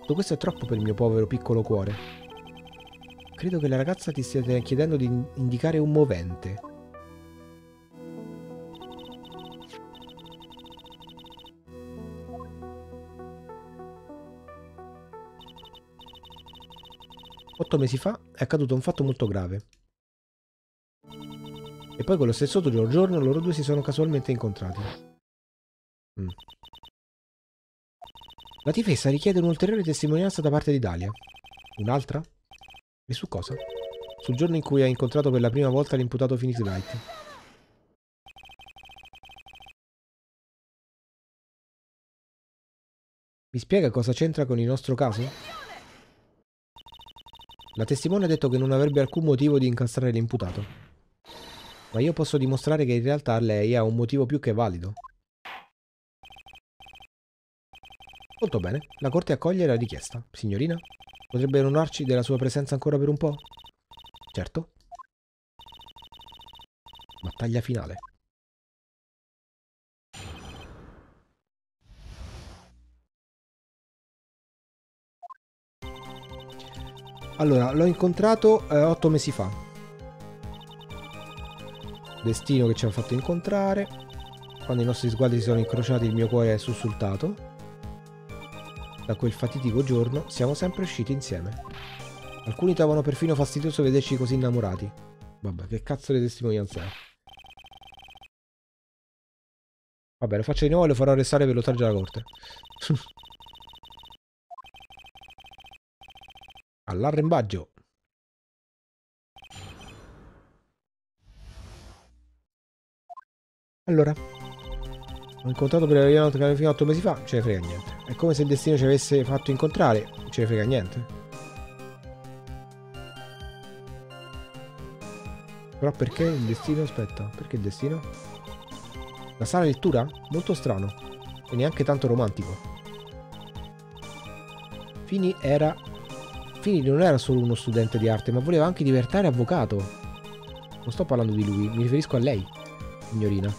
Tutto questo è troppo per il mio povero piccolo cuore. Credo che la ragazza ti stia chiedendo di indicare un movente. Otto mesi fa è accaduto un fatto molto grave. E poi quello stesso giorno loro due si sono casualmente incontrati. La difesa richiede un'ulteriore testimonianza da parte di Dahlia. Un'altra? E su cosa? Sul giorno in cui ha incontrato per la prima volta l'imputato Phoenix Wright. Mi spiega cosa c'entra con il nostro caso? La testimone ha detto che non avrebbe alcun motivo di incastrare l'imputato. Ma io posso dimostrare che in realtà lei ha un motivo più che valido. Molto bene, la corte accoglie la richiesta. Signorina, potrebbe onorarci della sua presenza ancora per un po'? Certo. Battaglia finale. Allora, l'ho incontrato 8 mesi fa. Destino che ci ha fatto incontrare. Quando i nostri sguardi si sono incrociati il mio cuore è sussultato. Da quel fatidico giorno siamo sempre usciti insieme. Alcuni trovano perfino fastidioso vederci così innamorati. Vabbè, che cazzo di testimonianza è? Vabbè, lo faccio di nuovo e lo farò arrestare per l'oltraggio alla corte. All'arrembaggio! Allora, ho incontrato per la prima volta fino a 8 mesi fa, ce ne frega niente. È come se il destino ci avesse fatto incontrare, ce ne frega niente. Però perché il destino? Aspetta, perché il destino? La sala lettura? Molto strano, e neanche tanto romantico. Fini non era solo uno studente di arte, ma voleva anche diventare avvocato. Non sto parlando di lui, mi riferisco a lei, signorina.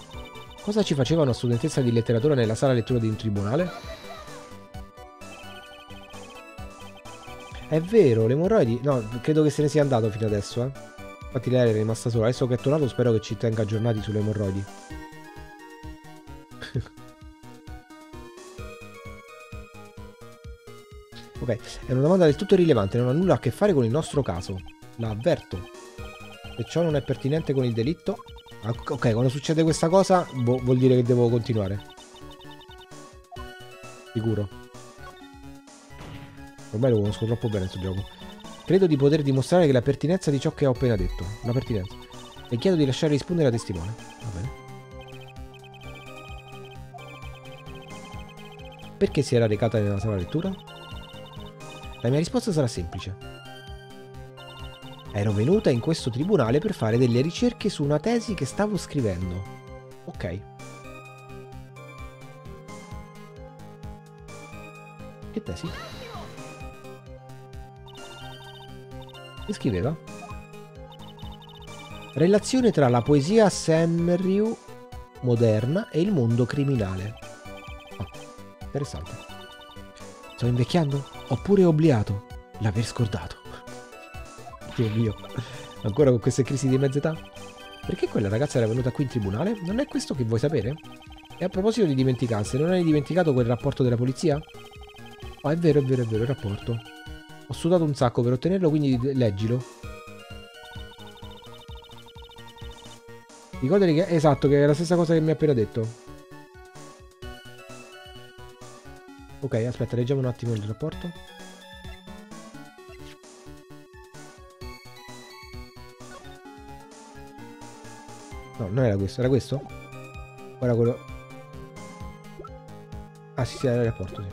Cosa ci faceva una studentessa di letteratura nella sala lettura di un tribunale? È vero, le emorroidi... No, credo che se ne sia andato fino adesso, eh. Infatti lei è rimasta sola. Adesso che è tornato spero che ci tenga aggiornati sulle emorroidi. Ok, è una domanda del tutto irrilevante, non ha nulla a che fare con il nostro caso. La avverto. Se ciò non è pertinente con il delitto... Ok, quando succede questa cosa, boh, vuol dire che devo continuare. Sicuro. Ormai lo conosco troppo bene questo gioco. Credo di poter dimostrare che la pertinenza di ciò che ho appena detto. La pertinenza. E chiedo di lasciare rispondere la testimone. Va bene. Perché si era recata nella sala lettura? La mia risposta sarà semplice. Ero venuta in questo tribunale per fare delle ricerche su una tesi che stavo scrivendo. Ok. Che tesi? Che scriveva? Relazione tra la poesia Senryu moderna e il mondo criminale. Ah, interessante. Sto invecchiando? Oppure obbliato? L'aver scordato. Dio mio, ancora con queste crisi di mezz'età? Perché quella ragazza era venuta qui in tribunale? Non è questo che vuoi sapere? E a proposito di dimenticanze, non hai dimenticato quel rapporto della polizia? Oh, è vero, il rapporto. Ho sudato un sacco per ottenerlo, quindi leggilo. Ricordati che... Esatto, che è la stessa cosa che mi hai appena detto. Ok, aspetta, leggiamo un attimo il rapporto. No, non era questo, era questo? Ora quello... Ah sì, era il rapporto, sì.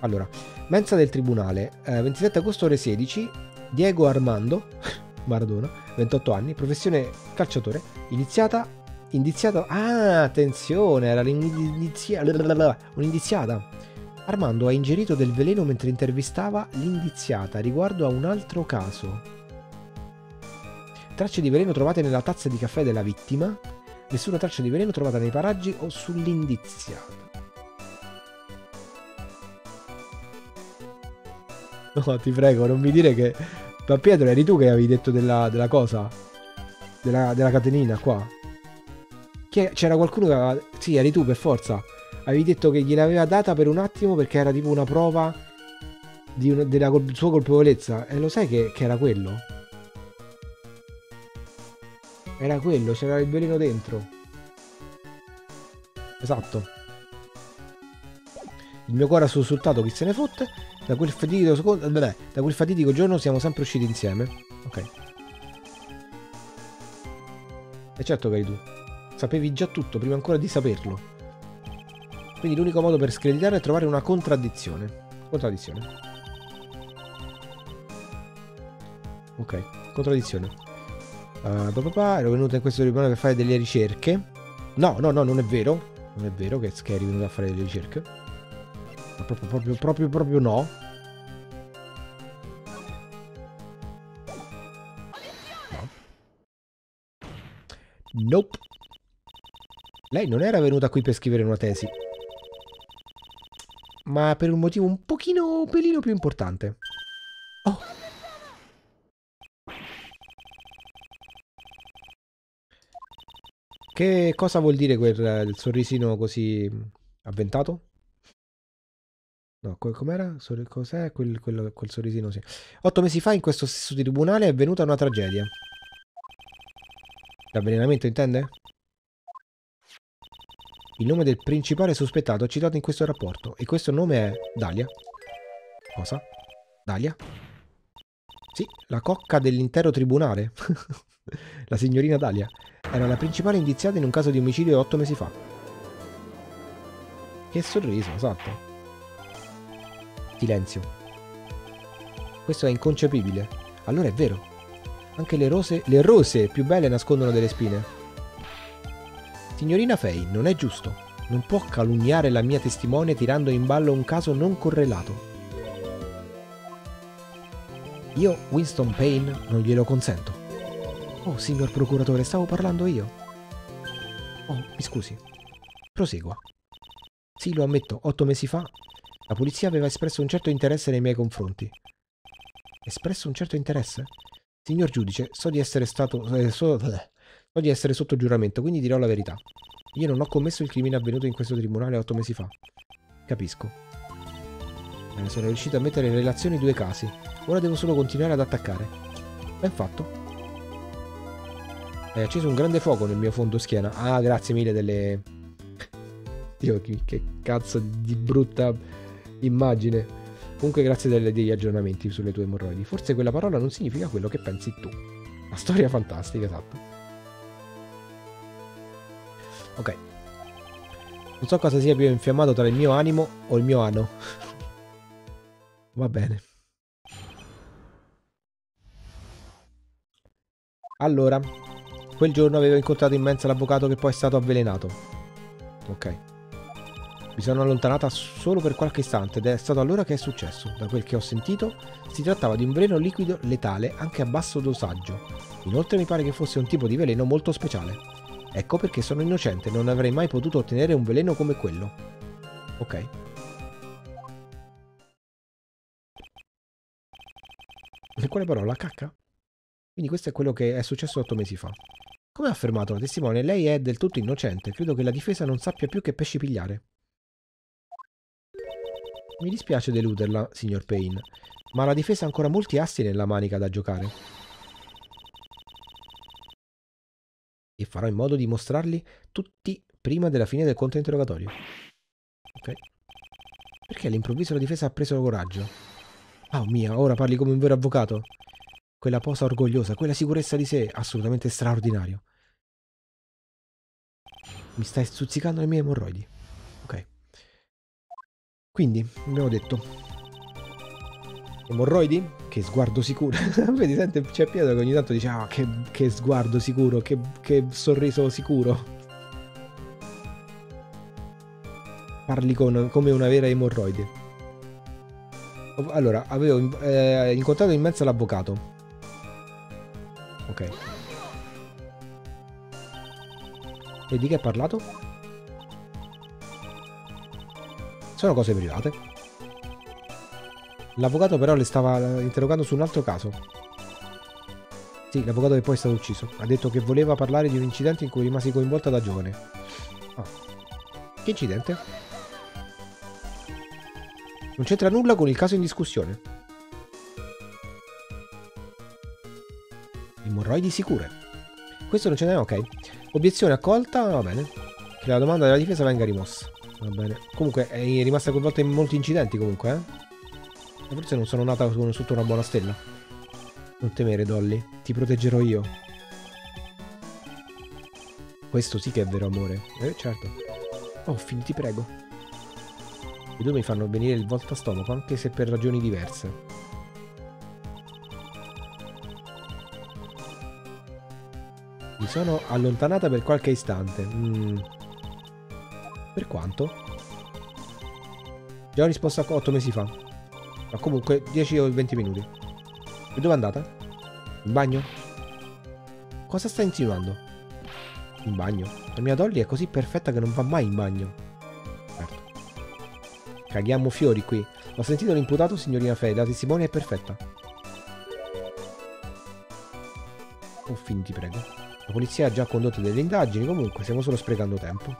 Allora, mensa del tribunale, 27 agosto ore 16, Diego Armando, Maradona, 28 anni, professione calciatore, indiziato... Ah, attenzione, era un'indiziata. Armando ha ingerito del veleno mentre intervistava l'indiziata riguardo a un altro caso. Tracce di veleno trovate nella tazza di caffè della vittima, nessuna traccia di veleno trovata nei paraggi o sull'indiziata. No, ti prego, non mi dire che... Ma Pietro, eri tu che avevi detto della cosa? Della catenina qua? C'era qualcuno che aveva... Sì, eri tu per forza. Avevi detto che gliel'aveva data per un attimo perché era tipo una prova della sua colpevolezza. E lo sai che era quello? Era quello, c'era il veleno dentro. Esatto. Il mio cuore ha sussultato, chi se ne fotte. Da quel fatidico giorno siamo sempre usciti insieme. Ok. E certo che eri tu. Sapevi già tutto, prima ancora di saperlo. Quindi l'unico modo per screditare è trovare una contraddizione. Contraddizione. Ok, contraddizione. Ero venuta in questo tribunale per fare delle ricerche. No, non è vero. Non è vero che eri venuta a fare delle ricerche. Ma proprio no. Nope. Lei non era venuta qui per scrivere una tesi, ma per un motivo un pochino, un pelino più importante. Oh. Che cosa vuol dire quel sorrisino così avventato? No, com'era? Cos'è? Quel sorrisino, sì. 8 mesi fa in questo stesso tribunale è avvenuta una tragedia. L'avvelenamento, intende? Il nome del principale sospettato è citato in questo rapporto. E questo nome è... Dahlia? Cosa? Dahlia? Sì, la cocca dell'intero tribunale. La signorina Dahlia. Era la principale indiziata in un caso di omicidio 8 mesi fa. Che sorriso, esatto. Silenzio. Questo è inconcepibile. Allora è vero. Anche le rose più belle nascondono delle spine. Signorina Fey, non è giusto. Non può calunniare la mia testimone tirando in ballo un caso non correlato. Io, Winston Payne, non glielo consento. Oh, signor procuratore, stavo parlando io. Oh, mi scusi. Prosegua. Sì, lo ammetto, 8 mesi fa... La polizia aveva espresso un certo interesse nei miei confronti. Espresso un certo interesse? Signor giudice, so di essere sotto giuramento, quindi dirò la verità. Io non ho commesso il crimine avvenuto in questo tribunale 8 mesi fa. Capisco. Sono riuscito a mettere in relazione i due casi. Ora devo solo continuare ad attaccare. Ben fatto. Hai acceso un grande fuoco nel mio fondo schiena. Ah, grazie mille delle... Dio, che cazzo di brutta... immagine. Comunque grazie degli aggiornamenti sulle tue emorroidi. Forse quella parola non significa quello che pensi tu. La storia fantastica, esatto. Ok. Non so cosa sia più infiammato tra il mio animo o il mio ano. Va bene. Allora, quel giorno avevo incontrato in mensa l'avvocato che poi è stato avvelenato. Ok. Mi sono allontanata solo per qualche istante ed è stato allora che è successo. Da quel che ho sentito, si trattava di un veleno liquido letale anche a basso dosaggio. Inoltre mi pare che fosse un tipo di veleno molto speciale. Ecco perché sono innocente, non avrei mai potuto ottenere un veleno come quello. Ok. E quale parola? Cacca? Quindi questo è quello che è successo 8 mesi fa. Come ha affermato la testimone, lei è del tutto innocente. Credo che la difesa non sappia più che pesci pigliare. Mi dispiace deluderla, signor Payne, ma la difesa ha ancora molti assi nella manica da giocare. E farò in modo di mostrarli tutti prima della fine del controinterrogatorio. Ok. Perché all'improvviso la difesa ha preso coraggio? Oh mia, ora parli come un vero avvocato. Quella posa orgogliosa, quella sicurezza di sé, assolutamente straordinario. Mi stai stuzzicando le mie emorroidi. Quindi, abbiamo detto, emorroidi? Che sguardo sicuro. Vedi, sente, c'è Pietro che ogni tanto dice, ah, che sguardo sicuro, che sorriso sicuro. Parli come una vera emorroide. Allora, avevo incontrato in mezzo l'avvocato. Ok. E di che ha parlato? Sono cose private. L'avvocato però le stava interrogando su un altro caso. Sì, l'avvocato che poi è stato ucciso. Ha detto che voleva parlare di un incidente in cui rimasi coinvolta da giovane. Ah. Che incidente? Non c'entra nulla con il caso in discussione. Emorroidi sicure. Questo non ce n'è, ok. Obiezione accolta, va bene. Che la domanda della difesa venga rimossa. Va bene. Comunque è rimasta coinvolta in molti incidenti comunque, eh? Forse non sono nata sotto una buona stella. Non temere, Dolly. Ti proteggerò io. Questo sì che è vero amore. Certo. Oh, figlio, ti prego. I due mi fanno venire il voltastomaco, anche se per ragioni diverse. Mi sono allontanata per qualche istante. Per quanto? Già ho risposto a 8 mesi fa. Ma comunque 10 o 20 minuti. E dove è andata? In bagno? Cosa sta insinuando? In bagno? La mia Dolly è così perfetta che non va mai in bagno. Certo. Caghiamo fiori qui. Ho sentito l'imputato, signorina Fey. La testimone è perfetta. Oh, finiti, prego. La polizia ha già condotto delle indagini. Comunque stiamo solo sprecando tempo.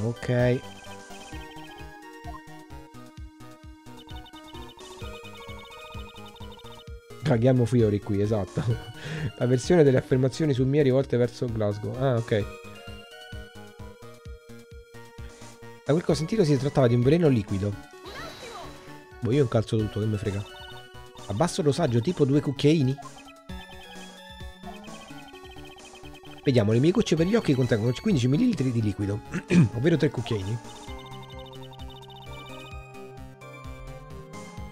Ok. Caghiamo fiori qui, esatto. La versione delle affermazioni su Mia rivolte verso Glasgow. Ah, ok. Da quel che ho sentito si trattava di un veleno liquido. Boh, io incalzo tutto, che me frega. Abbasso l'osaggio tipo 2 cucchiaini? Vediamo, le mie gocce per gli occhi contengono 15 ml di liquido, ovvero 3 cucchiaini.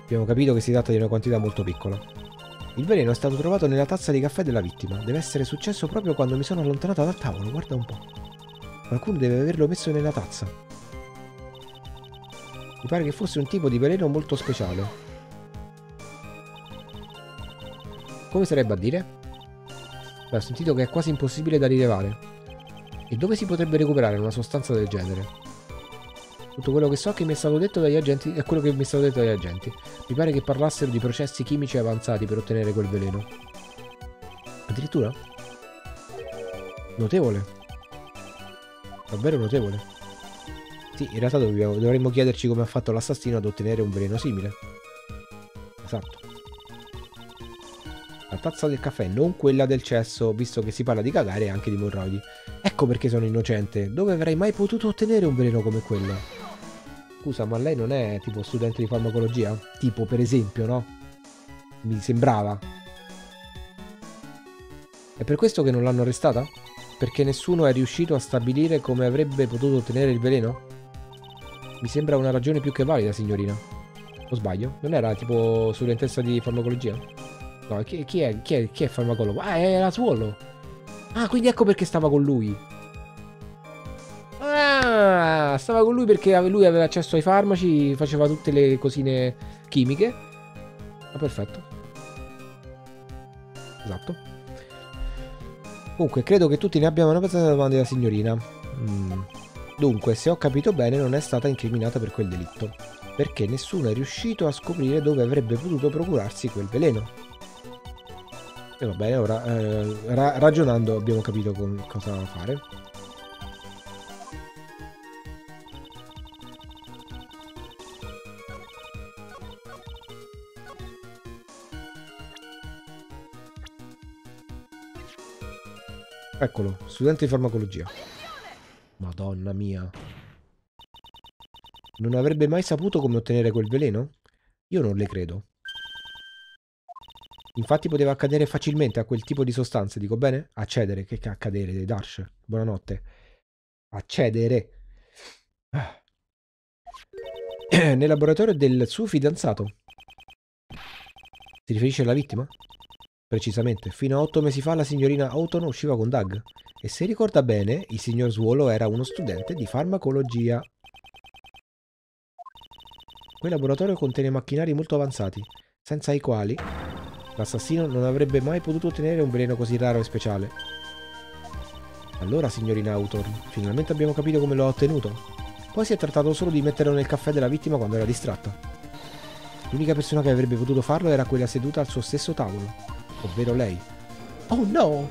Abbiamo capito che si tratta di una quantità molto piccola. Il veleno è stato trovato nella tazza di caffè della vittima. Deve essere successo proprio quando mi sono allontanata dal tavolo, guarda un po'. Qualcuno deve averlo messo nella tazza. Mi pare che fosse un tipo di veleno molto speciale. Come sarebbe a dire? Beh, ho sentito che è quasi impossibile da rilevare. E dove si potrebbe recuperare una sostanza del genere? Tutto quello che so che mi è stato detto dagli agenti è quello che mi è stato detto dagli agenti. Mi pare che parlassero di processi chimici avanzati per ottenere quel veleno. Addirittura? Notevole. Davvero notevole. Sì, in realtà dovremmo chiederci come ha fatto l'assassino ad ottenere un veleno simile. Esatto. La tazza del caffè, non quella del cesso, visto che si parla di cagare e anche di morragli. Ecco perché sono innocente. Dove avrei mai potuto ottenere un veleno come quello? Scusa, ma lei non è tipo studente di farmacologia? Tipo, per esempio, no? Mi sembrava. È per questo che non l'hanno arrestata? Perché nessuno è riuscito a stabilire come avrebbe potuto ottenere il veleno? Mi sembra una ragione più che valida, signorina. O sbaglio? Non era tipo studentessa di farmacologia? No, chi è farmacologo? Ah, era Swallow. Ah, quindi ecco perché stava con lui. Ah, stava con lui perché lui aveva accesso ai farmaci, faceva tutte le cosine chimiche. Ah, perfetto. Esatto. Comunque, credo che tutti ne abbiamo una pensata domanda della signorina. Dunque, se ho capito bene, non è stata incriminata per quel delitto, perché nessuno è riuscito a scoprire dove avrebbe potuto procurarsi quel veleno. E va bene, ora ragionando abbiamo capito cosa fare. Eccolo, studente di farmacologia. Madonna mia. Non avrebbe mai saputo come ottenere quel veleno? Io non le credo. Infatti poteva accadere facilmente a quel tipo di sostanze, dico bene? Accedere, che accadere dei Darsch. Buonanotte. Accedere. Ah. Nel laboratorio del suo fidanzato. Si riferisce alla vittima? Precisamente, fino a 8 mesi fa la signorina Hawthorne usciva con Doug. E se ricorda bene, il signor Swallow era uno studente di farmacologia. Quel laboratorio contiene macchinari molto avanzati, senza i quali l'assassino non avrebbe mai potuto ottenere un veleno così raro e speciale. Allora, signorina Hawthorne, finalmente abbiamo capito come lo ha ottenuto. Poi si è trattato solo di metterlo nel caffè della vittima quando era distratta. L'unica persona che avrebbe potuto farlo era quella seduta al suo stesso tavolo, ovvero lei. Oh no!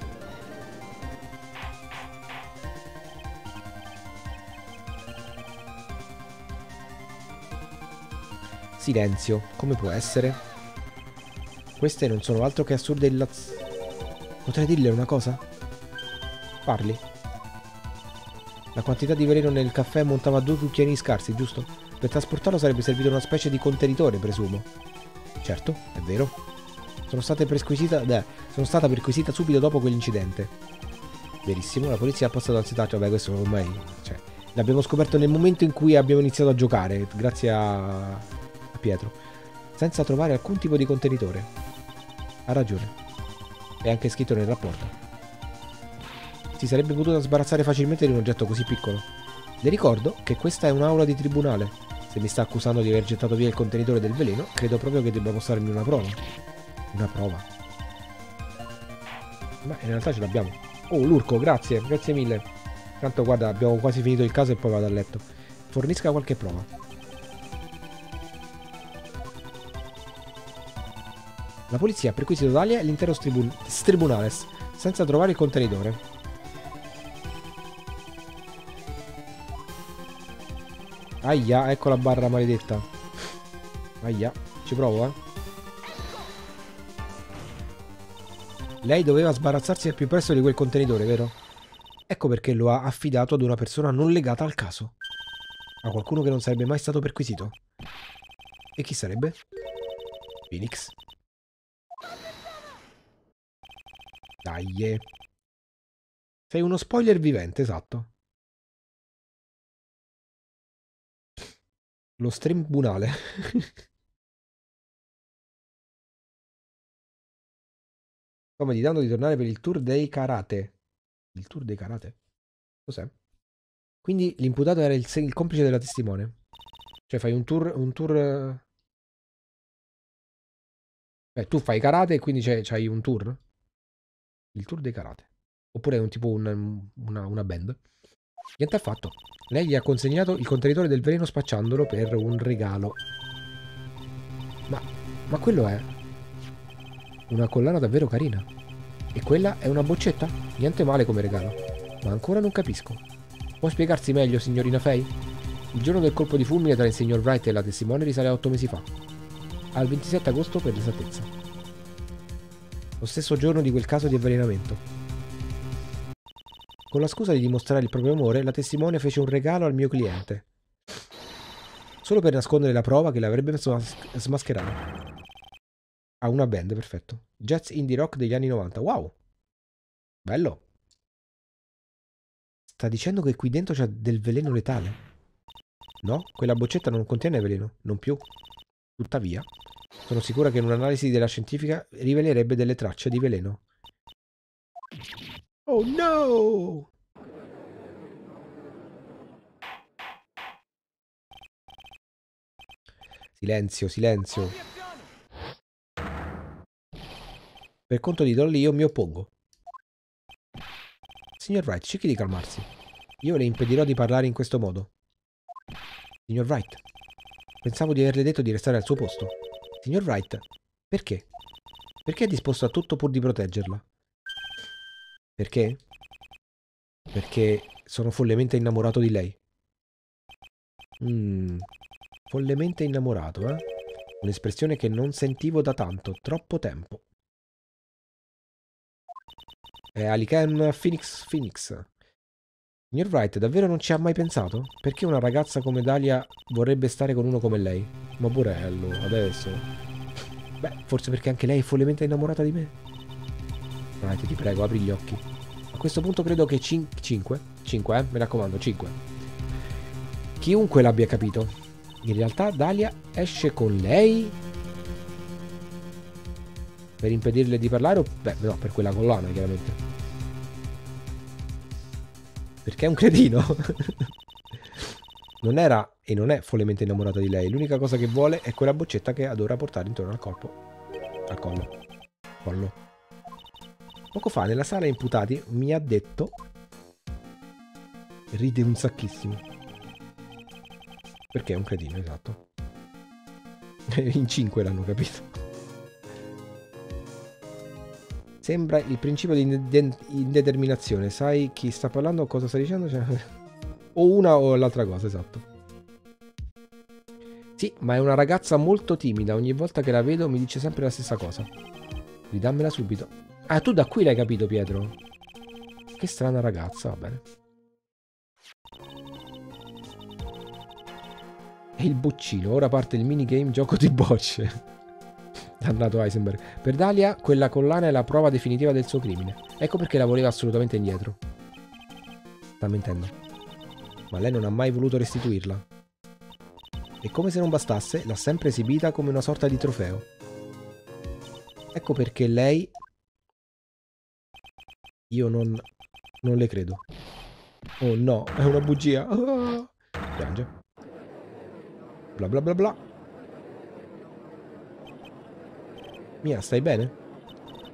Silenzio, come può essere? Queste non sono altro che assurde illazioni. Potrei dirle una cosa? Parli. La quantità di veleno nel caffè montava a 2 cucchiaini scarsi, giusto? Per trasportarlo sarebbe servito una specie di contenitore, presumo. Certo, è vero. Sono stata perquisita subito dopo quell'incidente. Verissimo, la polizia ha passato al sedato. Vabbè, questo ormai... cioè, l'abbiamo scoperto nel momento in cui abbiamo iniziato a giocare, grazie a Pietro. Senza trovare alcun tipo di contenitore. Ha ragione. È anche scritto nel rapporto. Si sarebbe potuta sbarazzare facilmente di un oggetto così piccolo. Le ricordo che questa è un'aula di tribunale. Se mi sta accusando di aver gettato via il contenitore del veleno, credo proprio che debba mostrarmi una prova. Una prova. Ma in realtà ce l'abbiamo. Oh, l'urco, grazie, grazie mille. Tanto guarda, abbiamo quasi finito il caso e poi vado a letto. Fornisca qualche prova. La polizia ha perquisito Dahlia e l'intero tribunale, senza trovare il contenitore. Aia, ecco la barra maledetta. Aia, ci provo, eh. Lei doveva sbarazzarsi al più presto di quel contenitore, vero? Ecco perché lo ha affidato ad una persona non legata al caso. A qualcuno che non sarebbe mai stato perquisito. E chi sarebbe? Phoenix. Dai. Sei uno spoiler vivente, esatto. Lo stream bunale. Sto meditando di tornare per il tour dei karate. Il tour dei karate? Cos'è? Quindi l'imputato era il complice della testimone. Cioè fai un tour... tu fai karate e quindi c'hai un tour? Il tour dei karate. Oppure è un tipo una band. Niente affatto. Lei gli ha consegnato il contenitore del veleno spacciandolo per un regalo. Ma quello è... una collana davvero carina. E quella è una boccetta? Niente male come regalo. Ma ancora non capisco. Può spiegarsi meglio, signorina Fey? Il giorno del colpo di fulmine tra il signor Wright e la testimone risale a 8 mesi fa. Al 27 agosto per l'esattezza. Lo stesso giorno di quel caso di avvelenamento. Con la scusa di dimostrare il proprio amore, la testimone fece un regalo al mio cliente. Solo per nascondere la prova che l'avrebbe smascherato. Ah, una band, perfetto. Jazz indie rock degli anni 90. Wow! Bello! Sta dicendo che qui dentro c'è del veleno letale? No, quella boccetta non contiene veleno, non più. Tuttavia, sono sicura che in un'analisi della scientifica rivelerebbe delle tracce di veleno. Oh no! Silenzio, silenzio. Per conto di Dolly io mi oppongo. Signor Wright, cerchi di calmarsi. Io le impedirò di parlare in questo modo. Signor Wright, pensavo di averle detto di restare al suo posto. Signor Wright, perché? Perché è disposto a tutto pur di proteggerla? Perché? Perché sono follemente innamorato di lei. Follemente innamorato, eh? Un'espressione che non sentivo da tanto, troppo tempo. Ali Ken, Phoenix. Signor Wright, davvero non ci ha mai pensato? Perché una ragazza come Dahlia vorrebbe stare con uno come lei? Ma burello, adesso... Beh, forse perché anche lei è follemente innamorata di me? Wright, ti prego, apri gli occhi. A questo punto credo che 5, mi raccomando, 5. Chiunque l'abbia capito. In realtà Dahlia esce con lei... Per impedirle di parlare o... Beh, no, per quella collana, chiaramente. Perché è un cretino. Non era e non è follemente innamorata di lei. L'unica cosa che vuole è quella boccetta che adora portare intorno al corpo. Al collo. Poco fa, nella sala imputati, mi ha detto... Ride un sacchissimo. Perché è un cretino, esatto. In 5 l'hanno capito. Sembra il principio di indeterminazione. Sai chi sta parlando o cosa sta dicendo? Cioè, o una o l'altra cosa, esatto. Sì, ma è una ragazza molto timida. Ogni volta che la vedo mi dice sempre la stessa cosa. Ridammela subito. Ah, tu da qui l'hai capito, Pietro? Che strana ragazza, va bene. E il boccino. Ora parte il minigame gioco di bocce. Dannato Heisenberg. Per Dahlia quella collana è la prova definitiva del suo crimine. Ecco perché la voleva assolutamente indietro. Sta mentendo. Ma lei non ha mai voluto restituirla. E come se non bastasse, l'ha sempre esibita come una sorta di trofeo. Ecco perché lei... Io non le credo. Oh no, è una bugia. Ah. Piange. Bla bla bla bla. Mia, stai bene?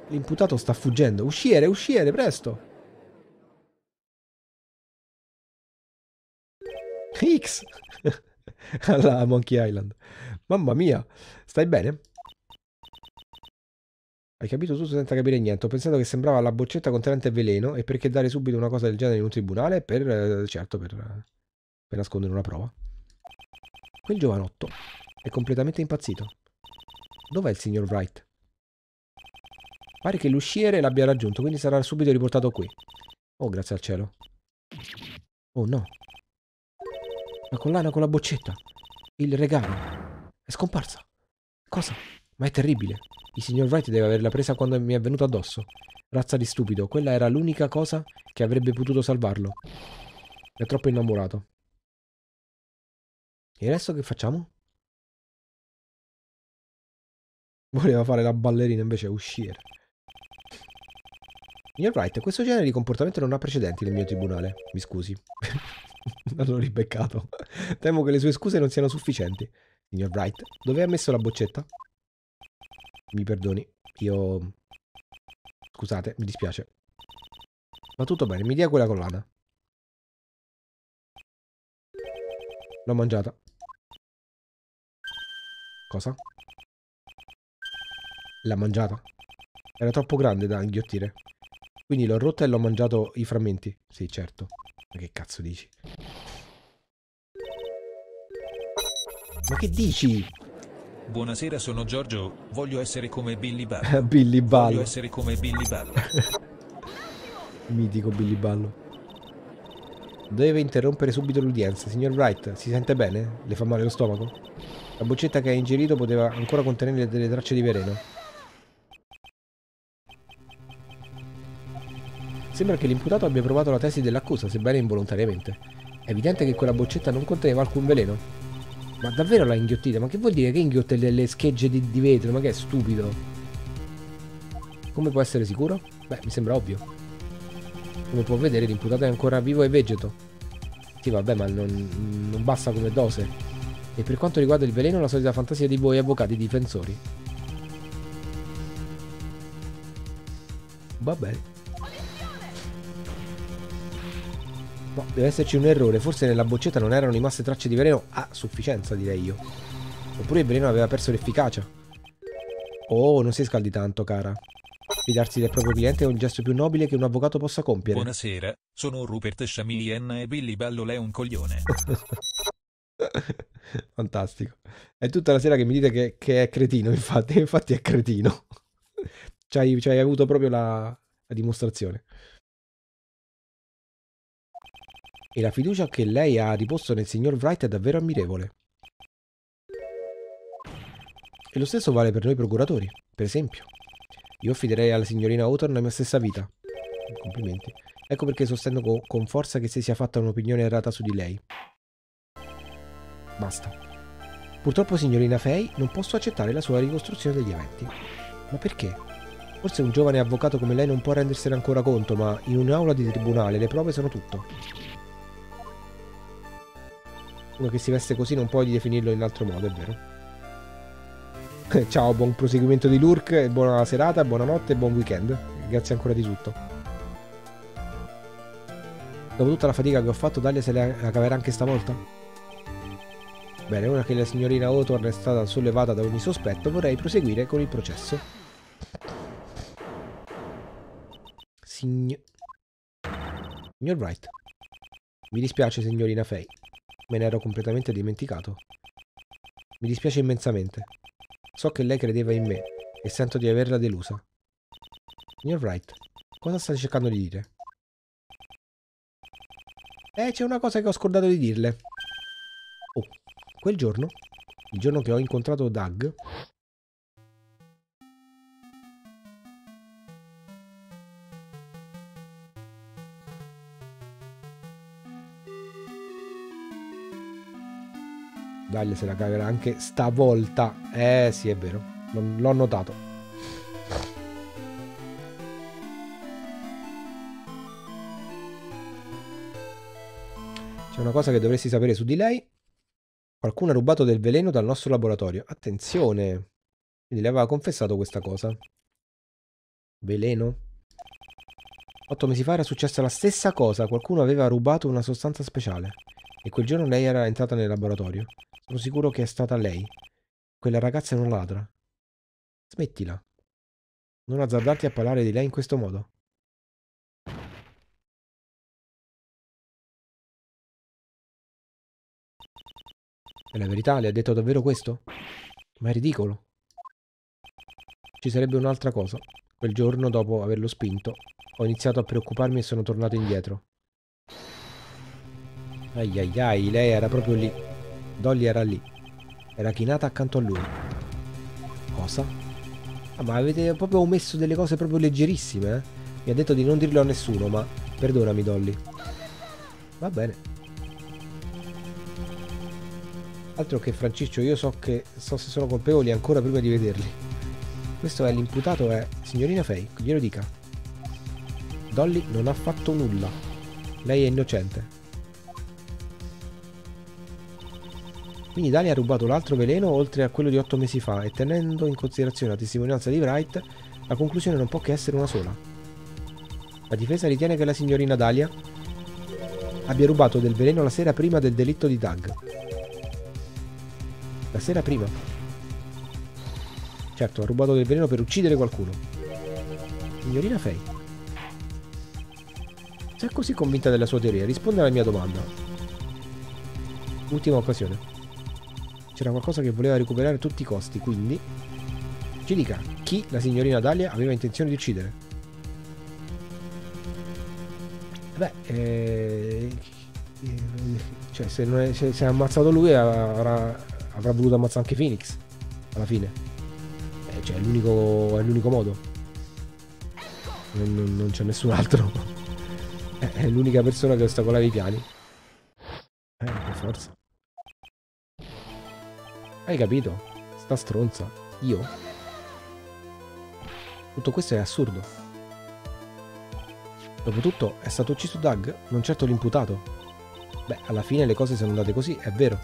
L'imputato sta fuggendo. Usciere, usciere, presto! X! Alla Monkey Island. Mamma mia! Stai bene? Hai capito tutto senza capire niente. Ho pensato che sembrava la boccetta contenente veleno e perché dare subito una cosa del genere in un tribunale per... certo, per nascondere una prova. Quel giovanotto è completamente impazzito. Dov'è il signor Wright? Pare che l'usciere l'abbia raggiunto, quindi sarà subito riportato qui. Oh, grazie al cielo. Oh no. La collana con la boccetta. Il regalo. È scomparsa. Cosa? Ma è terribile. Il signor Wright deve averla presa quando mi è venuto addosso. Razza di stupido. Quella era l'unica cosa che avrebbe potuto salvarlo. È troppo innamorato. E adesso che facciamo? Voleva fare la ballerina, invece è uscire. Signor Wright, questo genere di comportamento non ha precedenti nel mio tribunale. Mi scusi. Non l'ho ribeccato. Temo che le sue scuse non siano sufficienti. Signor Wright, dove ha messo la boccetta? Mi perdoni, io... Scusate, mi dispiace. Ma tutto bene, mi dia quella collana. L'ho mangiata. Cosa? L'ha mangiata. Era troppo grande da inghiottire. Quindi l'ho rotta e l'ho mangiato i frammenti. Sì, certo. Ma che cazzo dici? Ma che dici? Buonasera, sono Giorgio. Voglio essere come Billy Ballo. Billy Ballo. Voglio essere come Billy Ballo. Mitico Billy Ballo. Deve interrompere subito l'udienza. Signor Wright, si sente bene? Le fa male lo stomaco? La boccetta che ha ingerito poteva ancora contenere delle tracce di veleno. Sembra che l'imputato abbia provato la tesi dell'accusa, sebbene involontariamente. È evidente che quella boccetta non conteneva alcun veleno. Ma davvero l'ha inghiottita? Ma che vuol dire che inghiotte le schegge di vetro? Ma che è stupido? Come può essere sicuro? Beh, mi sembra ovvio. Come può vedere, l'imputato è ancora vivo e vegeto. Sì, vabbè, ma non basta come dose. E per quanto riguarda il veleno, la solita fantasia di voi avvocati difensori. Va bene. No, deve esserci un errore, forse nella boccetta non erano rimaste tracce di veleno a sufficienza, direi io. Oppure il veleno aveva perso l'efficacia. Oh, non si scaldi tanto, cara. Fidarsi del proprio cliente è un gesto più nobile che un avvocato possa compiere. Buonasera, sono Rupert Shamilian e Billy Ballo è un coglione. Fantastico. È tutta la sera che mi dite che è cretino, infatti è cretino. C'hai avuto proprio la dimostrazione. E la fiducia che lei ha riposto nel signor Wright è davvero ammirevole. E lo stesso vale per noi procuratori, per esempio. Io affiderei alla signorina Hawthorne la mia stessa vita. Complimenti. Ecco perché sostengo con forza che si sia fatta un'opinione errata su di lei. Basta. Purtroppo, signorina Fey, non posso accettare la sua ricostruzione degli eventi. Ma perché? Forse un giovane avvocato come lei non può rendersene ancora conto, ma in un'aula di tribunale le prove sono tutto. Uno che si veste così non puoi definirlo in altro modo, è vero? Ciao, buon proseguimento di lurk, buona serata, buonanotte e buon weekend. Grazie ancora di tutto. Dopo tutta la fatica che ho fatto, Dahlia se la caverà anche stavolta? Bene, ora che la signorina Hawthorne è stata sollevata da ogni sospetto, vorrei proseguire con il processo. Signor Wright. Mi dispiace, signorina Fey. Me ne ero completamente dimenticato. Mi dispiace immensamente. So che lei credeva in me e sento di averla delusa. Signor Wright, cosa sta cercando di dire? C'è una cosa che ho scordato di dirle. Oh, quel giorno, il giorno che ho incontrato Doug... Dahlia se la caverà anche stavolta. Sì, è vero. L'ho notato. C'è una cosa che dovresti sapere su di lei. Qualcuno ha rubato del veleno dal nostro laboratorio. Attenzione. Quindi le aveva confessato questa cosa. Veleno? 8 mesi fa era successa la stessa cosa. Qualcuno aveva rubato una sostanza speciale. E quel giorno lei era entrata nel laboratorio. Sono sicuro che è stata lei. Quella ragazza è una ladra. Smettila. Non azzardarti a parlare di lei in questo modo. È la verità, le ha detto davvero questo? Ma è ridicolo. Ci sarebbe un'altra cosa. Quel giorno, dopo averlo spinto, ho iniziato a preoccuparmi e sono tornato indietro. Ai ai ai, lei era proprio lì. Dolly era lì. Era chinata accanto a lui. Cosa? Ah, ma avete proprio omesso delle cose proprio leggerissime, eh? Mi ha detto di non dirlo a nessuno, ma perdonami, Dolly. Va bene. Altro che Francisco, io so se sono colpevoli ancora prima di vederli. Questo è l'imputato, è signorina Fey, glielo dica. Dolly non ha fatto nulla. Lei è innocente. Quindi Dahlia ha rubato l'altro veleno oltre a quello di 8 mesi fa e tenendo in considerazione la testimonianza di Wright, la conclusione non può che essere una sola. La difesa ritiene che la signorina Dahlia abbia rubato del veleno la sera prima del delitto di Doug. La sera prima? Certo, ha rubato del veleno per uccidere qualcuno. Signorina Fey. Se è così convinta della sua teoria, risponde alla mia domanda. Ultima occasione. C'era qualcosa che voleva recuperare a tutti i costi, quindi ci dica chi la signorina Dahlia aveva intenzione di uccidere. Beh, cioè se ha ammazzato lui avrà voluto ammazzare anche Phoenix alla fine, cioè è l'unico modo, non c'è nessun altro. È l'unica persona che ostacolava i piani, per forza. Hai capito? Sta stronza. Io? Tutto questo è assurdo. Dopotutto è stato ucciso Doug, non certo l'imputato. Beh, alla fine le cose sono andate così, è vero.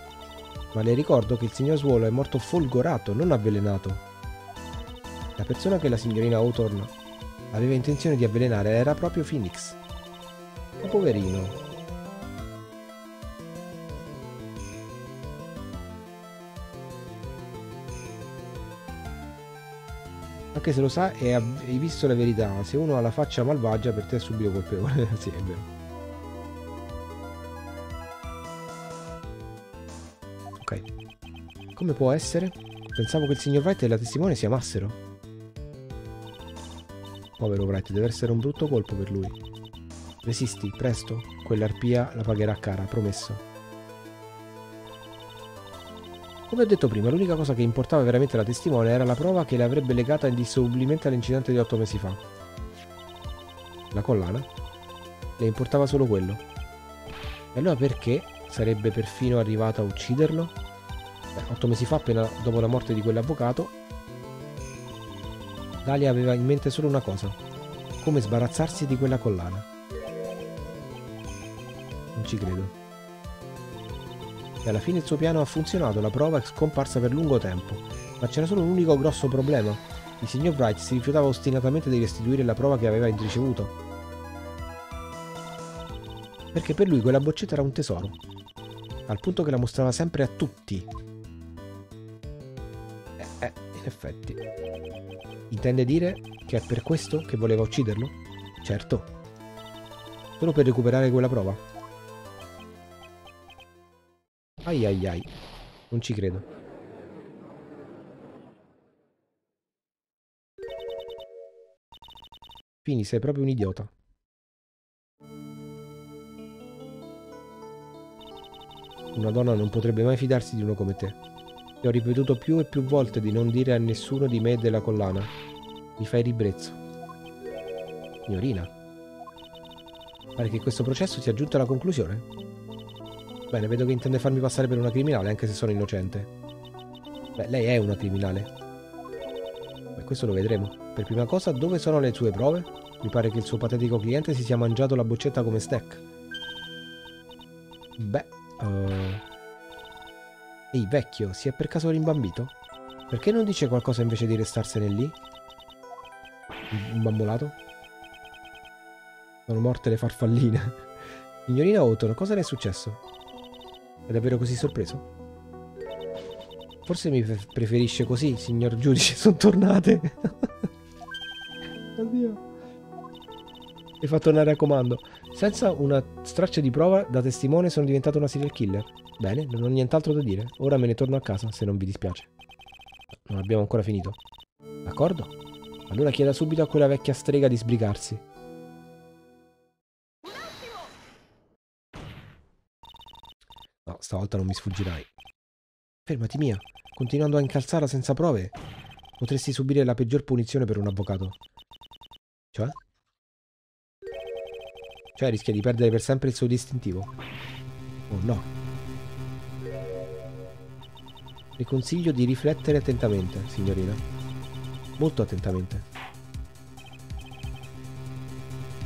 Ma le ricordo che il signor Swallow è morto folgorato, non avvelenato. La persona che la signorina Hawthorne aveva intenzione di avvelenare era proprio Phoenix. Ma poverino. Anche se lo sa e hai visto la verità, se uno ha la faccia malvagia per te è subito colpevole. Sì, è vero. Ok. Come può essere? Pensavo che il signor Wright e la testimone si amassero. Povero Wright, deve essere un brutto colpo per lui. Resisti, presto. Quell'arpia la pagherà cara, promesso. Come ho detto prima, l'unica cosa che importava veramente alla testimone era la prova che l'avrebbe legata indissolubilmente all'incidente di 8 mesi fa. La collana? Le importava solo quello. E allora perché sarebbe perfino arrivata a ucciderlo? Beh, 8 mesi fa, appena dopo la morte di quell'avvocato, Dahlia aveva in mente solo una cosa. Come sbarazzarsi di quella collana. Non ci credo. E alla fine il suo piano ha funzionato, la prova è scomparsa per lungo tempo, ma c'era solo un unico grosso problema. Il signor Wright si rifiutava ostinatamente di restituire la prova che aveva ricevuto, perché per lui quella boccetta era un tesoro, al punto che la mostrava sempre a tutti. In effetti. Intende dire che è per questo che voleva ucciderlo? Certo. Solo per recuperare quella prova. Ai ai ai, non ci credo. Fini, sei proprio un idiota. Una donna non potrebbe mai fidarsi di uno come te. Ti ho ripetuto più e più volte di non dire a nessuno di me e della collana. Mi fai ribrezzo. Signorina, pare che questo processo sia giunto alla conclusione. Bene, vedo che intende farmi passare per una criminale, anche se sono innocente. Beh, lei è una criminale. Beh, questo lo vedremo. Per prima cosa, dove sono le sue prove? Mi pare che il suo patetico cliente si sia mangiato la boccetta come snack. Beh... Ehi, vecchio, si è per caso rimbambito? Perché non dice qualcosa invece di restarsene lì? Imbambolato? Sono morte le farfalline. Signorina Hawthorne, cosa le è successo? È davvero così sorpreso? Forse mi preferisce così, signor giudice, sono tornate. Addio. Mi fa tornare a comando. Senza una straccia di prova, da testimone sono diventato una serial killer. Bene, non ho nient'altro da dire. Ora me ne torno a casa, se non vi dispiace. Non abbiamo ancora finito. D'accordo? Allora chieda subito a quella vecchia strega di sbrigarsi. No, stavolta non mi sfuggirai. Fermati, Mia. Continuando a incalzarla senza prove, potresti subire la peggior punizione per un avvocato. Cioè? Cioè rischia di perdere per sempre il suo distintivo. Oh no. Le consiglio di riflettere attentamente, signorina. Molto attentamente.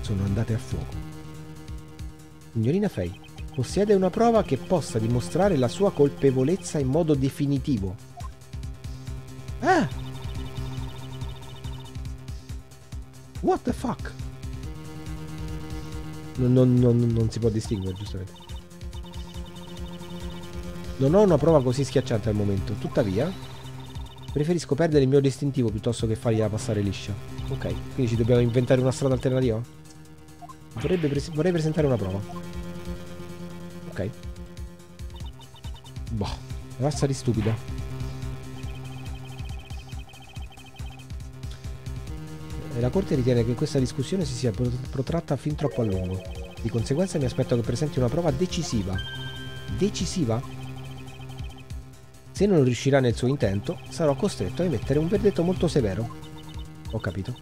Sono andate a fuoco. Signorina Fey, possiede una prova che possa dimostrare la sua colpevolezza in modo definitivo. Ah! What the fuck? Non si può distinguere, giustamente. Non ho una prova così schiacciante al momento, tuttavia preferisco perdere il mio distintivo piuttosto che fargliela passare liscia. Ok, quindi ci dobbiamo inventare una strada alternativa? Vorrei presentare una prova. Ok. Boh, razza di stupida. La Corte ritiene che questa discussione si sia protratta fin troppo a lungo. Di conseguenza mi aspetto che presenti una prova decisiva. Decisiva? Se non riuscirà nel suo intento, sarò costretto a emettere un verdetto molto severo. Ho capito.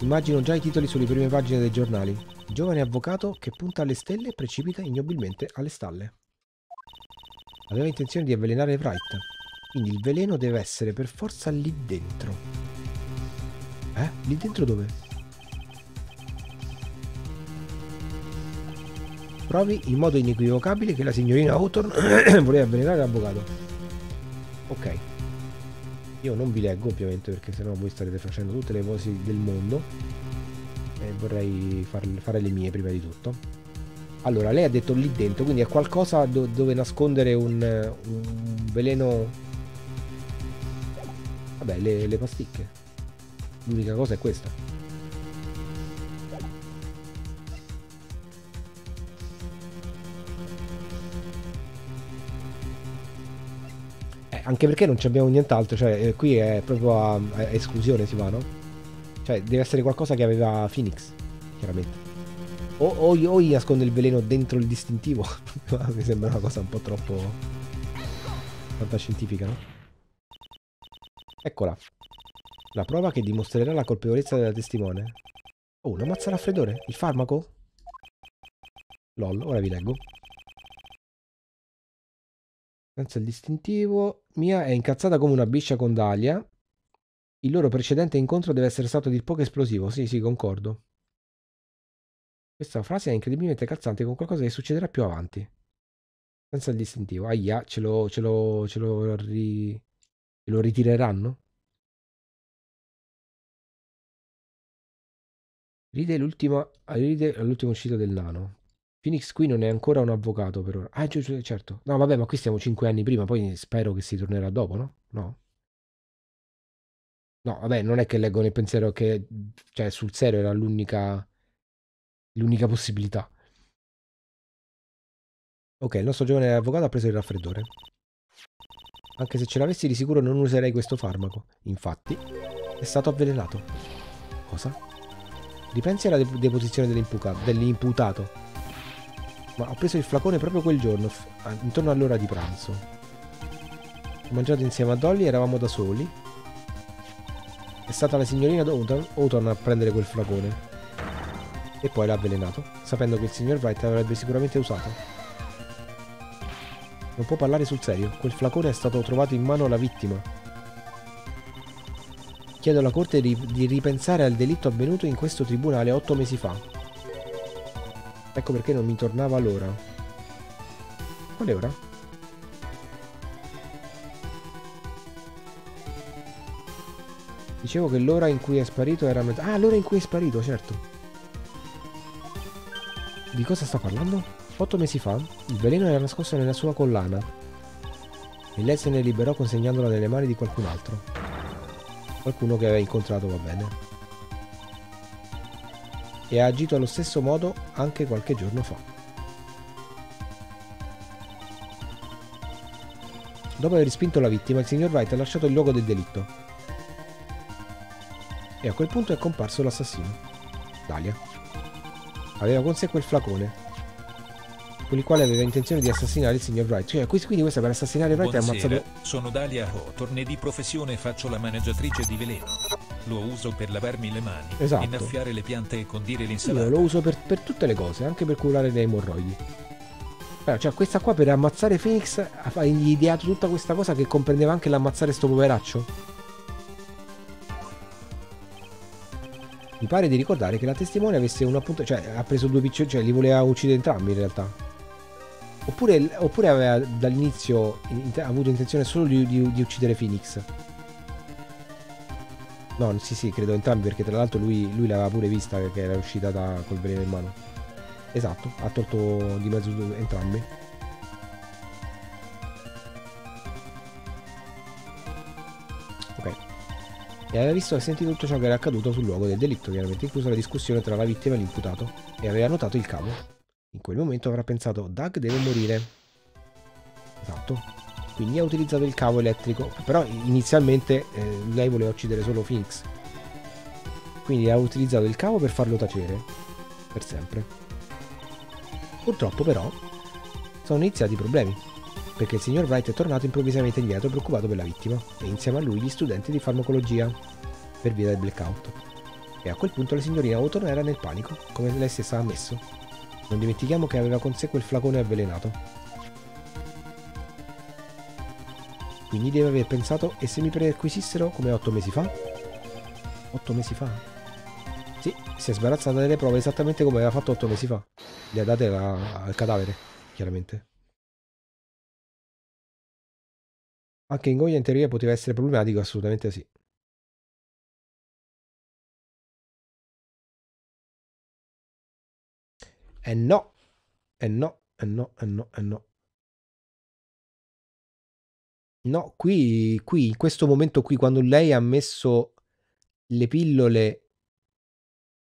Immagino già i titoli sulle prime pagine dei giornali. Giovane avvocato che punta alle stelle e precipita ignobilmente alle stalle. Aveva intenzione di avvelenare Wright. Quindi il veleno deve essere per forza lì dentro. Lì dentro dove? Provi in modo inequivocabile che la signorina Hawthorne voleva avvelenare l'avvocato. Ok. Io non vi leggo ovviamente perché sennò voi starete facendo tutte le cose del mondo. E vorrei fare le mie prima di tutto. Allora, lei ha detto lì dentro, quindi è qualcosa dove nascondere un veleno... Vabbè, le pasticche. L'unica cosa è questa. Anche perché non abbiamo nient'altro, cioè qui è proprio a esclusione si va, no? Cioè deve essere qualcosa che aveva Phoenix, chiaramente. O gli nasconde il veleno dentro il distintivo. Mi sembra una cosa un po' troppo fantascientifica, no? Eccola. La prova che dimostrerà la colpevolezza della testimone. Oh, una mazza raffreddore? Il farmaco? Lol, ora vi leggo. Senza il distintivo. Mia è incazzata come una biscia con Dahlia. Il loro precedente incontro deve essere stato di poco esplosivo. Sì, concordo. Questa frase è incredibilmente calzante con qualcosa che succederà più avanti. Senza il distintivo. Ahia, ce lo ritireranno? Ride all'ultima uscita del nano. Phoenix qui non è ancora un avvocato per ora. Ah, certo. No, vabbè, ma qui stiamo 5 anni prima, poi spero che si tornerà dopo, no? No. No, vabbè, non è che leggo nel pensiero che... Cioè, sul serio era l'unica possibilità. Ok, il nostro giovane avvocato ha preso il raffreddore. Anche se ce l'avessi di sicuro non userei questo farmaco. Infatti, è stato avvelenato. Cosa? Ripensi alla deposizione dell'imputato. Ma ho preso il flacone proprio quel giorno, intorno all'ora di pranzo. Ho mangiato insieme a Dolly, eravamo da soli. È stata la signorina Hawthorne a prendere quel flacone. E poi l'ha avvelenato, sapendo che il signor Wright l'avrebbe sicuramente usato. Non può parlare sul serio, quel flacone è stato trovato in mano alla vittima. Chiedo alla Corte di ripensare al delitto avvenuto in questo tribunale 8 mesi fa. Ecco perché non mi tornava l'ora. Quale ora? Dicevo che l'ora in cui è sparito era mezza... Ah, l'ora in cui è sparito, certo. Di cosa sta parlando? 8 mesi fa, il veleno era nascosto nella sua collana. E lei se ne liberò consegnandola nelle mani di qualcun altro. Qualcuno che aveva incontrato, va bene. E ha agito allo stesso modo anche qualche giorno fa. Dopo aver spinto la vittima, il signor Wright ha lasciato il luogo del delitto. e a quel punto è comparso l'assassino, Dahlia. Aveva con sé quel flacone con il quale aveva intenzione di assassinare il signor Wright. Cioè, quindi questa per assassinare Wright ha ammazzato... Sono Dahlia Hawthorne e di professione faccio la maneggiatrice di veleno. Lo uso per lavarmi le mani, esatto, innaffiare le piante e condire l'insalata. Io lo uso per tutte le cose, anche per curare le emorroidi. Però, cioè, questa qua per ammazzare Phoenix ha ideato tutta questa cosa che comprendeva anche l'ammazzare sto poveraccio. Mi pare di ricordare che la testimone avesse un appunto... Cioè, ha preso due piccioni, cioè li voleva uccidere entrambi in realtà. Oppure aveva dall'inizio avuto intenzione solo di uccidere Phoenix. No, sì, credo entrambi, perché tra l'altro lui l'aveva pure vista che era uscita col veleno in mano. Esatto, ha tolto di mezzo entrambi. Ok. E aveva visto e sentito tutto ciò che era accaduto sul luogo del delitto, chiaramente, inclusa la discussione tra la vittima e l'imputato, e aveva notato il cavo. In quel momento avrà pensato, Doug deve morire. Esatto. Quindi ha utilizzato il cavo elettrico. Però inizialmente lei voleva uccidere solo Phoenix. Quindi ha utilizzato il cavo per farlo tacere. Per sempre. Purtroppo però sono iniziati i problemi. Perché il signor Wright è tornato improvvisamente indietro preoccupato per la vittima. E insieme a lui gli studenti di farmacologia. Per via del blackout. E a quel punto la signorina Hawthorne era nel panico. Come lei stessa ha ammesso. Non dimentichiamo che aveva con sé quel flacone avvelenato. Quindi deve aver pensato, e se mi perquisissero come 8 mesi fa? 8 mesi fa? Sì, si è sbarazzata delle prove esattamente come aveva fatto 8 mesi fa. Le ha date al cadavere, chiaramente. Anche Ingoia in teoria poteva essere problematico, assolutamente sì. Eh no, eh no, eh no, eh no, eh no. No, qui, in questo momento qui, quando lei ha messo le pillole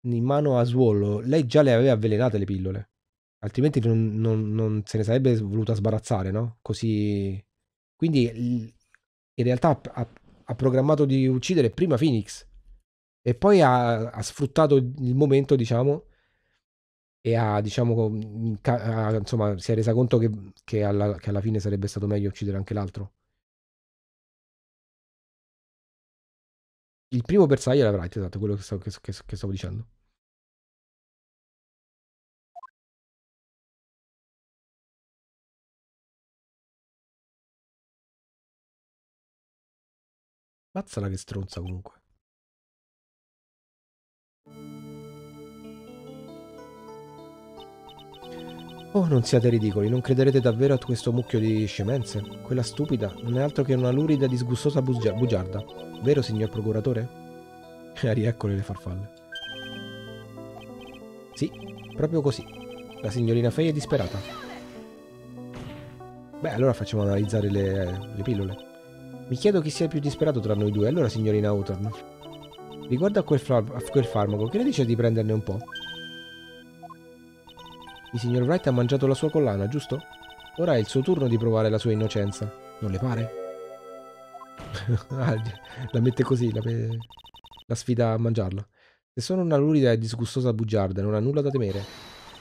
in mano a Swallow, lei già le aveva avvelenate le pillole. Altrimenti non se ne sarebbe voluta sbarazzare, no? Così... Quindi, in realtà ha programmato di uccidere prima Phoenix. E poi ha sfruttato il momento, diciamo... E ha, diciamo, insomma, si è resa conto che alla fine sarebbe stato meglio uccidere anche l'altro. Il primo bersaglio era Wright, esatto, quello che stavo dicendo. Mazzala che stronza comunque. Oh, non siate ridicoli, non crederete davvero a questo mucchio di scemenze? Quella stupida non è altro che una lurida disgustosa bugiarda, vero signor procuratore? Rieccole le farfalle. Sì, proprio così. La signorina Fey è disperata. Beh, allora facciamo analizzare le pillole. Mi chiedo chi sia il più disperato tra noi due, allora signorina Hawthorne. Riguardo a quel farmaco, che ne dice di prenderne un po'? Il signor Wright ha mangiato la sua collana, giusto? Ora è il suo turno di provare la sua innocenza. Non le pare? La mette così, la sfida a mangiarla. Se sono una lurida e disgustosa bugiarda, non ha nulla da temere.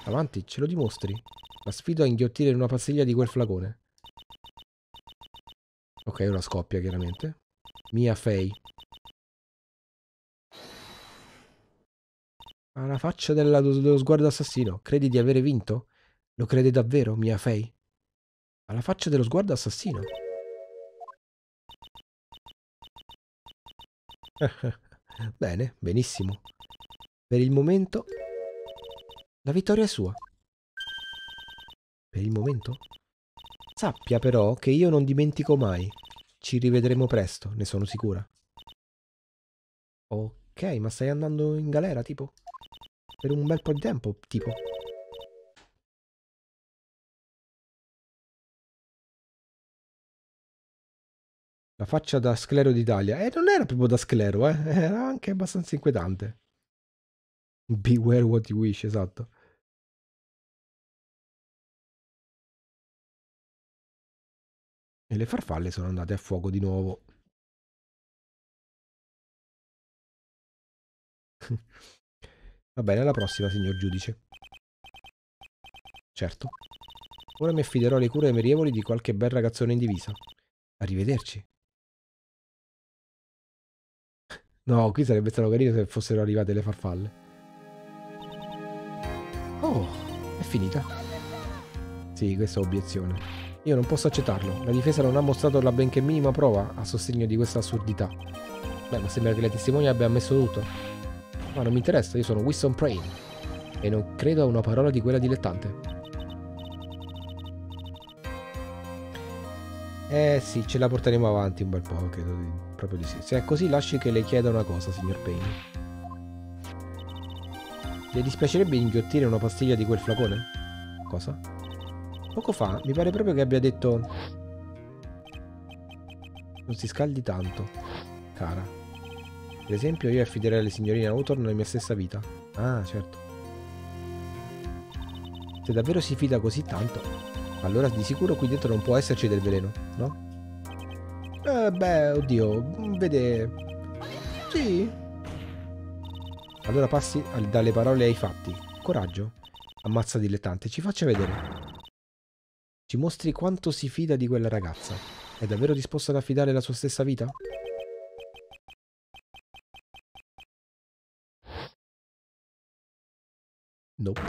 Avanti, ce lo dimostri. La sfido a inghiottire una pastiglia di quel flacone. Ok, ora scoppia, chiaramente. Mia Fey. Alla faccia dello sguardo assassino, credi di avere vinto? Lo crede davvero, Mia Fey? Alla faccia dello sguardo assassino. Bene, benissimo. Per il momento, la vittoria è sua. Per il momento? Sappia però che io non dimentico mai. Ci rivedremo presto, ne sono sicura. Ok, ma stai andando in galera, tipo? Per un bel po' di tempo, tipo. La faccia da sclero d'Italia. Non era proprio da sclero, Era anche abbastanza inquietante. Beware what you wish, esatto. E le farfalle sono andate a fuoco di nuovo. Va bene, alla prossima, signor giudice. Certo. Ora mi affiderò alle cure merevoli di qualche bel ragazzone in divisa. Arrivederci. No, qui sarebbe stato carino se fossero arrivate le farfalle. Oh, è finita. Sì, questa è obiezione. Io non posso accettarlo. La difesa non ha mostrato la benché minima prova a sostegno di questa assurdità. Beh, ma sembra che la testimonia abbia ammesso tutto. Ma non mi interessa, io sono Winston Payne. E non credo a una parola di quella dilettante. Eh sì, ce la porteremo avanti un bel po', credo di... proprio di sì. Se è così, lasci che le chieda una cosa, signor Payne. Le dispiacerebbe inghiottire una pastiglia di quel flacone? Cosa? Poco fa, mi pare proprio che abbia detto... Non si scaldi tanto, cara. Per esempio, io affiderei alla signorina Hawthorne la mia stessa vita. Ah, certo. Se davvero si fida così tanto, allora di sicuro qui dentro non può esserci del veleno, no? Beh, oddio, vede... Sì. Allora passi dalle parole ai fatti. Coraggio. Ammazza dilettante, ci faccia vedere. Ci mostri quanto si fida di quella ragazza. È davvero disposta ad affidare la sua stessa vita? Nope.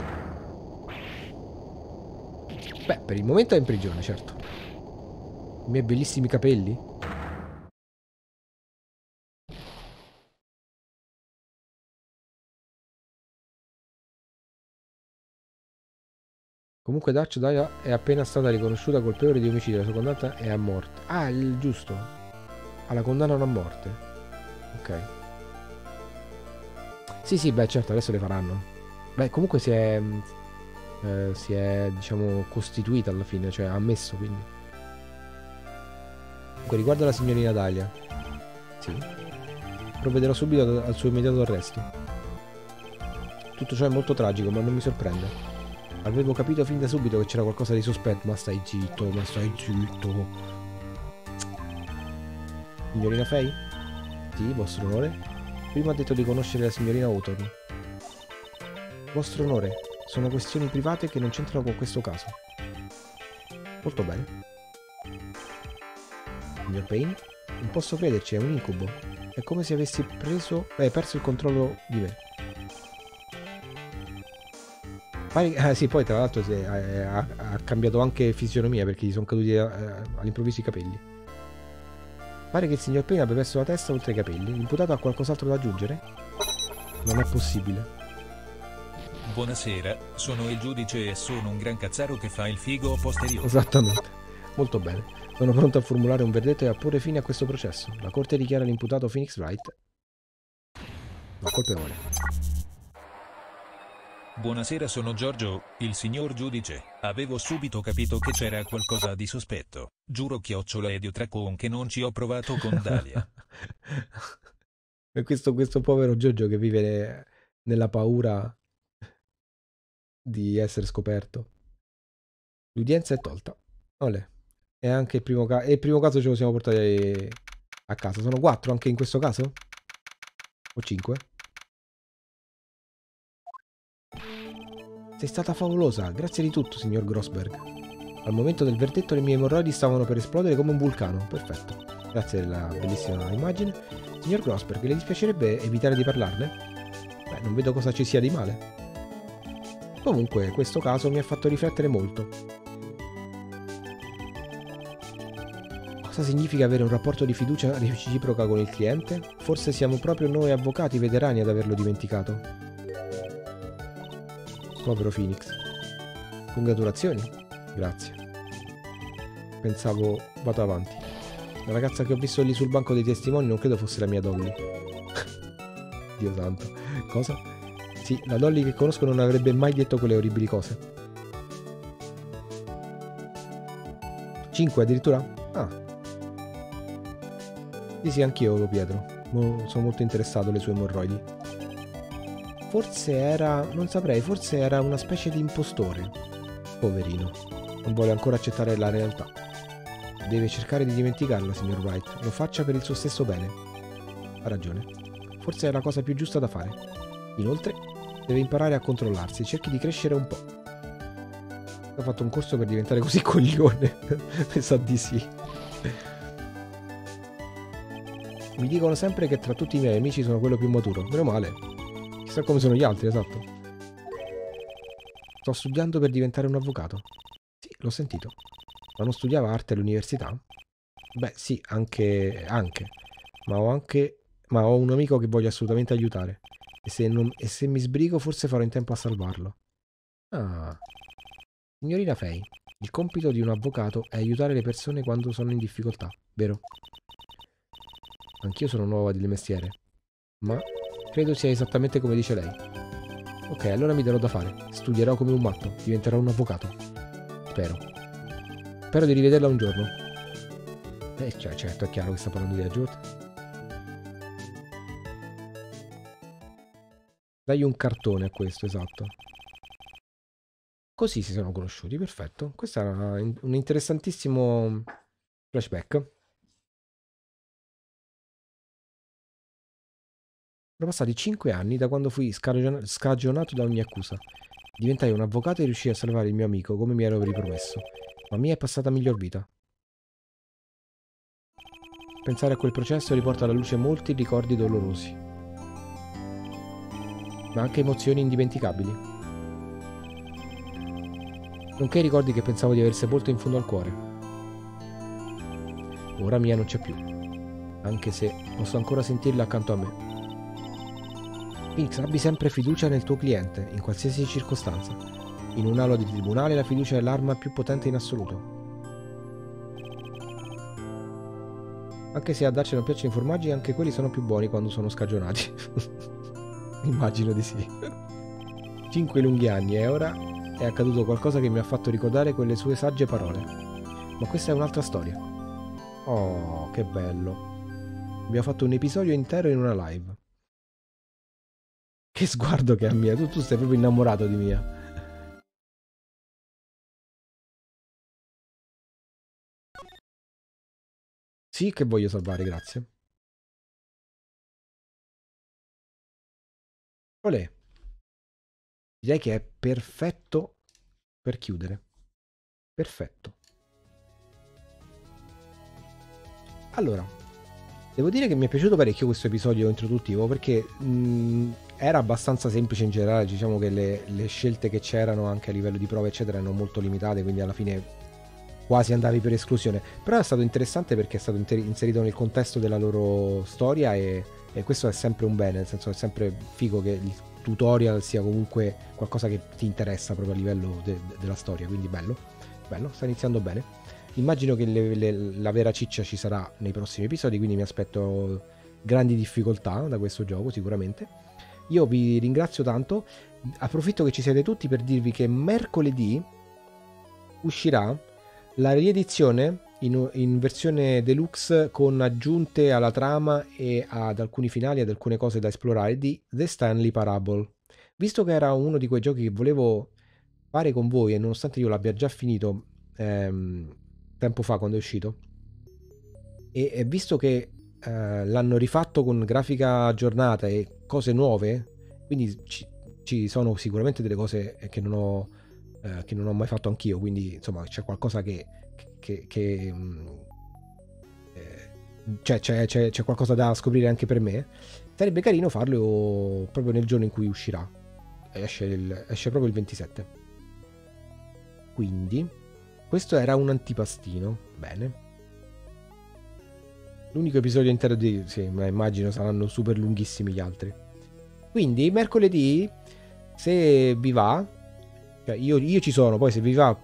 Beh, per il momento è in prigione, certo. I miei bellissimi capelli. Comunque Darsch è appena stata riconosciuta colpevole di omicidio. La sua condanna è a morte. Ah, il giusto. Alla condanna non a morte. Ok. Sì, sì, beh, certo, adesso le faranno. Beh, comunque si è diciamo costituita alla fine, cioè ammesso, quindi. Comunque riguardo alla signorina Dahlia, sì, provvederò subito al suo immediato arresto. Tutto ciò è molto tragico, ma non mi sorprende. Avevo capito fin da subito che c'era qualcosa di sospetto. Ma stai zitto, ma stai zitto. Signorina Fey? Sì, vostro onore. Prima ha detto di conoscere la signorina Hawthorne. Vostro onore, sono questioni private che non c'entrano con questo caso. Molto bene. Signor Payne, non posso crederci, è un incubo. È come se avessi perso il controllo di me. Ah sì, poi tra l'altro ha cambiato anche fisionomia perché gli sono caduti all'improvviso i capelli. Pare che il signor Payne abbia perso la testa oltre ai capelli. L'imputato ha qualcos'altro da aggiungere? Non è possibile. Buonasera, sono il giudice e sono un gran cazzaro che fa il figo posteriore. Esattamente, molto bene. Sono pronto a formulare un verdetto e a porre fine a questo processo. La corte dichiara l'imputato Phoenix Wright non colpevole. Buonasera, sono Giorgio, il signor giudice. Avevo subito capito che c'era qualcosa di sospetto. Giuro chiocciola ed io tracon che non ci ho provato con Dahlia. E questo povero Giorgio che vive nella paura di essere scoperto. L'udienza è tolta. Olè. È anche il primo caso ce lo siamo portati a casa. Sono 4 anche in questo caso? O 5? Sei stata favolosa. Grazie di tutto, signor Grossberg. Al momento del verdetto le mie emorroidi stavano per esplodere come un vulcano. Perfetto. Grazie della bellissima immagine. Signor Grossberg, le dispiacerebbe evitare di parlarne? Beh, non vedo cosa ci sia di male. Comunque, questo caso mi ha fatto riflettere molto. Cosa significa avere un rapporto di fiducia reciproca con il cliente? Forse siamo proprio noi avvocati veterani ad averlo dimenticato. Povero Phoenix. Congratulazioni. Grazie. Pensavo... vado avanti. La ragazza che ho visto lì sul banco dei testimoni non credo fosse la mia Dolly. Dio santo. Cosa? Sì, la Dolly che conosco non avrebbe mai detto quelle orribili cose. 5 addirittura? Ah. Sì, sì, anch'io, Pietro. Sono molto interessato alle sue emorroidi. Forse era... non saprei, forse era una specie di impostore. Poverino. Non vuole ancora accettare la realtà. Deve cercare di dimenticarla, signor Wright. Lo faccia per il suo stesso bene. Ha ragione. Forse è la cosa più giusta da fare. Inoltre, deve imparare a controllarsi, cerchi di crescere un po'. Ho fatto un corso per diventare così coglione, sa di sì. Mi dicono sempre che tra tutti i miei amici sono quello più maturo, meno male. Chissà come sono gli altri, esatto. Sto studiando per diventare un avvocato. Sì, l'ho sentito. Ma non studiava arte all'università? Beh, sì, anche. Ma ho un amico che voglio assolutamente aiutare. E se mi sbrigo, forse farò in tempo a salvarlo. Ah. Signorina Fey, il compito di un avvocato è aiutare le persone quando sono in difficoltà, vero? Anch'io sono nuova del mestiere, ma credo sia esattamente come dice lei. Ok, allora mi darò da fare. Studierò come un matto, diventerò un avvocato. Spero. Spero di rivederla un giorno. Cioè, certo, è chiaro che sta parlando di Edgeworth. Dagli un cartone a questo, esatto. Così si sono conosciuti, perfetto. Questo era un interessantissimo flashback. Sono passati 5 anni da quando fui scagionato da ogni accusa. Diventai un avvocato e riuscii a salvare il mio amico, come mi ero ripromesso. Ma Mia è passata miglior vita. Pensare a quel processo riporta alla luce molti ricordi dolorosi, ma anche emozioni indimenticabili, nonché ricordi che pensavo di aver sepolto in fondo al cuore. Ora Mia non c'è più, anche se posso ancora sentirla accanto a me. Phoenix, abbi sempre fiducia nel tuo cliente, in qualsiasi circostanza. In un'aula di tribunale la fiducia è l'arma più potente in assoluto. Anche se a Darsch non piacciono i formaggi, anche quelli sono più buoni quando sono scagionati. Immagino di sì. 5 lunghi anni e ora... è accaduto qualcosa che mi ha fatto ricordare quelle sue sagge parole. Ma questa è un'altra storia. Oh, che bello. Abbiamo fatto un episodio intero in una live. Che sguardo che ha Mia. Tu sei proprio innamorato di Mia. Sì, che voglio salvare, grazie. Olè. Direi che è perfetto per chiudere. Perfetto. Allora, devo dire che mi è piaciuto parecchio questo episodio introduttivo, perché era abbastanza semplice in generale, diciamo che le scelte che c'erano anche a livello di prove eccetera erano molto limitate, quindi alla fine quasi andavi per esclusione. Però è stato interessante perché è stato inserito nel contesto della loro storia e questo è sempre un bene, nel senso è sempre figo che... tutorial sia comunque qualcosa che ti interessa proprio a livello della storia, quindi bello, sta iniziando bene. Immagino che la vera ciccia ci sarà nei prossimi episodi, quindi mi aspetto grandi difficoltà da questo gioco sicuramente. Io vi ringrazio tanto, approfitto che ci siete tutti per dirvi che mercoledì uscirà la riedizione in versione deluxe con aggiunte alla trama e ad alcuni finali, ad alcune cose da esplorare, di The Stanley Parable. Visto che era uno di quei giochi che volevo fare con voi e nonostante io l'abbia già finito tempo fa quando è uscito, e visto che l'hanno rifatto con grafica aggiornata e cose nuove, quindi ci sono sicuramente delle cose che non ho mai fatto anch'io, quindi insomma c'è qualcosa c'è qualcosa da scoprire anche per me. Sarebbe carino farlo proprio nel giorno in cui uscirà, esce proprio il 27, quindi questo era un antipastino. Bene, l'unico episodio intero di... sì, ma immagino saranno super lunghissimi gli altri, quindi mercoledì, se vi va, cioè io ci sono, poi se vi va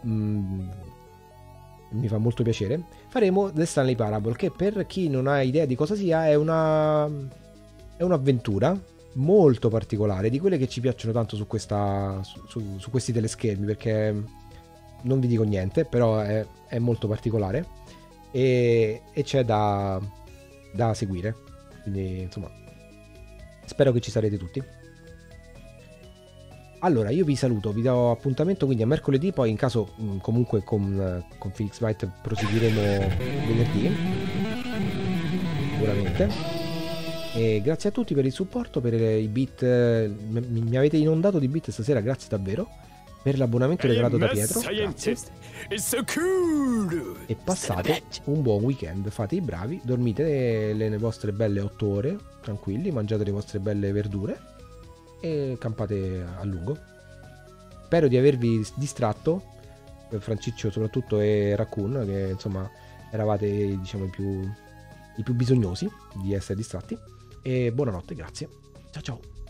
mi fa molto piacere, faremo The Stanley Parable, che per chi non ha idea di cosa sia è un'avventura molto particolare, di quelle che ci piacciono tanto su questi teleschermi, perché non vi dico niente, però è molto particolare e c'è da seguire, quindi insomma spero che ci sarete tutti. Allora io vi saluto, vi do appuntamento quindi a mercoledì, poi in caso comunque con Phoenix Wright proseguiremo venerdì, sicuramente. E grazie a tutti per il supporto, per i bit, mi avete inondato di bit stasera, grazie davvero. Per l'abbonamento regalato da Pietro, grazie. E passate un buon weekend, fate i bravi, dormite le vostre belle 8 ore, tranquilli, mangiate le vostre belle verdure e campate a lungo. Spero di avervi distratto, Franciccio soprattutto e Raccoon, che insomma eravate, diciamo, i più bisognosi di essere distratti. E buonanotte, grazie. Ciao ciao.